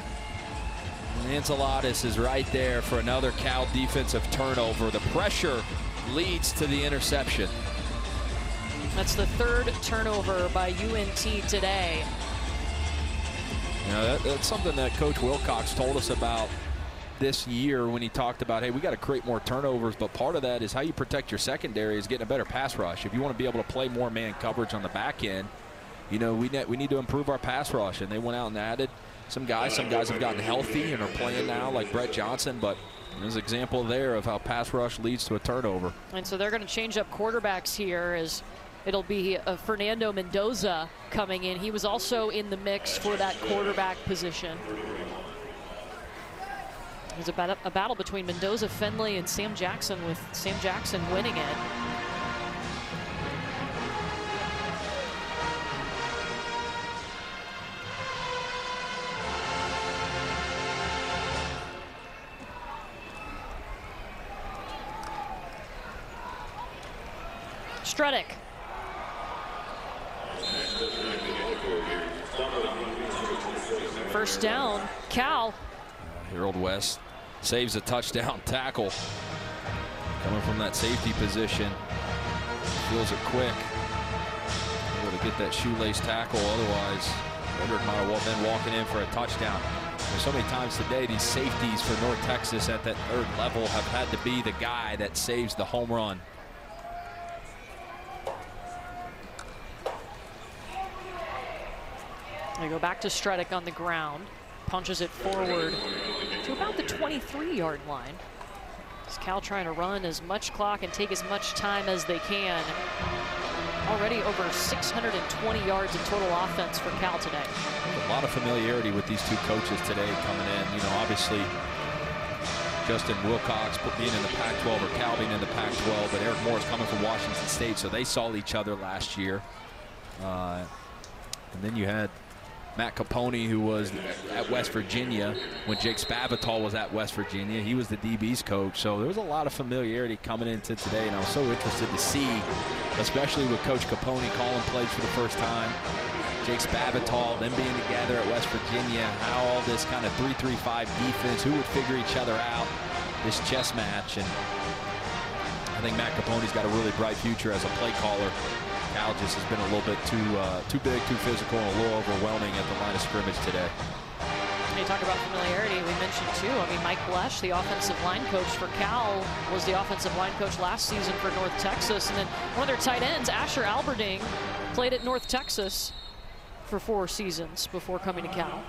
And Anzalatas is right there for another Cal defensive turnover. The pressure leads to the interception. That's the 3rd turnover by UNT today. You know, that's something that Coach Wilcox told us about this year when he talked about, hey, we got to create more turnovers, but part of that is how you protect your secondary is getting a better pass rush. If you want to be able to play more man coverage on the back end, you know, we need to improve our pass rush, and they went out and added some guys. Some guys have gotten healthy and are playing now, like Brett Johnson, but there's an example there of how pass rush leads to a turnover. And so they're going to change up quarterbacks here, as it'll be Fernando Mendoza coming in. He was also in the mix for that quarterback position. There's a battle between Mendoza, Finley, and Sam Jackson, with Sam Jackson winning it. Stredick. First down, Cal. Harold West saves a touchdown tackle. Coming from that safety position. Feels it quick. Able to get that shoelace tackle. Otherwise, Roderick might have been walking in for a touchdown. There's so many times today these safeties for North Texas at that 3rd level have had to be the guy that saves the home run. They go back to Stredick on the ground. Punches it forward to about the 23-yard line. It's Cal trying to run as much clock and take as much time as they can. Already over 620 yards of total offense for Cal today. A lot of familiarity with these two coaches today coming in. You know, obviously Justin Wilcox being in the Pac-12 or Cal being in the Pac-12, but Eric Morris coming from Washington State, so they saw each other last year. And then you had Matt Capone, who was at West Virginia when Jake Spavital was at West Virginia. He was the DB's coach, so there was a lot of familiarity coming into today, and I was so interested to see, especially with Coach Capone calling plays for the first time, Jake Spavital, them being together at West Virginia, how all this kind of 3-3-5 defense, who would figure each other out, this chess match. And I think Matt Capone's got a really bright future as a play caller. Cal just has been a little bit too big, too physical, and a little overwhelming at the line of scrimmage today. You talk about familiarity, we mentioned too, I mean, Mike Lesh, the offensive line coach for Cal, was the offensive line coach last season for North Texas. And then one of their tight ends, Asher Alberding, played at North Texas for 4 seasons before coming to Cal.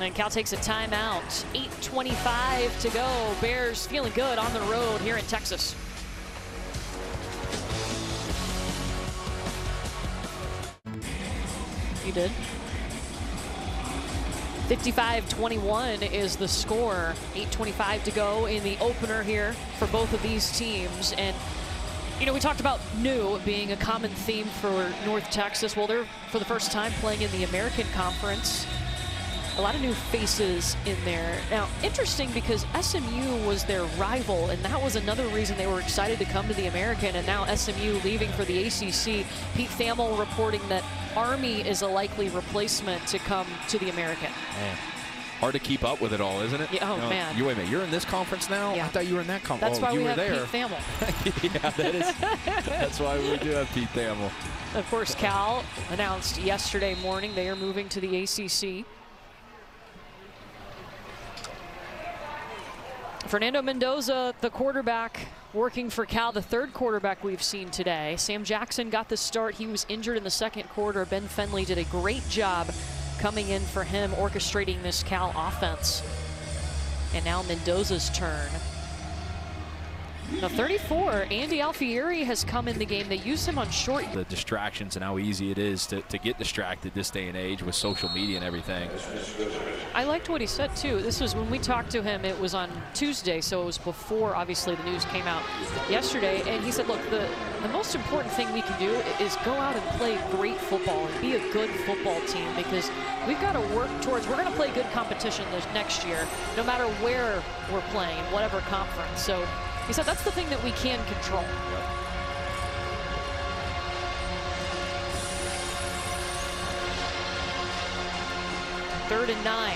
And Cal takes a timeout. 8:25 to go. Bears feeling good on the road here in Texas. You did. 55-21 is the score. 8:25 to go in the opener here for both of these teams. And you know, we talked about new being a common theme for North Texas. Well, they're for the first time playing in the American Conference. A lot of new faces in there. Now, interesting because SMU was their rival, and that was another reason they were excited to come to the American, and now SMU leaving for the ACC. Pete Thamel reporting that Army is a likely replacement to come to the American. Man, hard to keep up with it all, isn't it? Yeah, oh, you know, man. Wait a minute, you're in this conference now? Yeah. I thought you were in that conference. That's why we have there. Pete Thamel. Yeah, that is, that's why we do have Pete Thamel. Of course, Cal announced yesterday morning they are moving to the ACC. Fernando Mendoza, the quarterback, working for Cal, the third quarterback we've seen today. Sam Jackson got the start. He was injured in the second quarter. Ben Finley did a great job coming in for him, orchestrating this Cal offense. And now Mendoza's turn. Now 34, Andy Alfieri has come in the game. They use him on short. The distractions and how easy it is to get distracted this day and age with social media and everything. I liked what he said too. This was when we talked to him, it was on Tuesday, so it was before obviously the news came out yesterday. And he said, look, the most important thing we can do is go out and play great football and be a good football team, because we've got to work towards, we're going to play good competition this next year, no matter where we're playing, whatever conference. So he said that's the thing that we can control. Yep. 3rd and 9.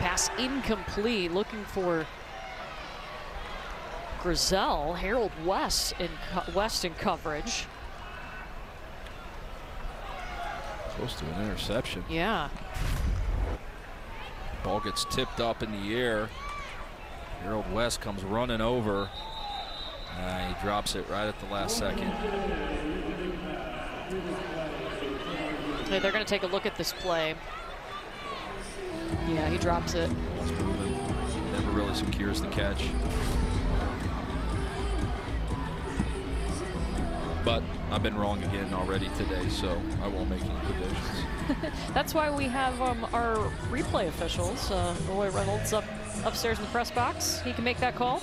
Pass incomplete, looking for Grizel. Harold West in coverage. Close to an interception. Yeah. Ball gets tipped up in the air. Harold West comes running over. He drops it right at the last second. Hey, they're going to take a look at this play. Yeah, he drops it. It's moving. Never really secures the catch. But I've been wrong again already today, so I won't make any predictions. That's why we have our replay officials. Roy Reynolds upstairs in the press box. He can make that call.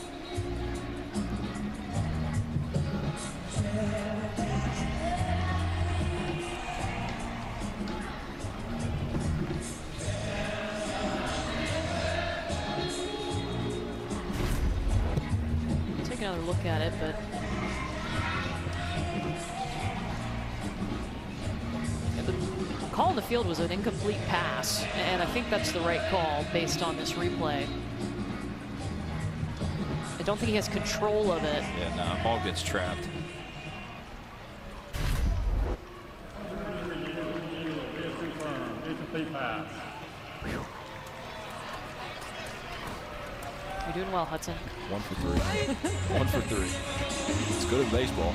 Take another look at it, but call in the field was an incomplete pass, and I think that's the right call based on this replay. I don't think he has control of it. Yeah, no, ball gets trapped. You're doing well, Hudson. 1 for 3. 1 for 3. It's good at baseball.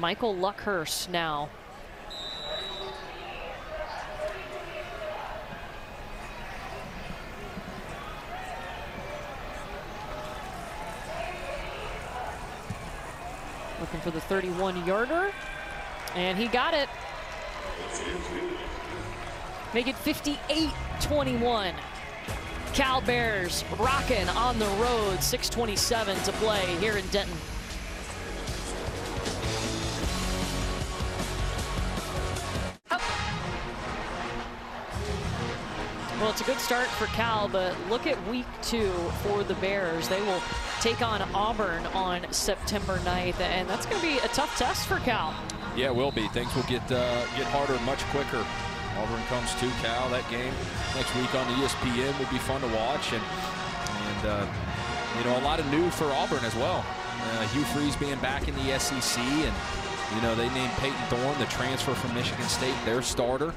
Michael Luckhurst now looking for the 31-yarder, and he got it. Make it 58-21. Cal Bears rocking on the road, 6:27 to play here in Denton. Well, it's a good start for Cal, but look at week 2 for the Bears. They will take on Auburn on September 9th, and that's going to be a tough test for Cal. Yeah, it will be. Things will get harder much quicker. Auburn comes to Cal. That game next week on ESPN will be fun to watch, and you know, a lot of new for Auburn as well. Hugh Freeze being back in the SEC, and you know, they named Peyton Thorne, the transfer from Michigan State, their starter.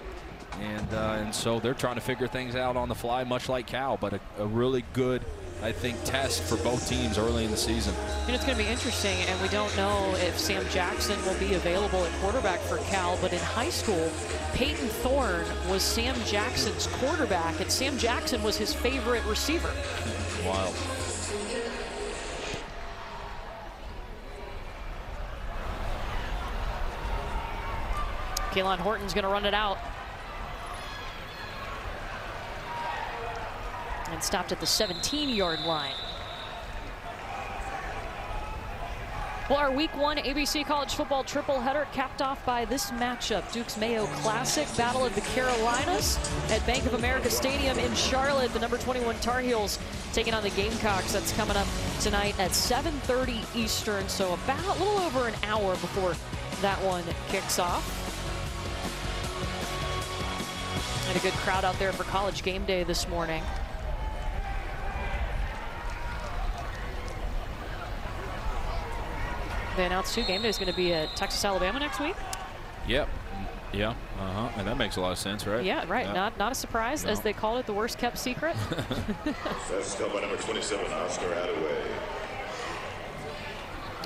And so they're trying to figure things out on the fly, much like Cal, but a really good, I think, test for both teams early in the season. And it's going to be interesting, and we don't know if Sam Jackson will be available at quarterback for Cal, but in high school, Peyton Thorne was Sam Jackson's quarterback, and Sam Jackson was his favorite receiver. Wild. Kaylon Horton's going to run it out. And stopped at the 17-yard line. Well, our Week 1 ABC College Football tripleheader capped off by this matchup. Duke's Mayo Classic, Battle of the Carolinas at Bank of America Stadium in Charlotte. The number 21 Tar Heels taking on the Gamecocks. That's coming up tonight at 7:30 Eastern, so about a little over an hour before that one kicks off. And a good crowd out there for College Game Day this morning. They announced too, game day is going to be at Texas, Alabama next week. Yep. Yeah. And that makes a lot of sense, right? Yeah. Right. Yeah. Not a surprise, no. As they called it, the worst kept secret. That's still by number 27, Oscar Attaway.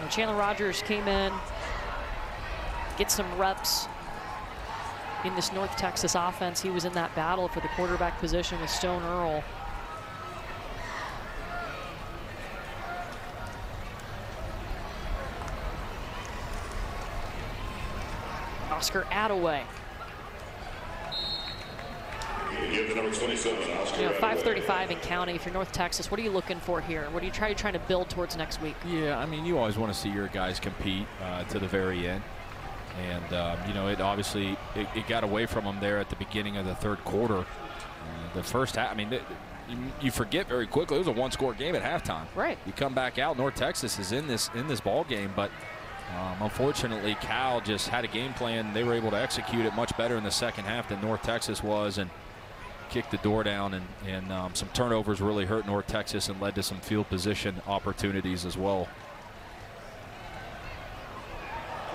And Chandler Rogers came in, get some reps in this North Texas offense. He was in that battle for the quarterback position with Stone Earl. Oscar Attaway. You know, 5:35 in county. If you're North Texas, what are you looking for here? What are you trying to build towards next week? Yeah, I mean, you always want to see your guys compete to the very end. And, you know, it obviously it got away from them there at the beginning of the third quarter. The first half, I mean, you forget very quickly. It was a one-score game at halftime. Right. You come back out. North Texas is in this ball game, but unfortunately, Cal just had a game plan. They were able to execute it much better in the second half than North Texas was, and kicked the door down. And some turnovers really hurt North Texas and led to some field position opportunities as well.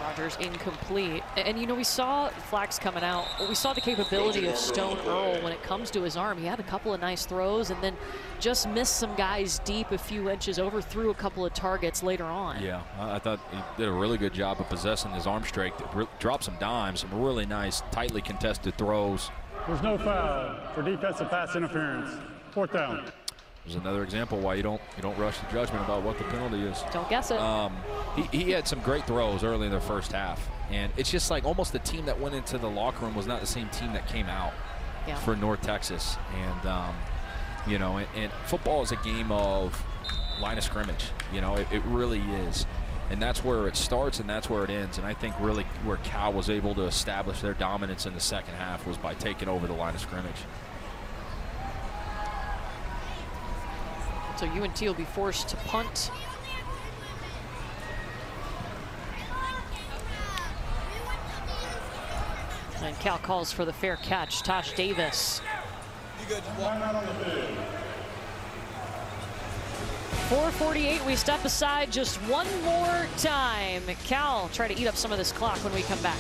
Rogers incomplete. And, you know, we saw Flax coming out. We saw the capability of Stone Earl when it comes to his arm. He had a couple of nice throws and then just missed some guys deep a few inches, overthrew a couple of targets later on. Yeah, I thought he did a really good job of possessing his arm strength. Dropped some dimes, some really nice, tightly contested throws. There's no foul for defensive pass interference. 4th down. There's another example why you don't rush to judgment about what the penalty is. Don't guess it. He had some great throws early in the first half, and it's just like almost the team that went into the locker room was not the same team that came out. Yeah. For North Texas. And you know, and football is a game of line of scrimmage. You know, it really is, and that's where it starts and that's where it ends. And I think really where Cal was able to establish their dominance in the second half was by taking over the line of scrimmage. So UNT will be forced to punt. And Cal calls for the fair catch. Tosh Davis. 4:48, we step aside just one more time. Cal, try to eat up some of this clock when we come back.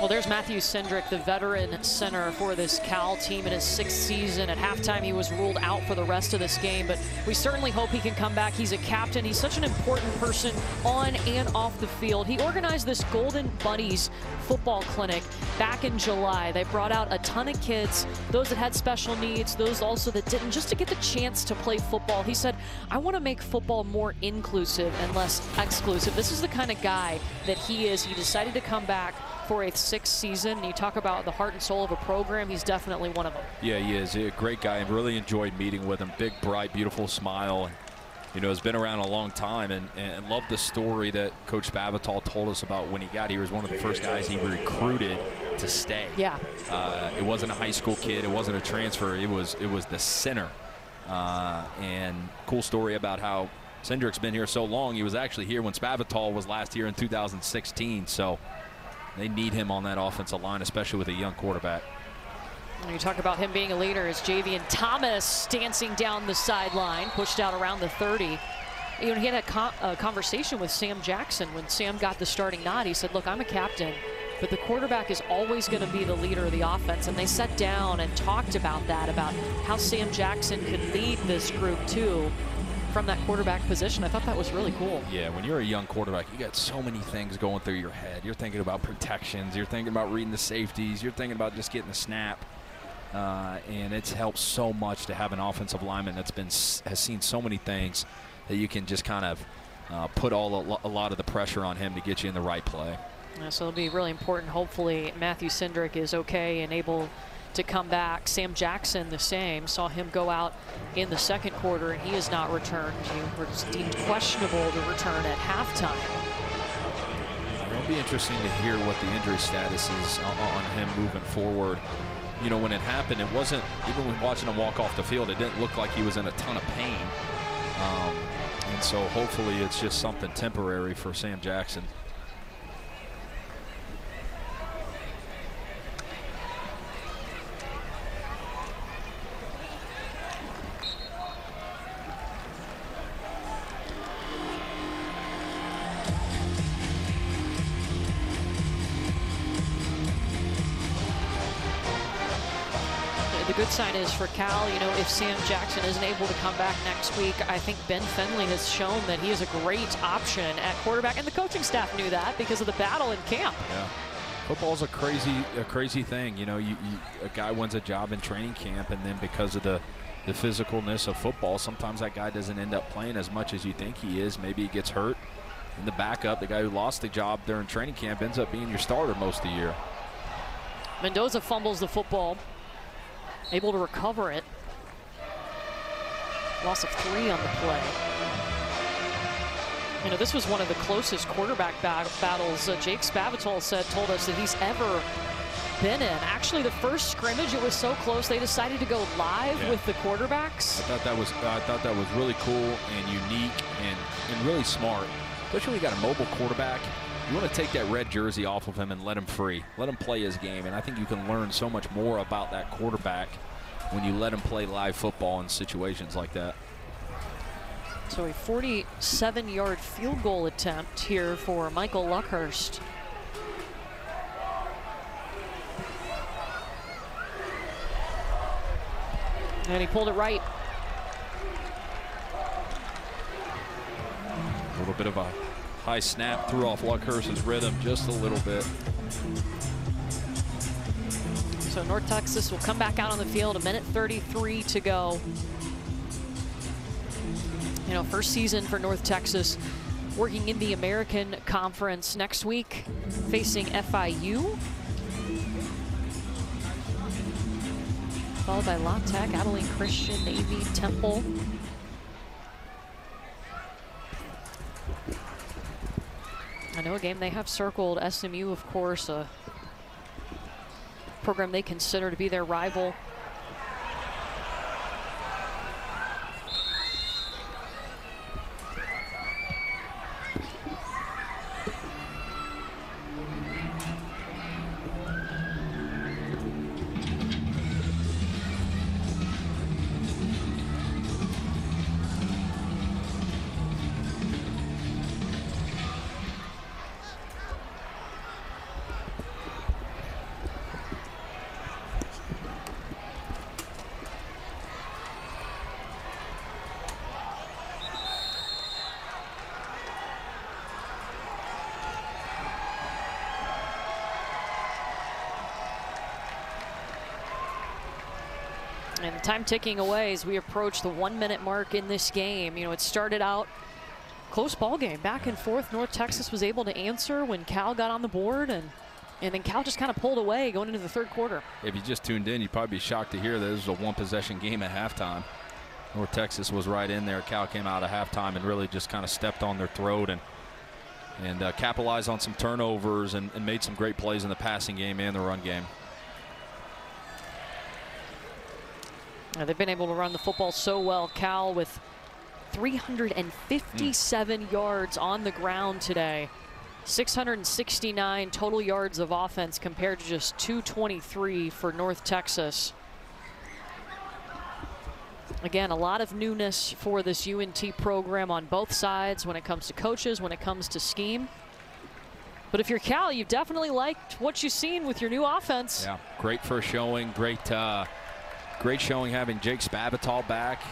Well, there's Matthew Cindric, the veteran center for this Cal team in his sixth season. At halftime, he was ruled out for the rest of this game, but we certainly hope he can come back. He's a captain. He's such an important person on and off the field. He organized this Golden Buddies football clinic back in July. They brought out a ton of kids, those that had special needs, those also that didn't, just to get the chance to play football. He said, I want to make football more inclusive and less exclusive. This is the kind of guy that he is. He decided to come back for a sixth season. You talk about the heart and soul of a program, he's definitely one of them. Yeah, he is. He's a great guy. I've really enjoyed meeting with him. Big, bright, beautiful smile. And, you know, has been around a long time and loved the story that Coach Spavital told us about when he got here. He was one of the first guys he recruited to stay. Yeah. It wasn't a high school kid. It wasn't a transfer. It was the center. And cool story about how Cindric's been here so long. He was actually here when Spavital was last here in 2016. So they need him on that offensive line, especially with a young quarterback. When you talk about him being a leader, is Javian Thomas dancing down the sideline, pushed out around the 30. You know, he had a conversation with Sam Jackson when Sam got the starting nod. He said, look, I'm a captain, but the quarterback is always going to be the leader of the offense. And they sat down and talked about that, about how Sam Jackson could lead this group too from that quarterback position. I thought that was really cool. Yeah, when you're a young quarterback, you got so many things going through your head. You're thinking about protections. You're thinking about reading the safeties. You're thinking about just getting the snap. And it's helped so much to have an offensive lineman that's has seen so many things that you can just kind of put a lot of the pressure on him to get you in the right play. Yeah, so it'll be really important. Hopefully Matthew Cindric is okay and able to come back. Sam Jackson the same. Saw him go out in the second quarter, and he has not returned. He was deemed questionable to return at halftime. It'll be interesting to hear what the injury status is on him moving forward. You know, when it happened, it wasn't, even when watching him walk off the field, it didn't look like he was in a ton of pain. And so hopefully it's just something temporary for Sam Jackson. Good sign is for Cal, you know, if Sam Jackson isn't able to come back next week, I think Ben Finley has shown that he is a great option at quarterback, and the coaching staff knew that because of the battle in camp. Yeah, football's a crazy thing. You know, a guy wins a job in training camp, and then because of the physicalness of football, sometimes that guy doesn't end up playing as much as you think he is. Maybe he gets hurt, and the backup, the guy who lost the job during training camp, ends up being your starter most of the year. Mendoza fumbles the football. Able to recover it. Loss of 3 on the play. You know, this was one of the closest quarterback battles Jake Spavital told us that he's ever been in. Actually, the first scrimmage, it was so close they decided to go live with the quarterbacks. I thought that was really cool and unique and really smart. Especially when you got a mobile quarterback, you want to take that red jersey off of him and let him free. Let him play his game. And I think you can learn so much more about that quarterback when you let him play live football in situations like that. So a 47-yard field goal attempt here for Michael Luckhurst. And he pulled it right. A little bit of a high snap, threw off Luckhurst's rhythm just a little bit. So North Texas will come back out on the field, 1:33 to go. You know, first season for North Texas, working in the American Conference. Next week, facing FIU. Followed by La Tech, Abilene Christian, Navy, Temple. I know a game they have circled, SMU, of course, a program they consider to be their rival. Johnson, and the time ticking away as we approach the 1 minute mark in this game. You know, it started out close ball game, back and forth. North Texas was able to answer when Cal got on the board, and then Cal just kind of pulled away going into the third quarter. If you just tuned in, you'd probably be shocked to hear that this was a one-possession game at halftime. North Texas was right in there. Cal came out at halftime and really just kind of stepped on their throat and capitalized on some turnovers and made some great plays in the passing game and the run game. Now they've been able to run the football so well, Cal, with 357 yards on the ground today. 669 total yards of offense compared to just 223 for North Texas. Again, a lot of newness for this UNT program on both sides when it comes to coaches, when it comes to scheme. But if you're Cal, you've definitely liked what you've seen with your new offense. Yeah, great first showing, great showing having Jake Spavital back.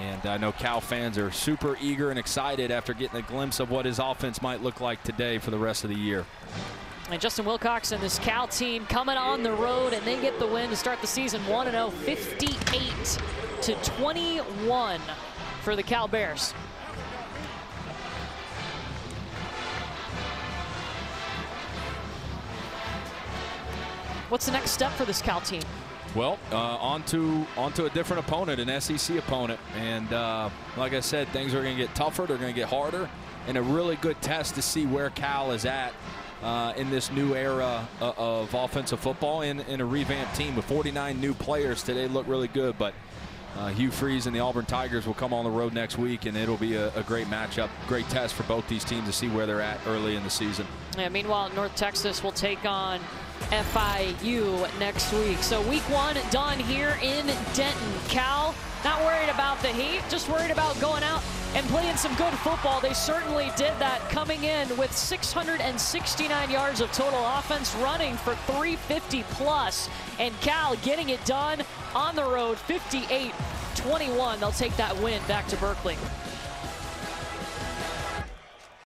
And I know Cal fans are super eager and excited after getting a glimpse of what his offense might look like today for the rest of the year. And Justin Wilcox and this Cal team coming on the road, and they get the win to start the season 1-0, 58-21 for the Cal Bears. What's the next step for this Cal team? Well, onto a different opponent, an SEC opponent. And like I said, things are going to get tougher. They're going to get harder. And a really good test to see where Cal is at in this new era of offensive football and in a revamped team with 49 new players today. Look really good. But Hugh Freeze and the Auburn Tigers will come on the road next week, and it'll be a great matchup, great test for both these teams to see where they're at early in the season. Yeah, meanwhile, North Texas will take on FIU next week. So week one done here in Denton. Cal not worried about the heat, just worried about going out and playing some good football. They certainly did that, coming in with 669 yards of total offense, running for 350 plus, and Cal getting it done on the road, 58-21. They'll take that win back to Berkeley.